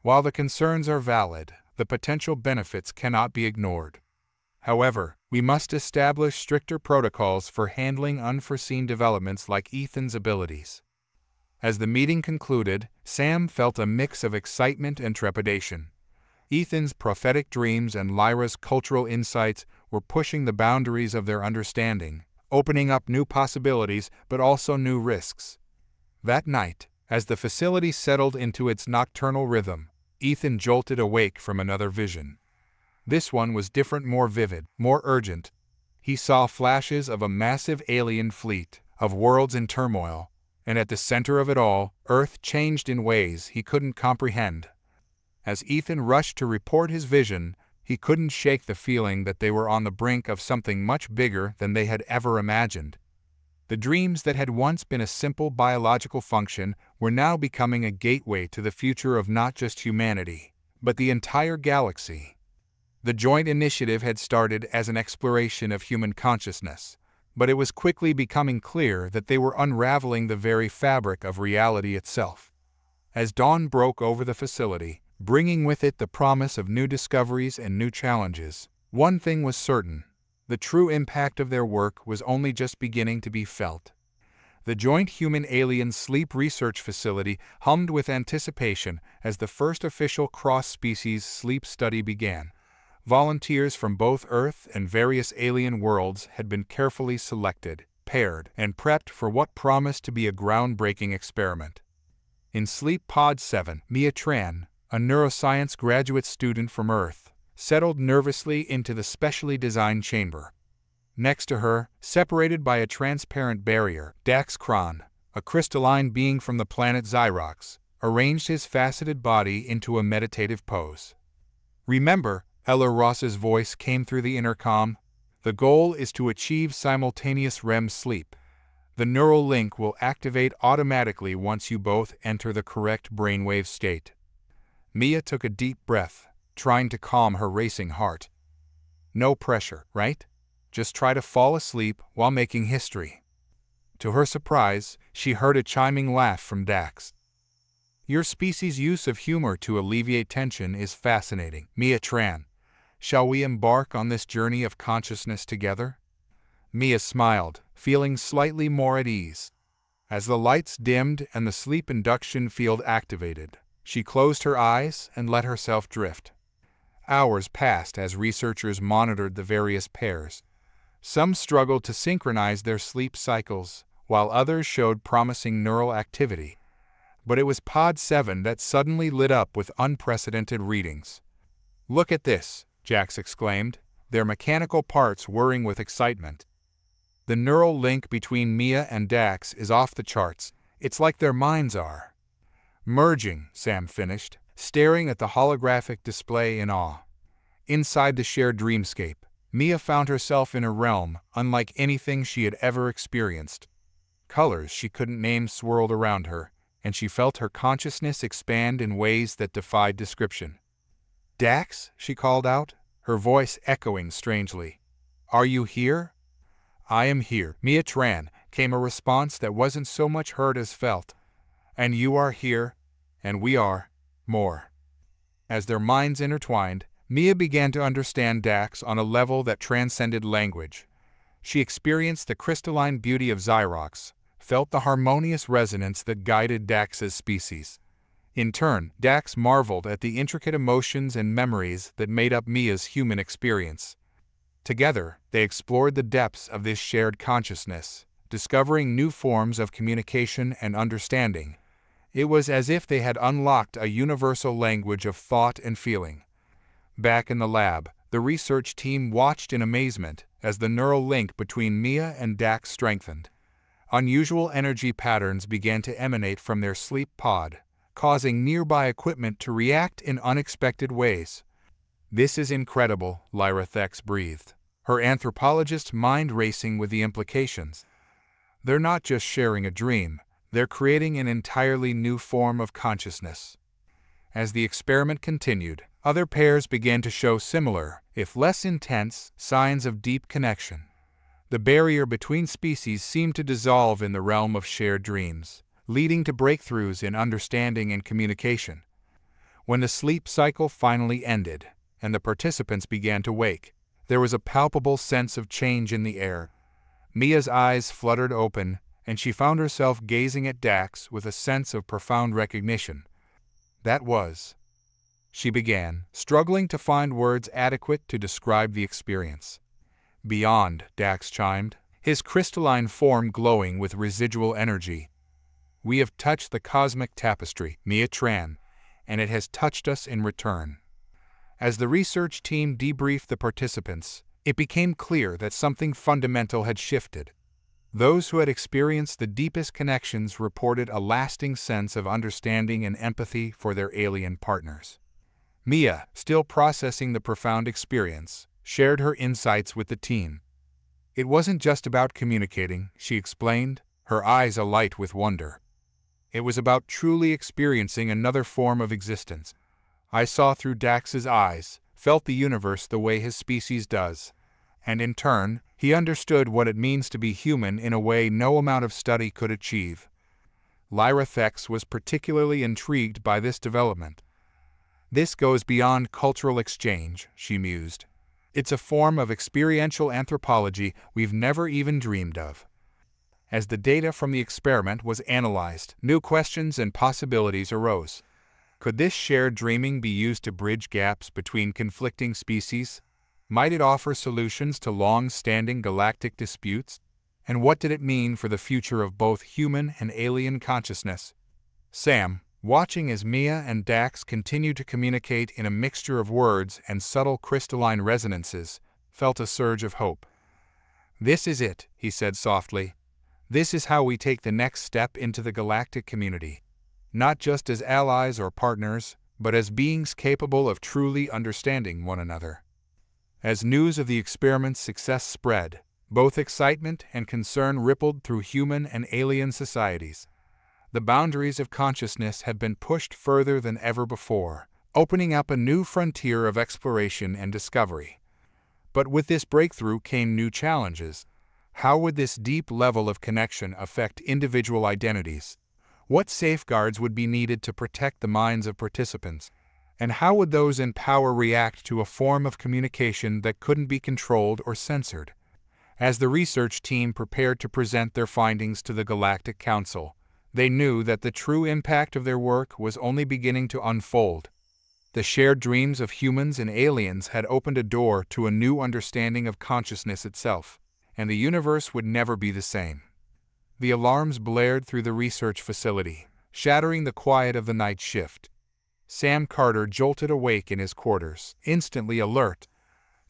"While the concerns are valid, the potential benefits cannot be ignored. However, we must establish stricter protocols for handling unforeseen developments like Ethan's abilities." As the meeting concluded, Sam felt a mix of excitement and trepidation. Ethan's prophetic dreams and Lyra's cultural insights were pushing the boundaries of their understanding, opening up new possibilities but also new risks. That night, as the facility settled into its nocturnal rhythm, Ethan jolted awake from another vision. This one was different, more vivid, more urgent. He saw flashes of a massive alien fleet, of worlds in turmoil, and at the center of it all, Earth changed in ways he couldn't comprehend. As Ethan rushed to report his vision, he couldn't shake the feeling that they were on the brink of something much bigger than they had ever imagined. The dreams that had once been a simple biological function were now becoming a gateway to the future of not just humanity, but the entire galaxy. The joint initiative had started as an exploration of human consciousness, but it was quickly becoming clear that they were unraveling the very fabric of reality itself. As dawn broke over the facility, bringing with it the promise of new discoveries and new challenges, one thing was certain: the true impact of their work was only just beginning to be felt. The Joint Human-Alien Sleep Research Facility hummed with anticipation as the first official cross-species sleep study began. Volunteers from both Earth and various alien worlds had been carefully selected, paired, and prepped for what promised to be a groundbreaking experiment. In Sleep Pod seven, Mia Tran, a neuroscience graduate student from Earth, settled nervously into the specially designed chamber. Next to her, separated by a transparent barrier, Dax Kron, a crystalline being from the planet Xyrox, arranged his faceted body into a meditative pose. "Remember," Ella Ross's voice came through the intercom, "the goal is to achieve simultaneous R E M sleep. The neural link will activate automatically once you both enter the correct brainwave state." Mia took a deep breath, trying to calm her racing heart. "No pressure, right? Just try to fall asleep while making history." To her surprise, she heard a chiming laugh from Dax. "Your species' use of humor to alleviate tension is fascinating, Mia Tran. Shall we embark on this journey of consciousness together?" Mia smiled, feeling slightly more at ease. As the lights dimmed and the sleep induction field activated, she closed her eyes and let herself drift. Hours passed as researchers monitored the various pairs. Some struggled to synchronize their sleep cycles, while others showed promising neural activity. But it was Pod seven that suddenly lit up with unprecedented readings. "Look at this," Jax exclaimed, their mechanical parts whirring with excitement. "The neural link between Mia and Dax is off the charts. It's like their minds are." "Merging," Sam finished, staring at the holographic display in awe. Inside the shared dreamscape, Mia found herself in a realm unlike anything she had ever experienced. Colors she couldn't name swirled around her, and she felt her consciousness expand in ways that defied description. "Dax," she called out, her voice echoing strangely. "Are you here?" "I am here, Mia Tran," came a response that wasn't so much heard as felt. "And you are here, and we are, more." As their minds intertwined, Mia began to understand Dax on a level that transcended language. She experienced the crystalline beauty of Xyrox, felt the harmonious resonance that guided Dax's species. In turn, Dax marveled at the intricate emotions and memories that made up Mia's human experience. Together, they explored the depths of this shared consciousness, discovering new forms of communication and understanding. It was as if they had unlocked a universal language of thought and feeling. Back in the lab, the research team watched in amazement as the neural link between Mia and Dax strengthened. Unusual energy patterns began to emanate from their sleep pod, causing nearby equipment to react in unexpected ways. "This is incredible," Lyra Thex breathed, her anthropologist mind racing with the implications. "They're not just sharing a dream, they're creating an entirely new form of consciousness." As the experiment continued, other pairs began to show similar, if less intense, signs of deep connection. The barrier between species seemed to dissolve in the realm of shared dreams, leading to breakthroughs in understanding and communication. When the sleep cycle finally ended, and the participants began to wake, there was a palpable sense of change in the air. Mia's eyes fluttered open, and she found herself gazing at Dax with a sense of profound recognition. "That was," she began, struggling to find words adequate to describe the experience. "Beyond," Dax chimed, his crystalline form glowing with residual energy. "We have touched the cosmic tapestry, Mia Tran, and it has touched us in return." As the research team debriefed the participants, it became clear that something fundamental had shifted. Those who had experienced the deepest connections reported a lasting sense of understanding and empathy for their alien partners. Mia, still processing the profound experience, shared her insights with the team. "It wasn't just about communicating," she explained, her eyes alight with wonder. "It was about truly experiencing another form of existence. I saw through Dax's eyes, felt the universe the way his species does, and in turn, he understood what it means to be human in a way no amount of study could achieve." Lyra Thex was particularly intrigued by this development. "This goes beyond cultural exchange," she mused. "It's a form of experiential anthropology we've never even dreamed of." As the data from the experiment was analyzed, new questions and possibilities arose. Could this shared dreaming be used to bridge gaps between conflicting species? Might it offer solutions to long-standing galactic disputes? And what did it mean for the future of both human and alien consciousness? Sam, watching as Mia and Dax continued to communicate in a mixture of words and subtle crystalline resonances, felt a surge of hope. "This is it," he said softly. "This is how we take the next step into the galactic community, not just as allies or partners, but as beings capable of truly understanding one another." As news of the experiment's success spread, both excitement and concern rippled through human and alien societies. The boundaries of consciousness had been pushed further than ever before, opening up a new frontier of exploration and discovery. But with this breakthrough came new challenges. How would this deep level of connection affect individual identities? What safeguards would be needed to protect the minds of participants? And how would those in power react to a form of communication that couldn't be controlled or censored? As the research team prepared to present their findings to the Galactic Council, they knew that the true impact of their work was only beginning to unfold. The shared dreams of humans and aliens had opened a door to a new understanding of consciousness itself, and the universe would never be the same. The alarms blared through the research facility, shattering the quiet of the night shift. Sam Carter jolted awake in his quarters, instantly alert.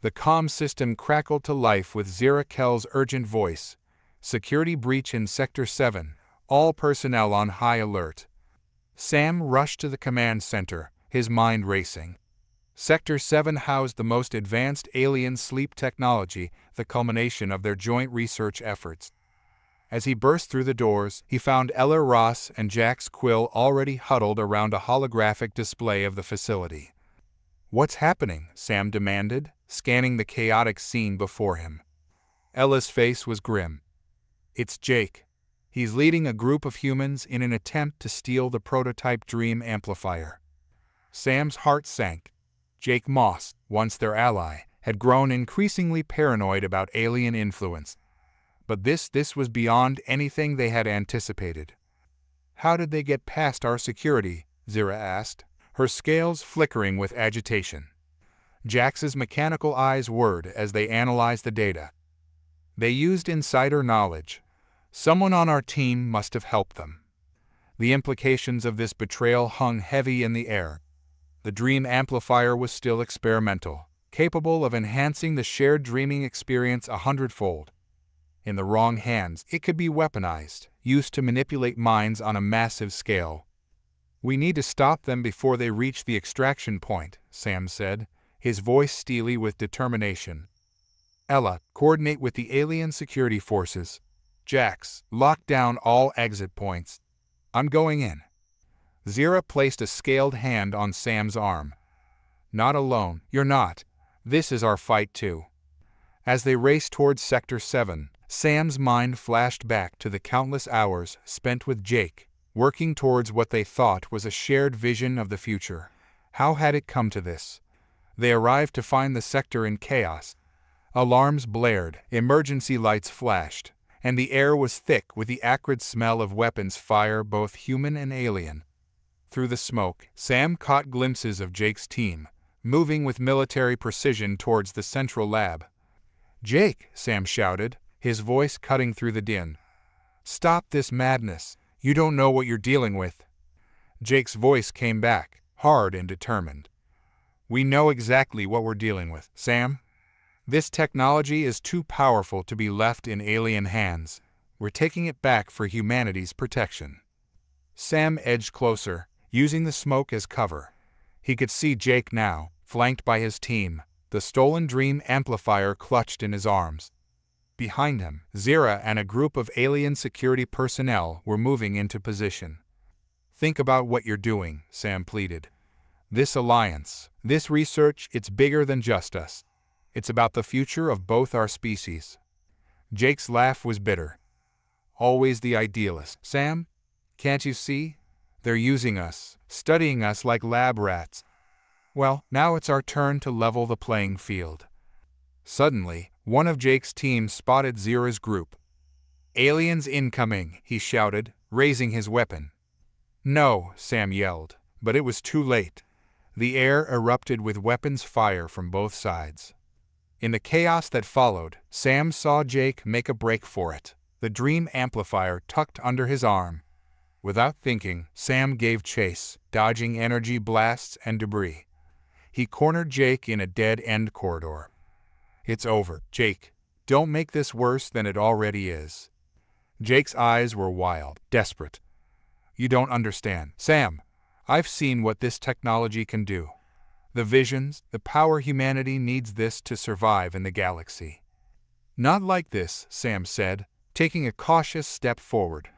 The comm system crackled to life with Zira Kell's urgent voice. "Security breach in Sector seven. All personnel on high alert." Sam rushed to the command center, his mind racing. Sector seven housed the most advanced alien sleep technology, the culmination of their joint research efforts. As he burst through the doors, he found Ella Ross and Jax Quill already huddled around a holographic display of the facility. "What's happening?" Sam demanded, scanning the chaotic scene before him. Ella's face was grim. "It's Jake. He's leading a group of humans in an attempt to steal the prototype dream amplifier." Sam's heart sank. Jake Moss, once their ally, had grown increasingly paranoid about alien influence. But this, this was beyond anything they had anticipated. "How did they get past our security?" Zira asked, her scales flickering with agitation. Jax's mechanical eyes whirred as they analyzed the data. "They used insider knowledge. Someone on our team must have helped them." The implications of this betrayal hung heavy in the air. The dream amplifier was still experimental, capable of enhancing the shared dreaming experience a hundredfold. In the wrong hands, it could be weaponized, used to manipulate minds on a massive scale. "We need to stop them before they reach the extraction point," Sam said, his voice steely with determination. "Ella, coordinate with the alien security forces. Jax, lock down all exit points. I'm going in." Zira placed a scaled hand on Sam's arm. "Not alone, you're not. This is our fight too." As they raced towards Sector seven, Sam's mind flashed back to the countless hours spent with Jake, working towards what they thought was a shared vision of the future. How had it come to this? They arrived to find the sector in chaos. Alarms blared, emergency lights flashed, and the air was thick with the acrid smell of weapons fire, both human and alien. Through the smoke, Sam caught glimpses of Jake's team, moving with military precision towards the central lab. "Jake," Sam shouted, his voice cutting through the din. "Stop this madness. You don't know what you're dealing with." Jake's voice came back, hard and determined. "We know exactly what we're dealing with, Sam. This technology is too powerful to be left in alien hands. We're taking it back for humanity's protection." Sam edged closer, using the smoke as cover. He could see Jake now, flanked by his team, the stolen dream amplifier clutched in his arms. Behind him, Zira and a group of alien security personnel were moving into position. "Think about what you're doing," Sam pleaded. "This alliance, this research, it's bigger than just us. It's about the future of both our species." Jake's laugh was bitter. "Always the idealist, Sam. Can't you see? They're using us, studying us like lab rats. Well, now it's our turn to level the playing field." Suddenly, one of Jake's team spotted Zira's group. "Aliens incoming," he shouted, raising his weapon. "No," Sam yelled, but it was too late. The air erupted with weapons fire from both sides. In the chaos that followed, Sam saw Jake make a break for it, the dream amplifier tucked under his arm. Without thinking, Sam gave chase, dodging energy blasts and debris. He cornered Jake in a dead-end corridor. "It's over, Jake. Don't make this worse than it already is." Jake's eyes were wild, desperate. "You don't understand, Sam. I've seen what this technology can do. The visions, the power humanity needs this to survive in the galaxy." "Not like this," Sam said, taking a cautious step forward.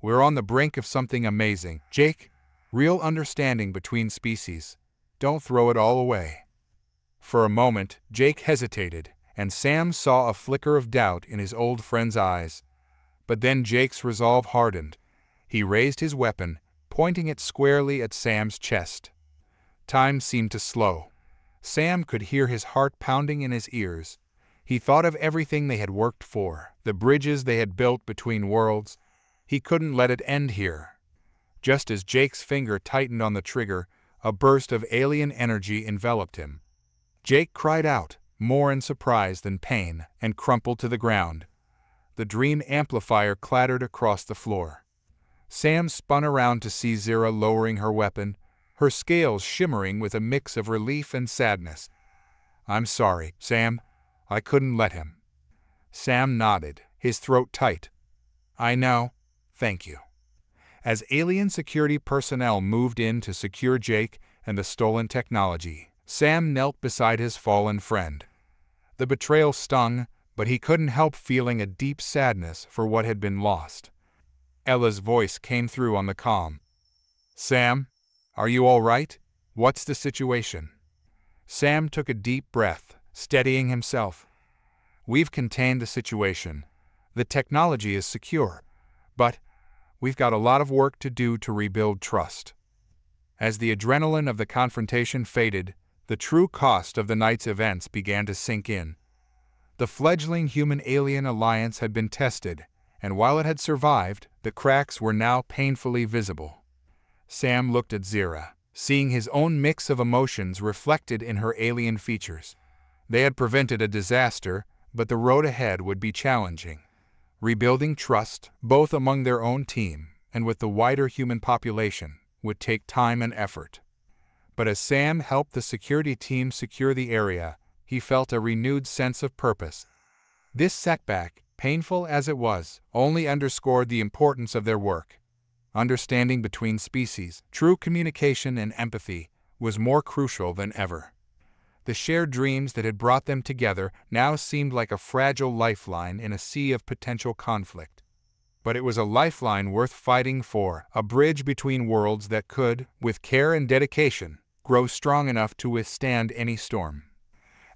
"We're on the brink of something amazing, Jake. Real understanding between species. Don't throw it all away." For a moment, Jake hesitated, and Sam saw a flicker of doubt in his old friend's eyes. But then Jake's resolve hardened. He raised his weapon, pointing it squarely at Sam's chest. Time seemed to slow. Sam could hear his heart pounding in his ears. He thought of everything they had worked for, the bridges they had built between worlds. He couldn't let it end here. Just as Jake's finger tightened on the trigger, a burst of alien energy enveloped him. Jake cried out, more in surprise than pain, and crumpled to the ground. The dream amplifier clattered across the floor. Sam spun around to see Zira lowering her weapon, her scales shimmering with a mix of relief and sadness. "I'm sorry, Sam. I couldn't let him." Sam nodded, his throat tight. "I know. Thank you." As alien security personnel moved in to secure Jake and the stolen technology, Sam knelt beside his fallen friend. The betrayal stung, but he couldn't help feeling a deep sadness for what had been lost. Ella's voice came through on the comm. "Sam, are you all right? What's the situation?" Sam took a deep breath, steadying himself. "We've contained the situation. The technology is secure, but we've got a lot of work to do to rebuild trust." As the adrenaline of the confrontation faded, the true cost of the night's events began to sink in. The fledgling human-alien alliance had been tested, and while it had survived, the cracks were now painfully visible. Sam looked at Zira, seeing his own mix of emotions reflected in her alien features. They had prevented a disaster, but the road ahead would be challenging. Rebuilding trust, both among their own team and with the wider human population, would take time and effort. But as Sam helped the security team secure the area, he felt a renewed sense of purpose. This setback, painful as it was, only underscored the importance of their work. Understanding between species, true communication and empathy, was more crucial than ever. The shared dreams that had brought them together now seemed like a fragile lifeline in a sea of potential conflict. But it was a lifeline worth fighting for, a bridge between worlds that could, with care and dedication, grow strong enough to withstand any storm.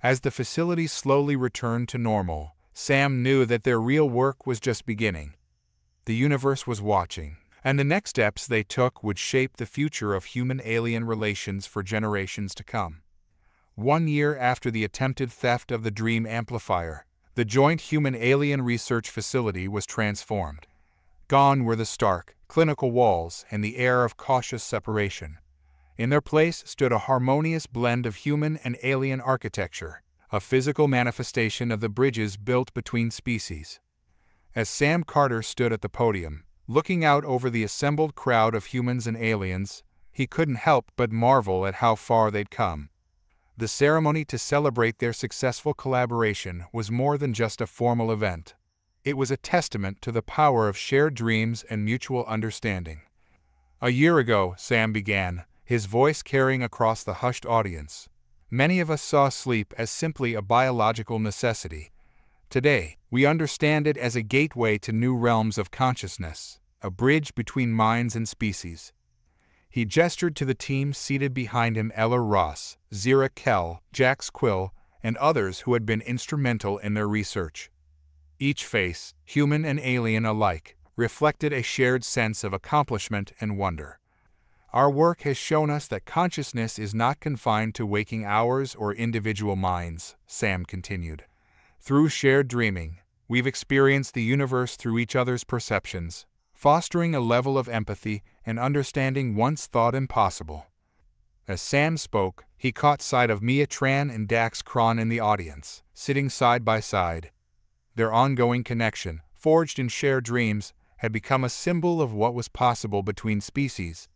As the facility slowly returned to normal, Sam knew that their real work was just beginning. The universe was watching, and the next steps they took would shape the future of human-alien relations for generations to come. One year after the attempted theft of the Dream Amplifier, the Joint Human-Alien Research Facility was transformed. Gone were the stark, clinical walls and the air of cautious separation. In their place stood a harmonious blend of human and alien architecture, a physical manifestation of the bridges built between species. As Sam Carter stood at the podium, looking out over the assembled crowd of humans and aliens, he couldn't help but marvel at how far they'd come. The ceremony to celebrate their successful collaboration was more than just a formal event. It was a testament to the power of shared dreams and mutual understanding. "A year ago," Sam began, his voice carrying across the hushed audience, "many of us saw sleep as simply a biological necessity. Today, we understand it as a gateway to new realms of consciousness, a bridge between minds and species." He gestured to the team seated behind him: Ella Ross, Zira Kell, Jax Quill, and others who had been instrumental in their research. Each face, human and alien alike, reflected a shared sense of accomplishment and wonder. "Our work has shown us that consciousness is not confined to waking hours or individual minds," Sam continued. "Through shared dreaming, we've experienced the universe through each other's perceptions, fostering a level of empathy and understanding once thought impossible." As Sam spoke, he caught sight of Mia Tran and Dax Kron in the audience, sitting side by side. Their ongoing connection, forged in shared dreams, had become a symbol of what was possible between species.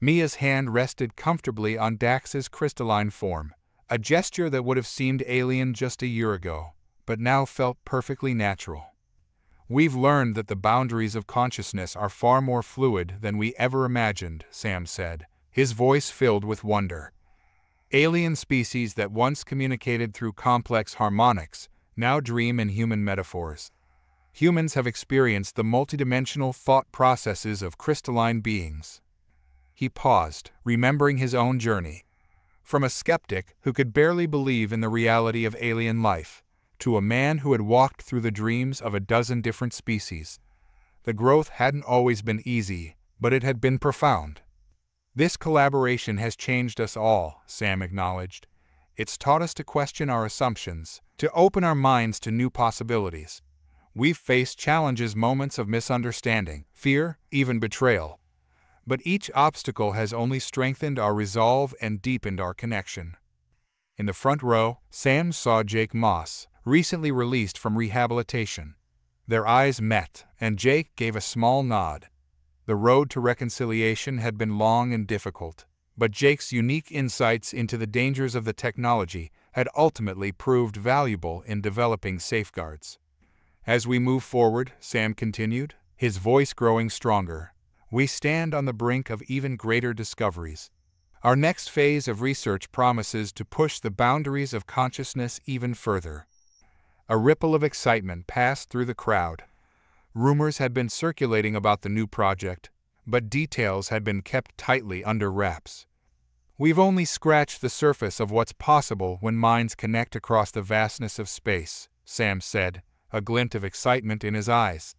Mia's hand rested comfortably on Dax's crystalline form, a gesture that would have seemed alien just a year ago, but now felt perfectly natural. "We've learned that the boundaries of consciousness are far more fluid than we ever imagined," Sam said, his voice filled with wonder. "Alien species that once communicated through complex harmonics now dream in human metaphors. Humans have experienced the multidimensional thought processes of crystalline beings." He paused, remembering his own journey. From a skeptic who could barely believe in the reality of alien life, to a man who had walked through the dreams of a dozen different species. The growth hadn't always been easy, but it had been profound. "This collaboration has changed us all," Sam acknowledged. "It's taught us to question our assumptions, to open our minds to new possibilities. We've faced challenges, moments of misunderstanding, fear, even betrayal. But each obstacle has only strengthened our resolve and deepened our connection." In the front row, Sam saw Jake Moss, recently released from rehabilitation. Their eyes met, and Jake gave a small nod. The road to reconciliation had been long and difficult, but Jake's unique insights into the dangers of the technology had ultimately proved valuable in developing safeguards. "As we move forward," Sam continued, his voice growing stronger, "we stand on the brink of even greater discoveries. Our next phase of research promises to push the boundaries of consciousness even further. A ripple of excitement passed through the crowd. Rumors had been circulating about the new project, but details had been kept tightly under wraps. We've only scratched the surface of what's possible when minds connect across the vastness of space, Sam said, a glint of excitement in his eyes.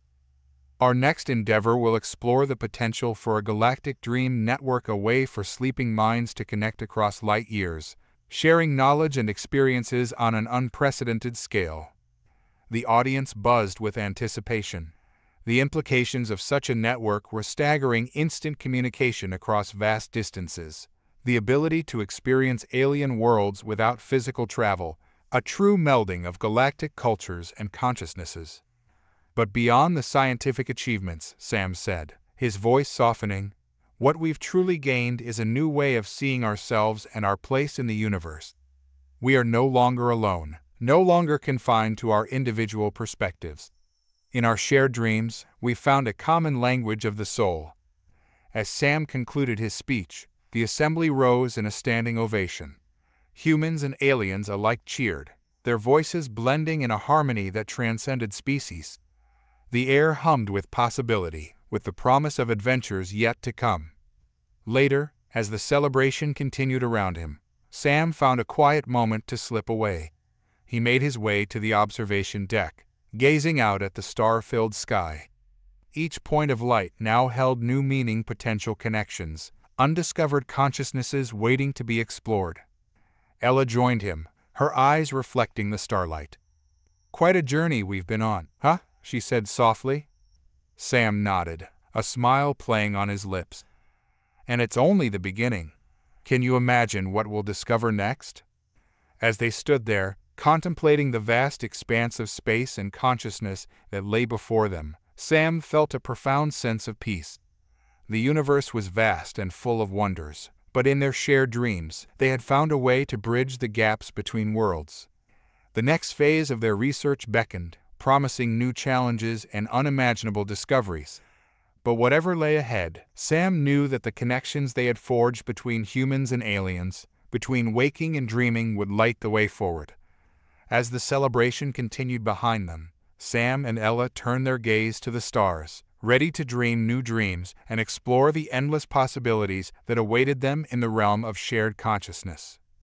Our next endeavor will explore the potential for a galactic dream network, a way for sleeping minds to connect across light years, sharing knowledge and experiences on an unprecedented scale. The audience buzzed with anticipation. The implications of such a network were staggering: instant communication across vast distances, the ability to experience alien worlds without physical travel, a true melding of galactic cultures and consciousnesses. But beyond the scientific achievements, Sam said, his voice softening, what we've truly gained is a new way of seeing ourselves and our place in the universe. We are no longer alone, no longer confined to our individual perspectives. In our shared dreams, we found a common language of the soul. As Sam concluded his speech, the assembly rose in a standing ovation. Humans and aliens alike cheered, their voices blending in a harmony that transcended species. The air hummed with possibility, with the promise of adventures yet to come. Later, as the celebration continued around him, Sam found a quiet moment to slip away. He made his way to the observation deck, gazing out at the star-filled sky. Each point of light now held new meaning, potential connections, undiscovered consciousnesses waiting to be explored. Ella joined him, her eyes reflecting the starlight. "Quite a journey we've been on, huh?" she said softly. Sam nodded, a smile playing on his lips. "And it's only the beginning. Can you imagine what we'll discover next?" As they stood there, contemplating the vast expanse of space and consciousness that lay before them, Sam felt a profound sense of peace. The universe was vast and full of wonders, but in their shared dreams, they had found a way to bridge the gaps between worlds. The next phase of their research beckoned, promising new challenges and unimaginable discoveries. But whatever lay ahead, Sam knew that the connections they had forged between humans and aliens, between waking and dreaming, would light the way forward. As the celebration continued behind them, Sam and Ella turned their gaze to the stars, ready to dream new dreams and explore the endless possibilities that awaited them in the realm of shared consciousness.